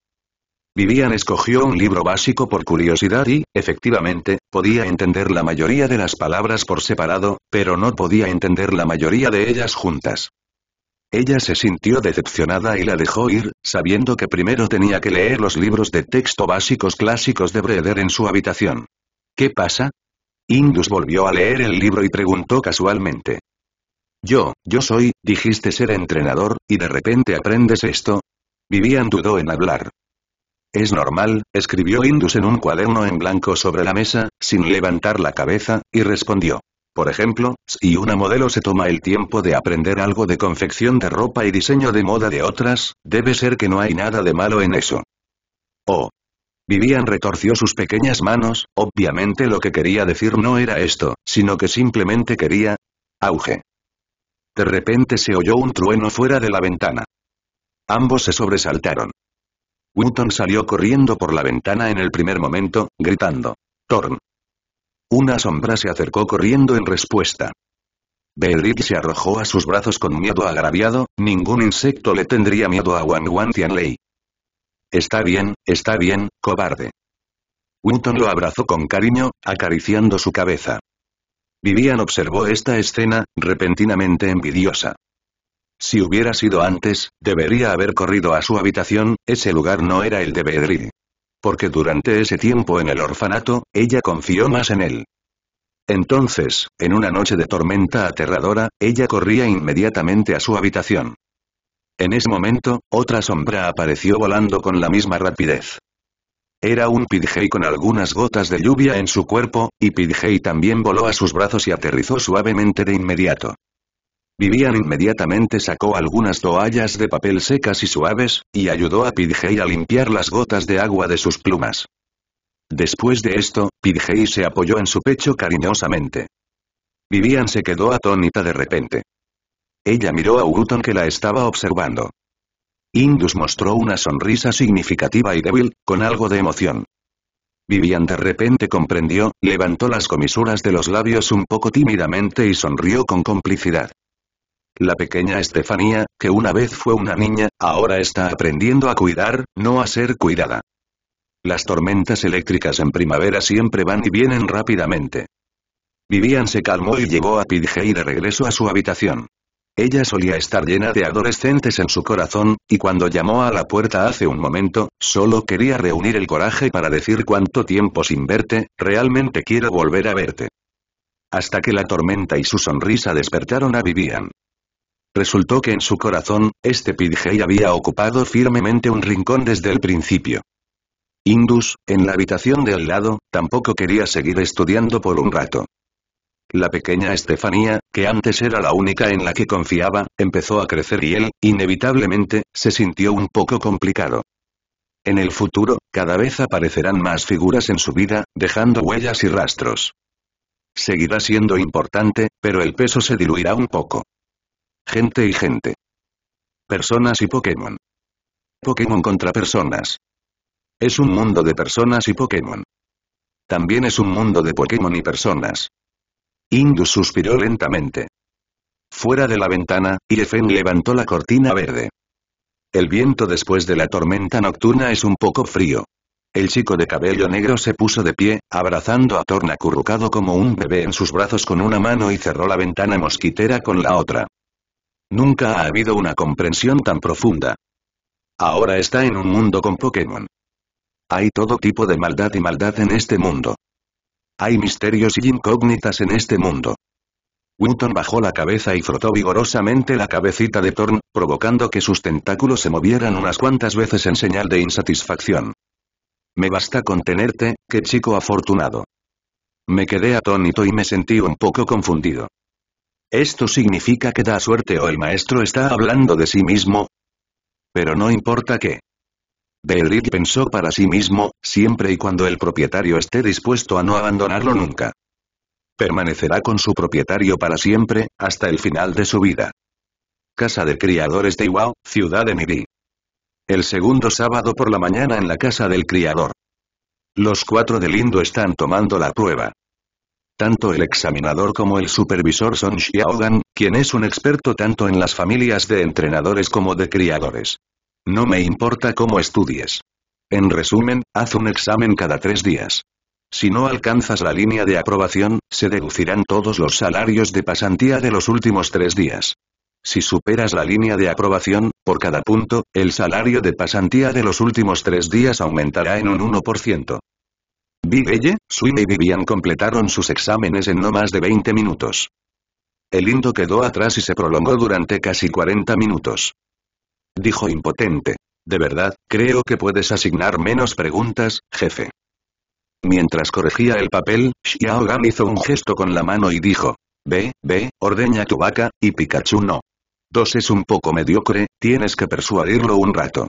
Vivian escogió un libro básico por curiosidad y, efectivamente, podía entender la mayoría de las palabras por separado, pero no podía entender la mayoría de ellas juntas. Ella se sintió decepcionada y la dejó ir, sabiendo que primero tenía que leer los libros de texto básicos clásicos de Breeder en su habitación. ¿Qué pasa? Indus volvió a leer el libro y preguntó casualmente. Yo soy, dijiste ser entrenador, y de repente aprendes esto. Vivian dudó en hablar. Es normal, escribió Indus en un cuaderno en blanco sobre la mesa, sin levantar la cabeza, y respondió. Por ejemplo, si una modelo se toma el tiempo de aprender algo de confección de ropa y diseño de moda de otras, debe ser que no hay nada de malo en eso. Oh. Vivian retorció sus pequeñas manos, obviamente lo que quería decir no era esto, sino que simplemente quería... auge. De repente se oyó un trueno fuera de la ventana. Ambos se sobresaltaron. Newton salió corriendo por la ventana en el primer momento, gritando. ¡Torn! Una sombra se acercó corriendo en respuesta. Beedrill se arrojó a sus brazos con miedo agraviado, ningún insecto le tendría miedo a Wang Wan Tianlei. Está bien, cobarde. Newton lo abrazó con cariño, acariciando su cabeza. Vivian observó esta escena, repentinamente envidiosa. Si hubiera sido antes, debería haber corrido a su habitación, ese lugar no era el de Beedrill. Porque durante ese tiempo en el orfanato, ella confió más en él. Entonces, en una noche de tormenta aterradora, ella corría inmediatamente a su habitación. En ese momento, otra sombra apareció volando con la misma rapidez. Era un Pidgey con algunas gotas de lluvia en su cuerpo, y Pidgey también voló a sus brazos y aterrizó suavemente de inmediato. Vivian inmediatamente sacó algunas toallas de papel secas y suaves, y ayudó a Pidgey a limpiar las gotas de agua de sus plumas. Después de esto, Pidgey se apoyó en su pecho cariñosamente. Vivian se quedó atónita de repente. Ella miró a Wooton que la estaba observando. Indus mostró una sonrisa significativa y débil, con algo de emoción. Vivian de repente comprendió, levantó las comisuras de los labios un poco tímidamente y sonrió con complicidad. La pequeña Estefanía, que una vez fue una niña, ahora está aprendiendo a cuidar, no a ser cuidada. Las tormentas eléctricas en primavera siempre van y vienen rápidamente. Vivian se calmó y llevó a Pidgey de regreso a su habitación. Ella solía estar llena de adolescentes en su corazón, y cuando llamó a la puerta hace un momento, solo quería reunir el coraje para decir cuánto tiempo sin verte, realmente quiero volver a verte. Hasta que la tormenta y su sonrisa despertaron a Vivian. Resultó que en su corazón, este Pidgey había ocupado firmemente un rincón desde el principio. Indus, en la habitación de al lado, tampoco quería seguir estudiando por un rato. La pequeña Estefanía, que antes era la única en la que confiaba, empezó a crecer y él, inevitablemente, se sintió un poco complicado. En el futuro, cada vez aparecerán más figuras en su vida, dejando huellas y rastros. Seguirá siendo importante, pero el peso se diluirá un poco. Gente y gente. Personas y Pokémon. Pokémon contra personas. Es un mundo de personas y Pokémon. También es un mundo de Pokémon y personas. Indus suspiró lentamente. Fuera de la ventana, Irefén levantó la cortina verde. El viento después de la tormenta nocturna es un poco frío. El chico de cabello negro se puso de pie, abrazando a Thorn acurrucado como un bebé en sus brazos con una mano y cerró la ventana mosquitera con la otra. Nunca ha habido una comprensión tan profunda. Ahora está en un mundo con Pokémon. Hay todo tipo de maldad y maldad en este mundo. Hay misterios y incógnitas en este mundo. Wooton bajó la cabeza y frotó vigorosamente la cabecita de Thorn, provocando que sus tentáculos se movieran unas cuantas veces en señal de insatisfacción. Me basta con tenerte, qué chico afortunado. Me quedé atónito y me sentí un poco confundido. ¿Esto significa que da suerte o el maestro está hablando de sí mismo? Pero no importa qué. Beedrill pensó para sí mismo, siempre y cuando el propietario esté dispuesto a no abandonarlo nunca. Permanecerá con su propietario para siempre, hasta el final de su vida. Casa de Criadores de Iwao, Ciudad de Miri. El segundo sábado por la mañana en la casa del criador. Los 4 del Indo están tomando la prueba. Tanto el examinador como el supervisor son Xiaogan, quien es un experto tanto en las familias de entrenadores como de criadores. No me importa cómo estudies. En resumen, haz un examen cada 3 días. Si no alcanzas la línea de aprobación, se deducirán todos los salarios de pasantía de los últimos 3 días. Si superas la línea de aprobación, por cada punto, el salario de pasantía de los últimos 3 días aumentará en un 1%. Bigelle, Swim y Vivian completaron sus exámenes en no más de 20 minutos. El Indo quedó atrás y se prolongó durante casi 40 minutos. Dijo impotente. De verdad, creo que puedes asignar menos preguntas, jefe. Mientras corregía el papel, Xiaogan hizo un gesto con la mano y dijo, Ve, ordeña tu vaca, y Pikachu no. 2 es un poco mediocre, tienes que persuadirlo un rato.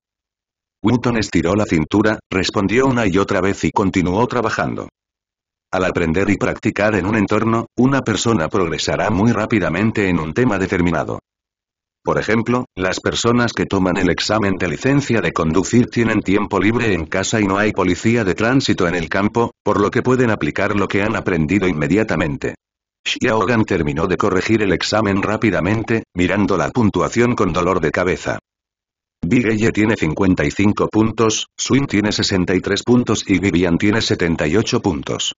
Wooton estiró la cintura, respondió una y otra vez y continuó trabajando. Al aprender y practicar en un entorno, una persona progresará muy rápidamente en un tema determinado. Por ejemplo, las personas que toman el examen de licencia de conducir tienen tiempo libre en casa y no hay policía de tránsito en el campo, por lo que pueden aplicar lo que han aprendido inmediatamente. Xiaogan terminó de corregir el examen rápidamente, mirando la puntuación con dolor de cabeza. Bigelle tiene 55 puntos, Swin tiene 63 puntos y Vivian tiene 78 puntos.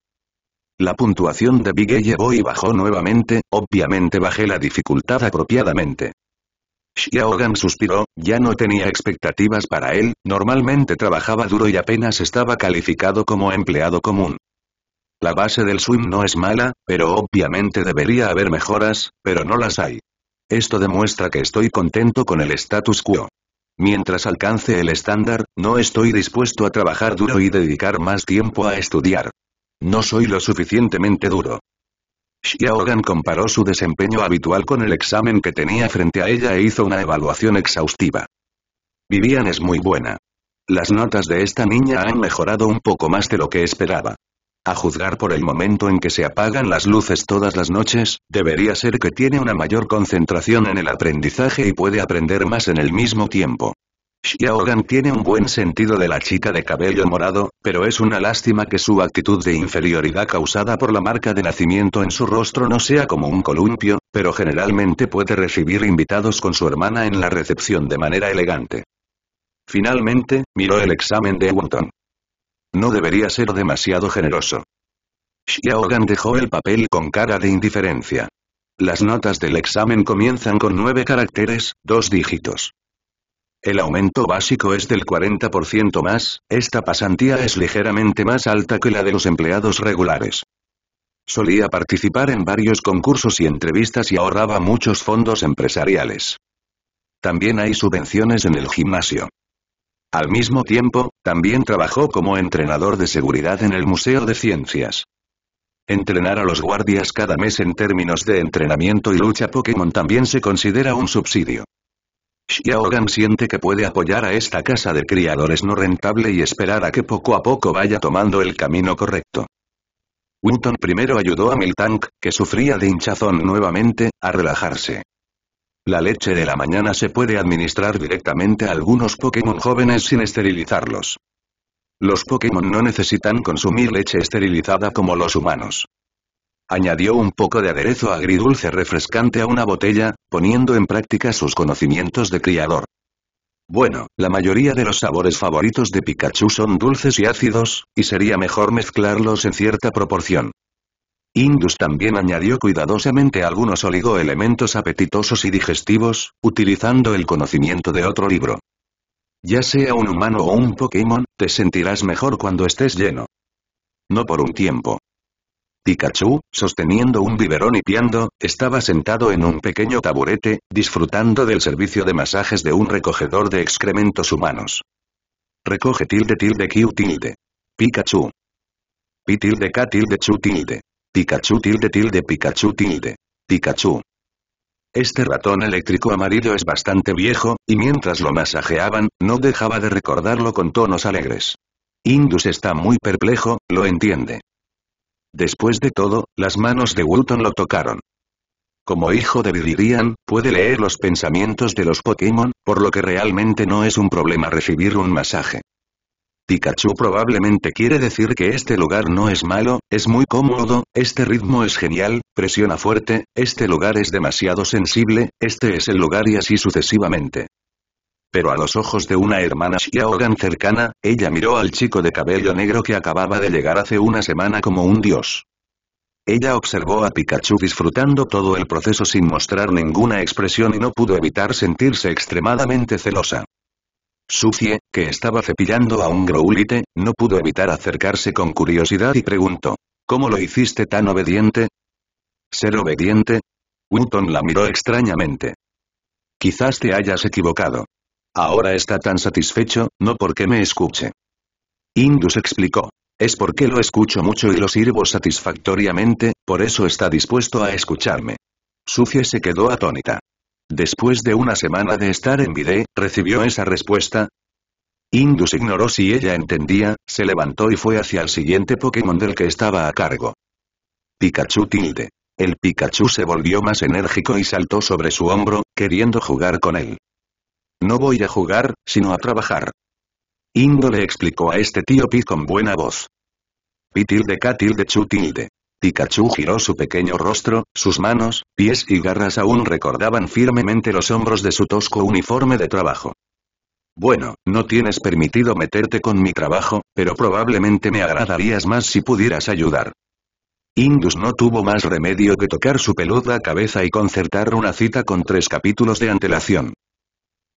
La puntuación de Bigelle bajó nuevamente, obviamente bajé la dificultad apropiadamente. Xiaogan suspiró, ya no tenía expectativas para él, normalmente trabajaba duro y apenas estaba calificado como empleado común. La base del SWIM no es mala, pero obviamente debería haber mejoras, pero no las hay. Esto demuestra que estoy contento con el status quo. Mientras alcance el estándar, no estoy dispuesto a trabajar duro y dedicar más tiempo a estudiar. No soy lo suficientemente duro. Xiaogan comparó su desempeño habitual con el examen que tenía frente a ella e hizo una evaluación exhaustiva. Vivian es muy buena. Las notas de esta niña han mejorado un poco más de lo que esperaba. A juzgar por el momento en que se apagan las luces todas las noches, debería ser que tiene una mayor concentración en el aprendizaje y puede aprender más en el mismo tiempo. Xiaogan tiene un buen sentido de la chica de cabello morado, pero es una lástima que su actitud de inferioridad causada por la marca de nacimiento en su rostro no sea como un columpio, pero generalmente puede recibir invitados con su hermana en la recepción de manera elegante. Finalmente, miró el examen de Wonton. No debería ser demasiado generoso. Xiaogan dejó el papel con cara de indiferencia. Las notas del examen comienzan con 9 caracteres, 2 dígitos. El aumento básico es del 40% más, esta pasantía es ligeramente más alta que la de los empleados regulares. Solía participar en varios concursos y entrevistas y ahorraba muchos fondos empresariales. También hay subvenciones en el gimnasio. Al mismo tiempo, también trabajó como entrenador de seguridad en el Museo de Ciencias. Entrenar a los guardias cada mes en términos de entrenamiento y lucha Pokémon también se considera un subsidio. Xiaogan siente que puede apoyar a esta casa de criadores no rentable y esperar a que poco a poco vaya tomando el camino correcto. Winton primero ayudó a Miltank, que sufría de hinchazón nuevamente, a relajarse. La leche de la mañana se puede administrar directamente a algunos Pokémon jóvenes sin esterilizarlos. Los Pokémon no necesitan consumir leche esterilizada como los humanos. Añadió un poco de aderezo agridulce refrescante a una botella, poniendo en práctica sus conocimientos de criador. Bueno, la mayoría de los sabores favoritos de Pikachu son dulces y ácidos, y sería mejor mezclarlos en cierta proporción. Indus también añadió cuidadosamente algunos oligoelementos apetitosos y digestivos, utilizando el conocimiento de otro libro. Ya sea un humano o un Pokémon, te sentirás mejor cuando estés lleno. No por un tiempo. Pikachu, sosteniendo un biberón y piando, estaba sentado en un pequeño taburete, disfrutando del servicio de masajes de un recogedor de excrementos humanos. Recoge __Q_. Pikachu. P_K_Chu_. Pikachu __ Pikachu _ Pikachu. Este ratón eléctrico amarillo es bastante viejo, y mientras lo masajeaban, no dejaba de recordarlo con tonos alegres. Indus está muy perplejo, lo entiende. Después de todo, las manos de Wulton lo tocaron. Como hijo de Viridian, puede leer los pensamientos de los Pokémon, por lo que realmente no es un problema recibir un masaje. Pikachu probablemente quiere decir que este lugar no es malo, es muy cómodo, este ritmo es genial, presiona fuerte, este lugar es demasiado sensible, este es el lugar y así sucesivamente. Pero a los ojos de una hermana Xiaogan cercana, ella miró al chico de cabello negro que acababa de llegar hace una semana como un dios. Ella observó a Pikachu disfrutando todo el proceso sin mostrar ninguna expresión y no pudo evitar sentirse extremadamente celosa. Suzie, que estaba cepillando a un Growlithe, no pudo evitar acercarse con curiosidad y preguntó, ¿cómo lo hiciste tan obediente? ¿Ser obediente? Wutton la miró extrañamente. Quizás te hayas equivocado. Ahora está tan satisfecho, no porque me escuche. Indus explicó, es porque lo escucho mucho y lo sirvo satisfactoriamente, por eso está dispuesto a escucharme. Suzie se quedó atónita. Después de una semana de estar en Vide, ¿recibió esa respuesta? Indus ignoró si ella entendía, se levantó y fue hacia el siguiente Pokémon del que estaba a cargo. Pikachu _. El Pikachu se volvió más enérgico y saltó sobre su hombro, queriendo jugar con él. No voy a jugar, sino a trabajar. Indo le explicó a este tío Pi con buena voz. Pi _K_Chu_. Pikachu giró su pequeño rostro, sus manos, pies y garras aún recordaban firmemente los hombros de su tosco uniforme de trabajo. Bueno, no tienes permitido meterte con mi trabajo, pero probablemente me agradarías más si pudieras ayudar. Indus no tuvo más remedio que tocar su peluda cabeza y concertar una cita con 3 capítulos de antelación.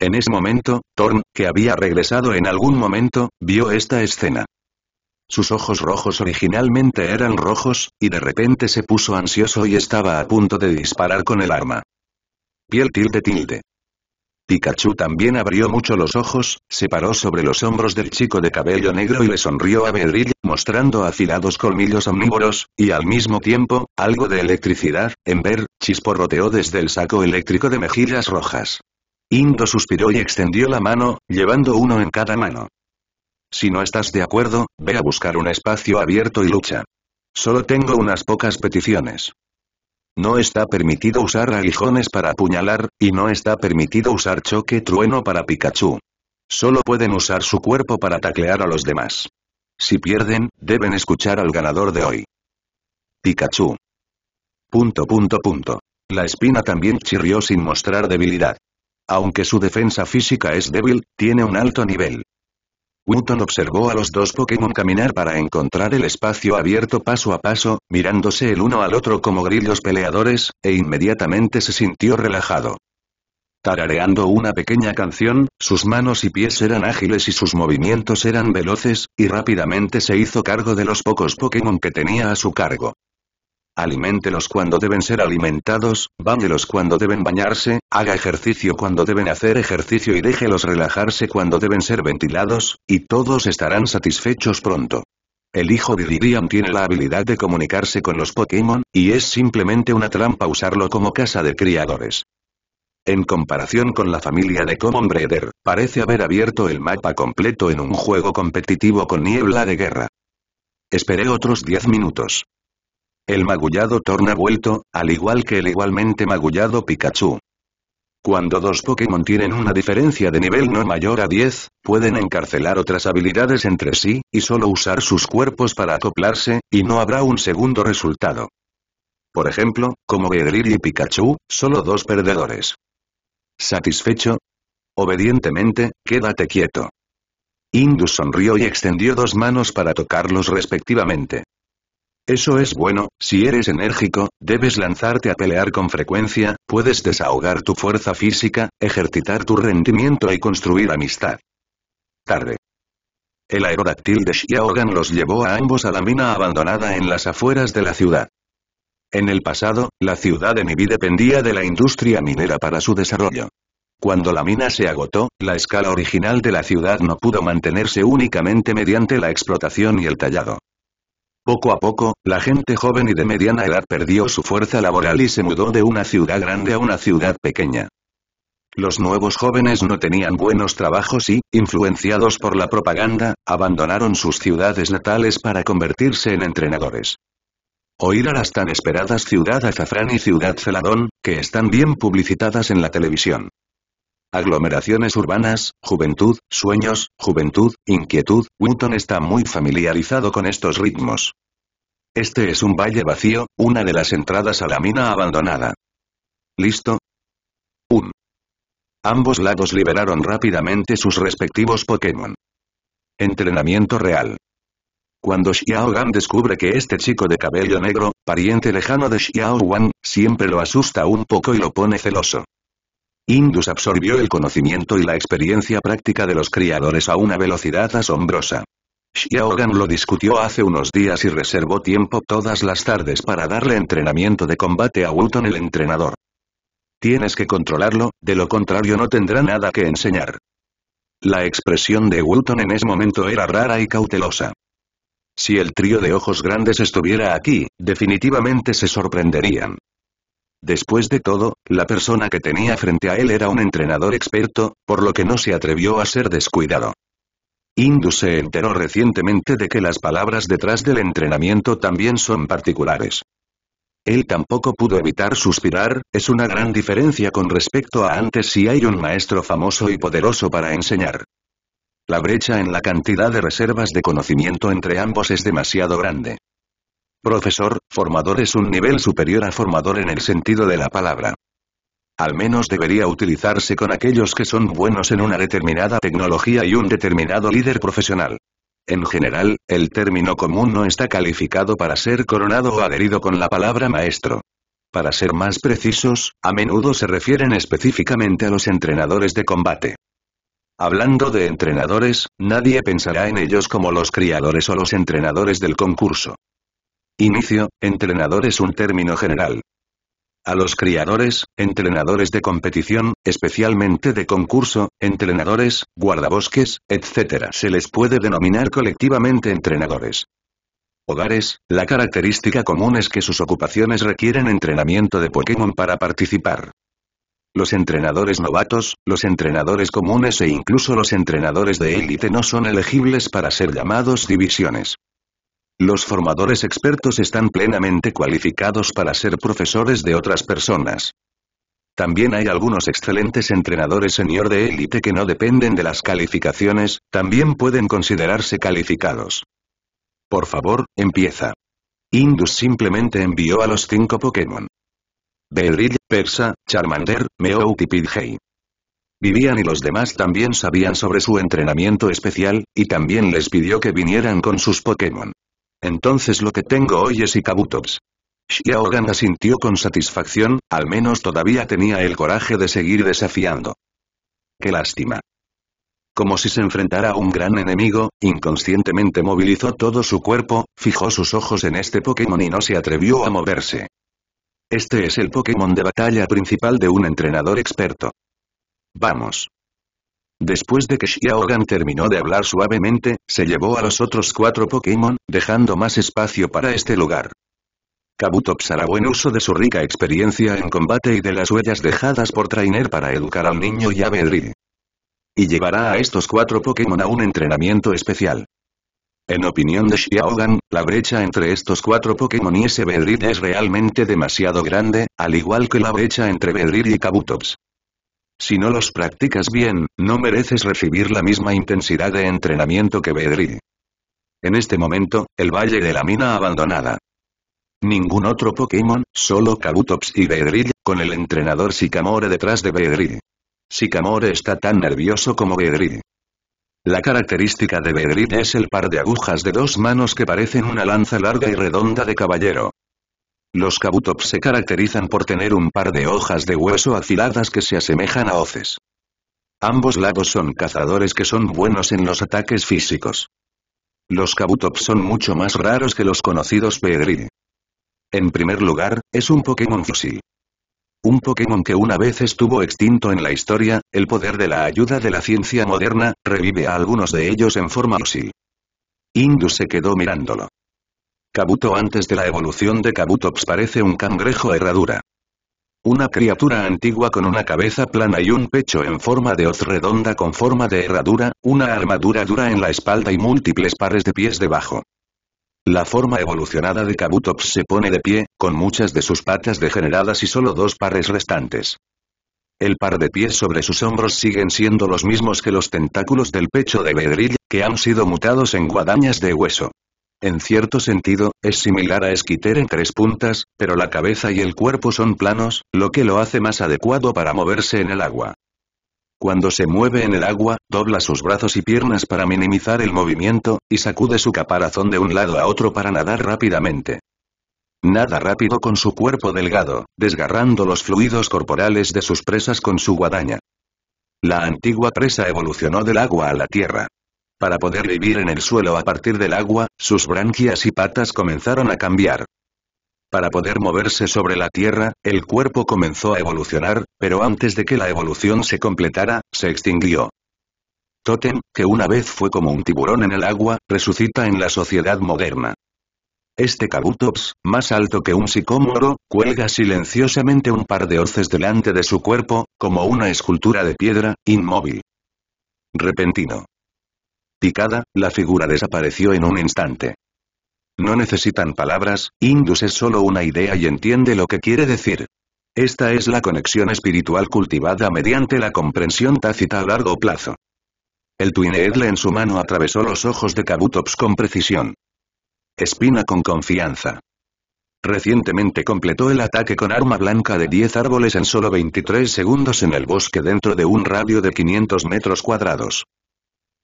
En ese momento, Thorn, que había regresado en algún momento, vio esta escena. Sus ojos rojos originalmente eran rojos, y de repente se puso ansioso y estaba a punto de disparar con el arma. Pikachu también abrió mucho los ojos, se paró sobre los hombros del chico de cabello negro y le sonrió a Beedrill, mostrando afilados colmillos omnívoros, y al mismo tiempo, algo de electricidad, chisporroteó desde el saco eléctrico de mejillas rojas. Indo suspiró y extendió la mano, llevando uno en cada mano. Si no estás de acuerdo, ve a buscar un espacio abierto y lucha. Solo tengo unas pocas peticiones. No está permitido usar aguijones para apuñalar, y no está permitido usar choque trueno para Pikachu. Solo pueden usar su cuerpo para taclear a los demás. Si pierden, deben escuchar al ganador de hoy. Pikachu. La espina también chirrió sin mostrar debilidad. Aunque su defensa física es débil, tiene un alto nivel. Newton observó a los dos Pokémon caminar para encontrar el espacio abierto paso a paso, mirándose el uno al otro como grillos peleadores, e inmediatamente se sintió relajado. Tarareando una pequeña canción, sus manos y pies eran ágiles y sus movimientos eran veloces, y rápidamente se hizo cargo de los pocos Pokémon que tenía a su cargo. Aliméntelos cuando deben ser alimentados, báñelos cuando deben bañarse, haga ejercicio cuando deben hacer ejercicio y déjelos relajarse cuando deben ser ventilados, y todos estarán satisfechos pronto. El hijo de Viridian tiene la habilidad de comunicarse con los Pokémon, y es simplemente una trampa usarlo como casa de criadores. En comparación con la familia de Common Breeder, parece haber abierto el mapa completo en un juego competitivo con niebla de guerra. Esperé otros 10 minutos. El magullado Thorn ha vuelto, al igual que el igualmente magullado Pikachu. Cuando dos Pokémon tienen una diferencia de nivel no mayor a 10, pueden encarcelar otras habilidades entre sí, y solo usar sus cuerpos para acoplarse, y no habrá un segundo resultado. Por ejemplo, como Beedrill y Pikachu, solo dos perdedores. ¿Satisfecho? Obedientemente, quédate quieto. Indus sonrió y extendió dos manos para tocarlos respectivamente. Eso es bueno, si eres enérgico, debes lanzarte a pelear con frecuencia, puedes desahogar tu fuerza física, ejercitar tu rendimiento y construir amistad. Tarde. El aerodáctil de Xiaogan los llevó a ambos a la mina abandonada en las afueras de la ciudad. En el pasado, la ciudad de Nibi dependía de la industria minera para su desarrollo. Cuando la mina se agotó, la escala original de la ciudad no pudo mantenerse únicamente mediante la explotación y el tallado. Poco a poco, la gente joven y de mediana edad perdió su fuerza laboral y se mudó de una ciudad grande a una ciudad pequeña. Los nuevos jóvenes no tenían buenos trabajos y, influenciados por la propaganda, abandonaron sus ciudades natales para convertirse en entrenadores. O ir a las tan esperadas Ciudad Azafrán y Ciudad Celadón, que están bien publicitadas en la televisión. Aglomeraciones urbanas, juventud, sueños, juventud, inquietud. Newton está muy familiarizado con estos ritmos. Este es un valle vacío, una de las entradas a la mina abandonada. ¿Listo? Ambos lados liberaron rápidamente sus respectivos Pokémon. Entrenamiento real. Cuando Xiaogan descubre que este chico de cabello negro, pariente lejano de Xiaowan, siempre lo asusta un poco y lo pone celoso. Indus absorbió el conocimiento y la experiencia práctica de los criadores a una velocidad asombrosa. Xiaogan lo discutió hace unos días y reservó tiempo todas las tardes para darle entrenamiento de combate a Newton el entrenador. Tienes que controlarlo, de lo contrario no tendrá nada que enseñar. La expresión de Newton en ese momento era rara y cautelosa. Si el trío de ojos grandes estuviera aquí, definitivamente se sorprenderían. Después de todo, la persona que tenía frente a él era un entrenador experto, por lo que no se atrevió a ser descuidado. Indus se enteró recientemente de que las palabras detrás del entrenamiento también son particulares. Él tampoco pudo evitar suspirar, es una gran diferencia con respecto a antes si hay un maestro famoso y poderoso para enseñar. La brecha en la cantidad de reservas de conocimiento entre ambos es demasiado grande. Profesor, formador es un nivel superior a formador en el sentido de la palabra. Al menos debería utilizarse con aquellos que son buenos en una determinada tecnología y un determinado líder profesional. En general, el término común no está calificado para ser coronado o adherido con la palabra maestro. Para ser más precisos, a menudo se refieren específicamente a los entrenadores de combate. Hablando de entrenadores, nadie pensará en ellos como los criadores o los entrenadores del concurso. Inicio, entrenador es un término general. A los criadores, entrenadores de competición, especialmente de concurso, entrenadores, guardabosques, etc. se les puede denominar colectivamente entrenadores. Hogares, la característica común es que sus ocupaciones requieren entrenamiento de Pokémon para participar. Los entrenadores novatos, los entrenadores comunes e incluso los entrenadores de élite no son elegibles para ser llamados divisiones. Los formadores expertos están plenamente cualificados para ser profesores de otras personas. También hay algunos excelentes entrenadores senior de élite que no dependen de las calificaciones, también pueden considerarse calificados. Por favor, empieza. Indus simplemente envió a los 5 Pokémon. Beedrill, Persa, Charmander, Meowth y Pidgey. Vivian y los demás también sabían sobre su entrenamiento especial, y también les pidió que vinieran con sus Pokémon. Entonces lo que tengo hoy es Ikabutops. Xiaogan asintió con satisfacción, al menos todavía tenía el coraje de seguir desafiando. ¡Qué lástima! Como si se enfrentara a un gran enemigo, inconscientemente movilizó todo su cuerpo, fijó sus ojos en este Pokémon y no se atrevió a moverse. Este es el Pokémon de batalla principal de un entrenador experto. Vamos. Después de que Xiaogan terminó de hablar suavemente, se llevó a los otros 4 Pokémon, dejando más espacio para este lugar. Kabutops hará buen uso de su rica experiencia en combate y de las huellas dejadas por Trainer para educar al niño y a Beedrill. Y llevará a estos 4 Pokémon a un entrenamiento especial. En opinión de Xiaogan, la brecha entre estos 4 Pokémon y ese Beedrill es realmente demasiado grande, al igual que la brecha entre Beedrill y Kabutops. Si no los practicas bien, no mereces recibir la misma intensidad de entrenamiento que Beedrill. En este momento, el Valle de la Mina Abandonada. Ningún otro Pokémon, solo Kabutops y Beedrill, con el entrenador Sycamore detrás de Beedrill. Sycamore está tan nervioso como Beedrill. La característica de Beedrill es el par de agujas de 2 manos que parecen una lanza larga y redonda de caballero. Los Kabutops se caracterizan por tener un par de hojas de hueso afiladas que se asemejan a hoces. Ambos lados son cazadores que son buenos en los ataques físicos. Los Kabutops son mucho más raros que los conocidos Beedrill. En primer lugar, es un Pokémon fósil. Un Pokémon que una vez estuvo extinto en la historia, el poder de la ayuda de la ciencia moderna, revive a algunos de ellos en forma fósil. Indus se quedó mirándolo. Kabuto antes de la evolución de Kabutops parece un cangrejo herradura. Una criatura antigua con una cabeza plana y un pecho en forma de hoz redonda con forma de herradura, una armadura dura en la espalda y múltiples pares de pies debajo. La forma evolucionada de Kabutops se pone de pie, con muchas de sus patas degeneradas y solo 2 pares restantes. El par de pies sobre sus hombros siguen siendo los mismos que los tentáculos del pecho de Beedrill, que han sido mutados en guadañas de hueso. En cierto sentido, es similar a Esquiter en 3 puntas, pero la cabeza y el cuerpo son planos, lo que lo hace más adecuado para moverse en el agua. Cuando se mueve en el agua, dobla sus brazos y piernas para minimizar el movimiento, y sacude su caparazón de un lado a otro para nadar rápidamente. Nada rápido con su cuerpo delgado, desgarrando los fluidos corporales de sus presas con su guadaña. La antigua presa evolucionó del agua a la tierra. Para poder vivir en el suelo a partir del agua, sus branquias y patas comenzaron a cambiar. Para poder moverse sobre la tierra, el cuerpo comenzó a evolucionar, pero antes de que la evolución se completara, se extinguió. Totem, que una vez fue como un tiburón en el agua, resucita en la sociedad moderna. Este Kabutops, más alto que un sicómoro, cuelga silenciosamente un par de hoces delante de su cuerpo, como una escultura de piedra, inmóvil. Repentino. Picada, la figura desapareció en un instante. No necesitan palabras, Indus es solo una idea y entiende lo que quiere decir. Esta es la conexión espiritual cultivada mediante la comprensión tácita a largo plazo. El Twineedle en su mano atravesó los ojos de Kabutops con precisión. Espina con confianza. Recientemente completó el ataque con arma blanca de 10 árboles en solo 23 segundos en el bosque dentro de un radio de 500 metros cuadrados.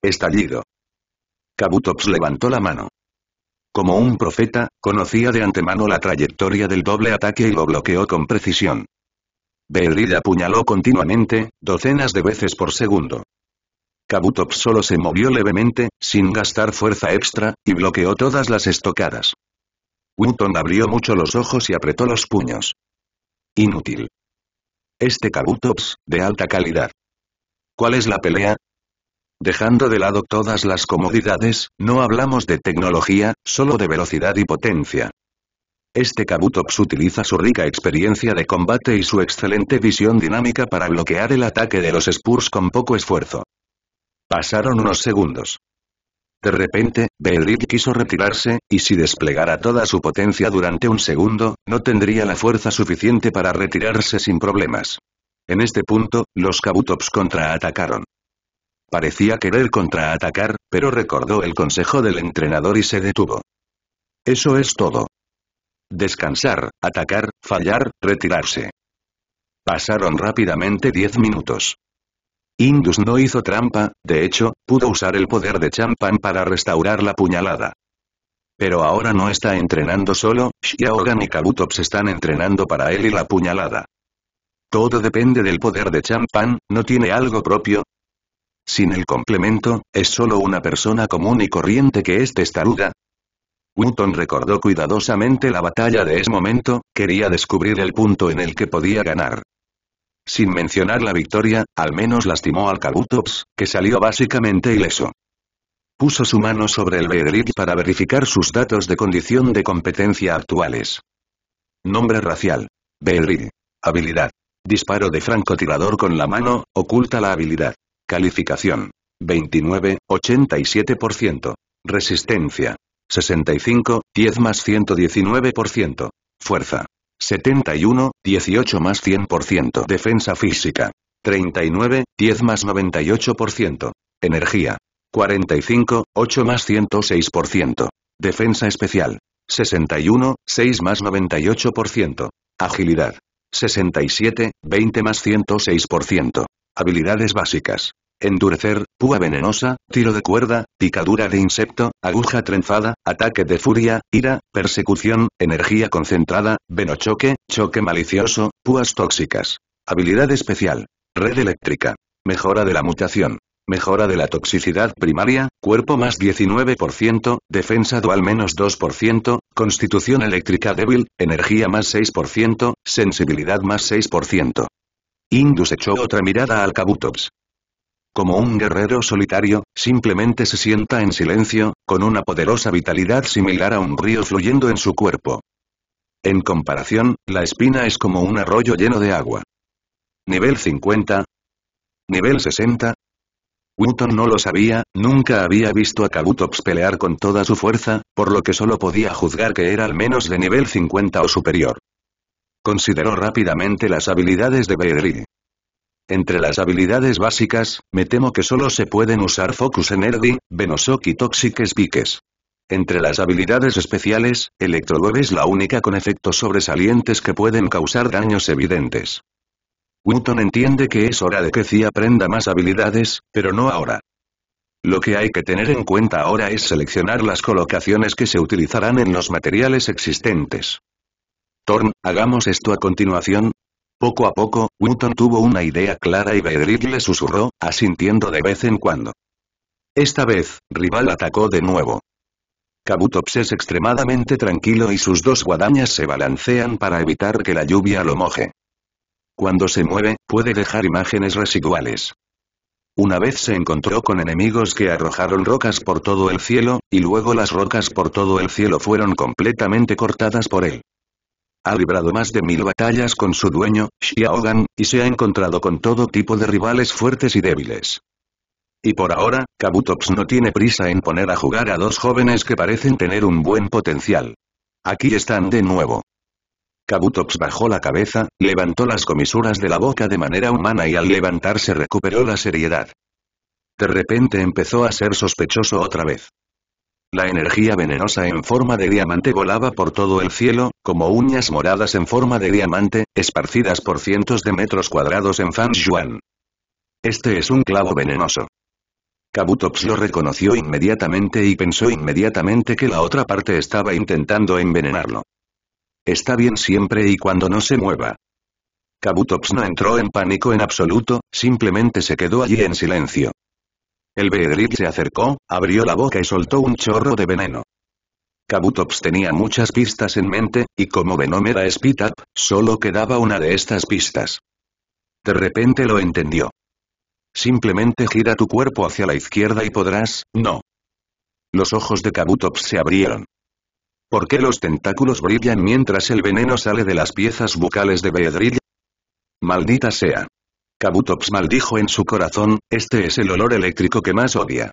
Estallido. Kabutops levantó la mano. Como un profeta, conocía de antemano la trayectoria del doble ataque y lo bloqueó con precisión. Beerid apuñaló continuamente, docenas de veces por segundo. Kabuto solo se movió levemente, sin gastar fuerza extra, y bloqueó todas las estocadas. Wutong abrió mucho los ojos y apretó los puños. Inútil. Este Kabutops, de alta calidad. ¿Cuál es la pelea? Dejando de lado todas las comodidades, no hablamos de tecnología, solo de velocidad y potencia. Este Kabutops utiliza su rica experiencia de combate y su excelente visión dinámica para bloquear el ataque de los Spurs con poco esfuerzo. Pasaron unos segundos. De repente, Beerid quiso retirarse, y si desplegara toda su potencia durante un segundo, no tendría la fuerza suficiente para retirarse sin problemas. En este punto, los Kabutops contraatacaron. Parecía querer contraatacar, pero recordó el consejo del entrenador y se detuvo. Eso es todo. Descansar, atacar, fallar, retirarse. Pasaron rápidamente 10 minutos. Indus no hizo trampa, de hecho, pudo usar el poder de Champan para restaurar la puñalada. Pero ahora no está entrenando solo, Xiaogan y Kabutops están entrenando para él y la puñalada. Todo depende del poder de Champan, ¿no tiene algo propio? Sin el complemento, es solo una persona común y corriente que es testaruda. Wutong recordó cuidadosamente la batalla de ese momento, quería descubrir el punto en el que podía ganar. Sin mencionar la victoria, al menos lastimó al Kabutops, que salió básicamente ileso. Puso su mano sobre el Beerid para verificar sus datos de condición de competencia actuales. Nombre racial. Beerid. Habilidad. Disparo de francotirador con la mano, oculta la habilidad. Calificación. 29,87%. Resistencia. 65, 10 más 119%. Fuerza. 71, 18 más 100%. Defensa física. 39, 10 más 98%. Energía. 45, 8 más 106%. Defensa especial. 61, 6 más 98%. Agilidad. 67, 20 más 106%. Habilidades básicas. Endurecer, púa venenosa, tiro de cuerda, picadura de insecto, aguja trenzada, ataque de furia, ira, persecución, energía concentrada, venochoque, choque malicioso, púas tóxicas. Habilidad especial. Red eléctrica. Mejora de la mutación. Mejora de la toxicidad primaria, cuerpo más 19%, defensa dual menos 2%, constitución eléctrica débil, energía más 6%, sensibilidad más 6%. Indus echó otra mirada al Kabutops. Como un guerrero solitario, simplemente se sienta en silencio, con una poderosa vitalidad similar a un río fluyendo en su cuerpo. En comparación, la espina es como un arroyo lleno de agua. Nivel 50. Nivel 60. Wutong no lo sabía, nunca había visto a Kabutops pelear con toda su fuerza, por lo que solo podía juzgar que era al menos de nivel 50 o superior. Consideró rápidamente las habilidades de Beerid. Entre las habilidades básicas, me temo que solo se pueden usar Focus Energy, Venoshock y Toxic Spikes. Entre las habilidades especiales, Electrowave es la única con efectos sobresalientes que pueden causar daños evidentes. Wutong entiende que es hora de que Zi aprenda más habilidades, pero no ahora. Lo que hay que tener en cuenta ahora es seleccionar las colocaciones que se utilizarán en los materiales existentes. Torn, hagamos esto a continuación. Poco a poco, Wutong tuvo una idea clara y Beerid le susurró, asintiendo de vez en cuando. Esta vez, rival atacó de nuevo. Kabutops es extremadamente tranquilo y sus dos guadañas se balancean para evitar que la lluvia lo moje. Cuando se mueve, puede dejar imágenes residuales. Una vez se encontró con enemigos que arrojaron rocas por todo el cielo, y luego las rocas por todo el cielo fueron completamente cortadas por él. Ha librado más de 1000 batallas con su dueño, Xiaogan, y se ha encontrado con todo tipo de rivales fuertes y débiles. Y por ahora, Kabutops no tiene prisa en poner a jugar a dos jóvenes que parecen tener un buen potencial. Aquí están de nuevo. Kabutops bajó la cabeza, levantó las comisuras de la boca de manera humana y al levantarse recuperó la seriedad. De repente empezó a ser sospechoso otra vez. La energía venenosa en forma de diamante volaba por todo el cielo, como uñas moradas en forma de diamante, esparcidas por cientos de metros cuadrados en Fan Yuan. Este es un clavo venenoso. Kabutops lo reconoció inmediatamente y pensó inmediatamente que la otra parte estaba intentando envenenarlo. Está bien siempre y cuando no se mueva. Kabutops no entró en pánico en absoluto, simplemente se quedó allí en silencio. El Beedrill se acercó, abrió la boca y soltó un chorro de veneno. Kabutops tenía muchas pistas en mente, y como Venom era Spit Up, solo quedaba una de estas pistas. De repente lo entendió. Simplemente gira tu cuerpo hacia la izquierda y podrás, no. Los ojos de Kabutops se abrieron. ¿Por qué los tentáculos brillan mientras el veneno sale de las piezas bucales de Beedrill? Maldita sea. Kabutops maldijo en su corazón, este es el olor eléctrico que más odia.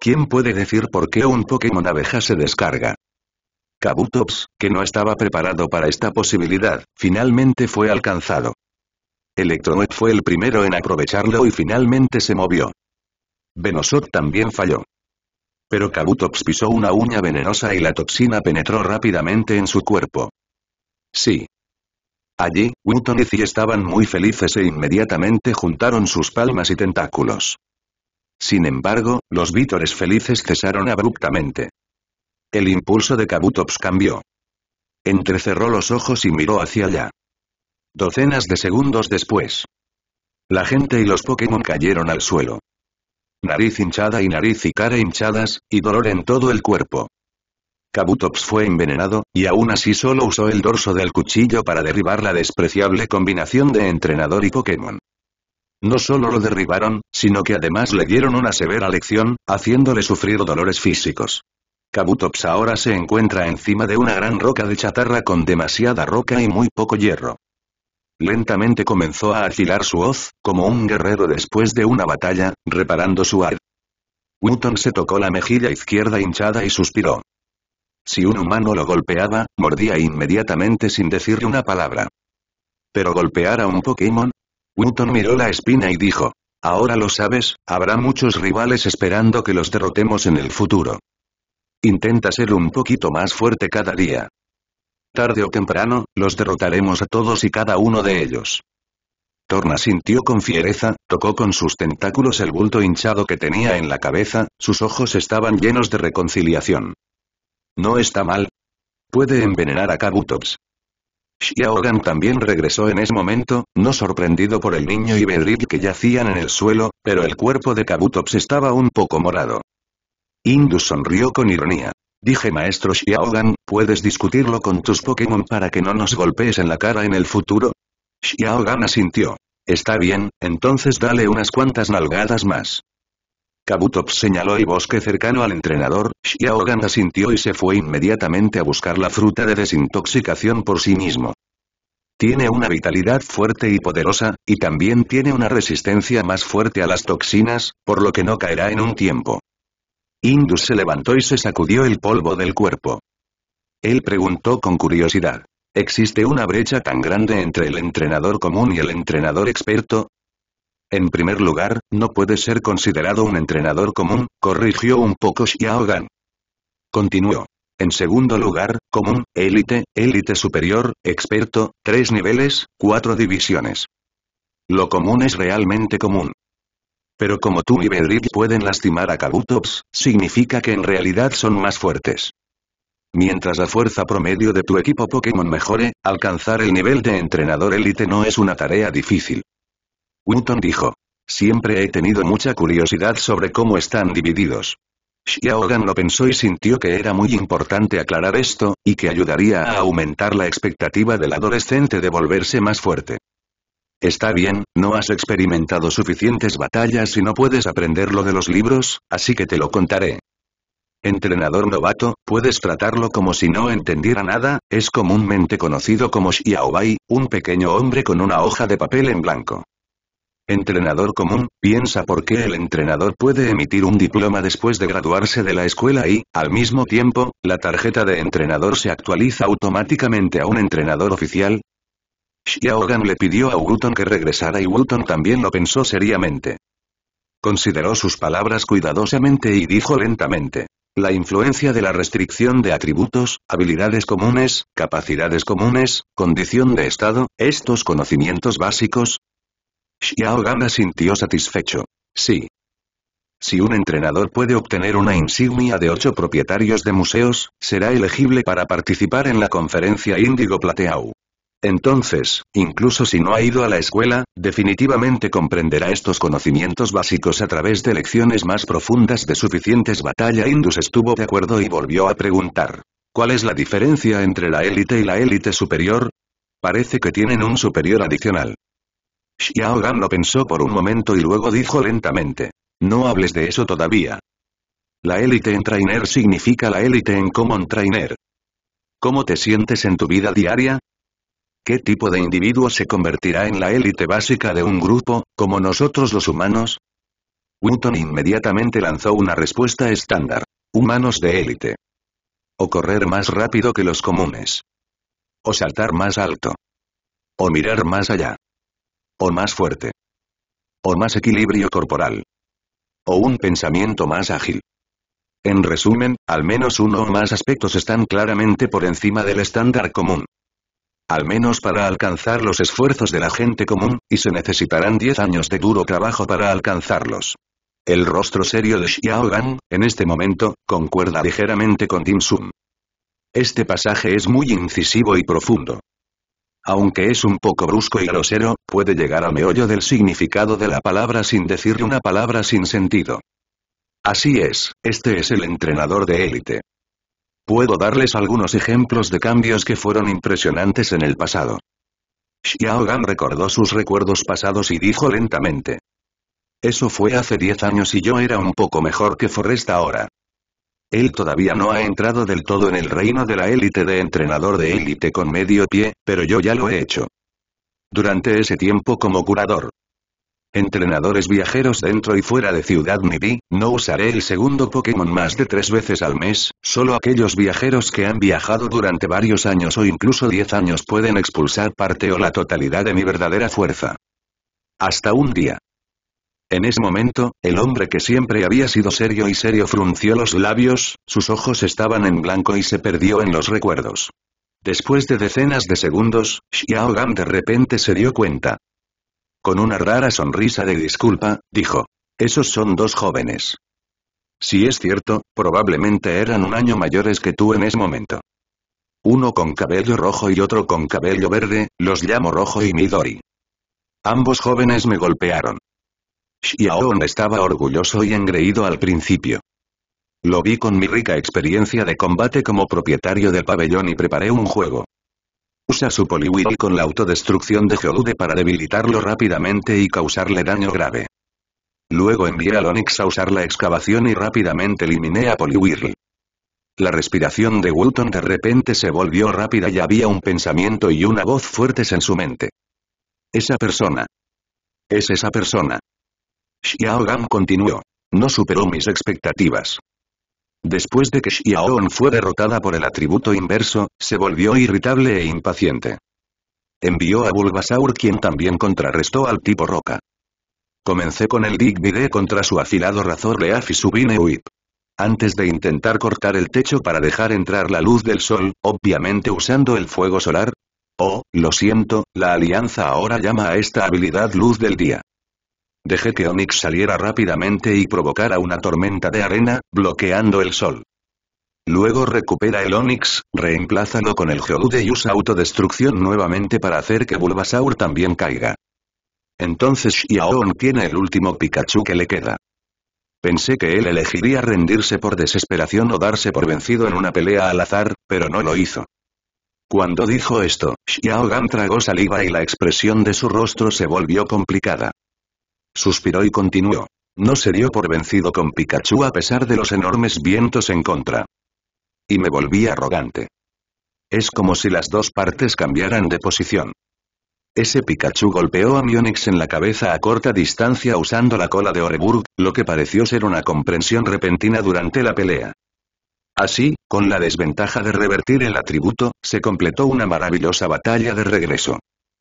¿Quién puede decir por qué un Pokémon abeja se descarga? Kabutops, que no estaba preparado para esta posibilidad, finalmente fue alcanzado. Electronet fue el primero en aprovecharlo y finalmente se movió. Venusaur también falló. Pero Kabutops pisó una uña venenosa y la toxina penetró rápidamente en su cuerpo. Sí. Allí, Winton y Zi estaban muy felices e inmediatamente juntaron sus palmas y tentáculos. Sin embargo, los vítores felices cesaron abruptamente. El impulso de Kabutops cambió. Entrecerró los ojos y miró hacia allá. Docenas de segundos después. La gente y los Pokémon cayeron al suelo. Nariz hinchada y nariz y cara hinchadas, y dolor en todo el cuerpo. Kabutops fue envenenado, y aún así solo usó el dorso del cuchillo para derribar la despreciable combinación de entrenador y Pokémon. No solo lo derribaron, sino que además le dieron una severa lección, haciéndole sufrir dolores físicos. Kabutops ahora se encuentra encima de una gran roca de chatarra con demasiada roca y muy poco hierro. Lentamente comenzó a afilar su hoz, como un guerrero después de una batalla, reparando su haz. Winton se tocó la mejilla izquierda hinchada y suspiró. Si un humano lo golpeaba, mordía inmediatamente sin decirle una palabra. Pero golpear a un Pokémon... Winton miró la espina y dijo, ahora lo sabes, habrá muchos rivales esperando que los derrotemos en el futuro. Intenta ser un poquito más fuerte cada día. Tarde o temprano, los derrotaremos a todos y cada uno de ellos. Torna sintió con fiereza, tocó con sus tentáculos el bulto hinchado que tenía en la cabeza, sus ojos estaban llenos de reconciliación. No está mal. Puede envenenar a Kabutops. Xiaogan también regresó en ese momento, no sorprendido por el niño y Beedrill que yacían en el suelo, pero el cuerpo de Kabutops estaba un poco morado. Indus sonrió con ironía. Dije maestro Xiaogan, ¿puedes discutirlo con tus Pokémon para que no nos golpees en la cara en el futuro? Xiaogan asintió. Está bien, entonces dale unas cuantas nalgadas más. Kabutops señaló el bosque cercano al entrenador, Xiaogan asintió y se fue inmediatamente a buscar la fruta de desintoxicación por sí mismo. Tiene una vitalidad fuerte y poderosa, y también tiene una resistencia más fuerte a las toxinas, por lo que no caerá en un tiempo. Indus se levantó y se sacudió el polvo del cuerpo. Él preguntó con curiosidad, ¿existe una brecha tan grande entre el entrenador común y el entrenador experto? En primer lugar, no puede ser considerado un entrenador común, corrigió un poco Xiaogan. Continuó. En segundo lugar, común, élite, élite superior, experto, 3 niveles, 4 divisiones. Lo común es realmente común. Pero como tú y Beedrill pueden lastimar a Kabutops, significa que en realidad son más fuertes. Mientras la fuerza promedio de tu equipo Pokémon mejore, alcanzar el nivel de entrenador élite no es una tarea difícil. Winton dijo. Siempre he tenido mucha curiosidad sobre cómo están divididos. Xiaogan lo pensó y sintió que era muy importante aclarar esto, y que ayudaría a aumentar la expectativa del adolescente de volverse más fuerte. Está bien, no has experimentado suficientes batallas y no puedes aprenderlo de los libros, así que te lo contaré. Entrenador novato, puedes tratarlo como si no entendiera nada, es comúnmente conocido como Xiaobai, un pequeño hombre con una hoja de papel en blanco. Entrenador común, piensa por qué el entrenador puede emitir un diploma después de graduarse de la escuela y, al mismo tiempo, la tarjeta de entrenador se actualiza automáticamente a un entrenador oficial. Xiaogan le pidió a Winton que regresara y Winton también lo pensó seriamente. Consideró sus palabras cuidadosamente y dijo lentamente. La influencia de la restricción de atributos, habilidades comunes, capacidades comunes, condición de estado, estos conocimientos básicos... Xiaogan asintió satisfecho. Sí. Si un entrenador puede obtener una insignia de 8 propietarios de museos, será elegible para participar en la conferencia Índigo Plateau. Entonces, incluso si no ha ido a la escuela, definitivamente comprenderá estos conocimientos básicos a través de lecciones más profundas de suficientes batalla. Indus estuvo de acuerdo y volvió a preguntar. ¿Cuál es la diferencia entre la élite y la élite superior? Parece que tienen un superior adicional. Xiao Gan lo pensó por un momento y luego dijo lentamente. No hables de eso todavía. La élite en trainer significa la élite en common trainer. ¿Cómo te sientes en tu vida diaria? ¿Qué tipo de individuo se convertirá en la élite básica de un grupo, como nosotros los humanos? Wooton inmediatamente lanzó una respuesta estándar. Humanos de élite. O correr más rápido que los comunes. O saltar más alto. O mirar más allá. O más fuerte. O más equilibrio corporal. O un pensamiento más ágil. En resumen, al menos uno o más aspectos están claramente por encima del estándar común. Al menos para alcanzar los esfuerzos de la gente común, y se necesitarán 10 años de duro trabajo para alcanzarlos. El rostro serio de Xiao Gan, en este momento, concuerda ligeramente con Dim Sum. Este pasaje es muy incisivo y profundo. Aunque es un poco brusco y grosero, puede llegar al meollo del significado de la palabra sin decir una palabra sin sentido. Así es, este es el entrenador de élite. Puedo darles algunos ejemplos de cambios que fueron impresionantes en el pasado. Xiao Gan recordó sus recuerdos pasados y dijo lentamente. Eso fue hace 10 años y yo era un poco mejor que Forrest ahora. Él todavía no ha entrado del todo en el reino de la élite de entrenador de élite con medio pie, pero yo ya lo he hecho. Durante ese tiempo como curador. Entrenadores viajeros dentro y fuera de Ciudad Nibi, no usaré el segundo Pokémon más de 3 veces al mes, solo aquellos viajeros que han viajado durante varios años o incluso 10 años pueden expulsar parte o la totalidad de mi verdadera fuerza. Hasta un día. En ese momento, el hombre que siempre había sido serio y serio frunció los labios, sus ojos estaban en blanco y se perdió en los recuerdos. Después de decenas de segundos, Xiao Gan de repente se dio cuenta. Con una rara sonrisa de disculpa, dijo. Esos son 2 jóvenes. Si es cierto, probablemente eran un año mayores que tú en ese momento. Uno con cabello rojo y otro con cabello verde, los llamo Rojo y Midori. Ambos jóvenes me golpearon. Xiaoon estaba orgulloso y engreído al principio. Lo vi con mi rica experiencia de combate como propietario del pabellón y preparé un juego. Usa su Poliwhirl con la autodestrucción de Geodude para debilitarlo rápidamente y causarle daño grave. Luego envié a Onix a usar la excavación y rápidamente eliminé a Poliwhirl. La respiración de Wooton de repente se volvió rápida y había un pensamiento y una voz fuertes en su mente. Esa persona. Es esa persona. Xiao Gan continuó. No superó mis expectativas. Después de que Xiaoon fue derrotada por el atributo inverso, se volvió irritable e impaciente. Envió a Bulbasaur quien también contrarrestó al tipo roca. Comencé con el Digvide contra su afilado Razor Leaf y su Bine-Whip. Antes de intentar cortar el techo para dejar entrar la luz del sol, obviamente usando el fuego solar. Oh, lo siento, la alianza ahora llama a esta habilidad Luz del Día. Dejé que Onix saliera rápidamente y provocara una tormenta de arena, bloqueando el sol. Luego recupera el Onix, reemplázalo con el Geodude y usa autodestrucción nuevamente para hacer que Bulbasaur también caiga. Entonces Xiaoon tiene el último Pikachu que le queda. Pensé que él elegiría rendirse por desesperación o darse por vencido en una pelea al azar, pero no lo hizo. Cuando dijo esto, Xiao Gan tragó saliva y la expresión de su rostro se volvió complicada. Suspiró y continuó. No se dio por vencido con Pikachu a pesar de los enormes vientos en contra. Y me volví arrogante. Es como si las dos partes cambiaran de posición. Ese Pikachu golpeó a mi Onix en la cabeza a corta distancia usando la cola de Oreburgh, lo que pareció ser una comprensión repentina durante la pelea. Así, con la desventaja de revertir el atributo, se completó una maravillosa batalla de regreso.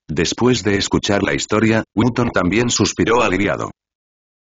Después de escuchar la historia, Wooton también suspiró aliviado.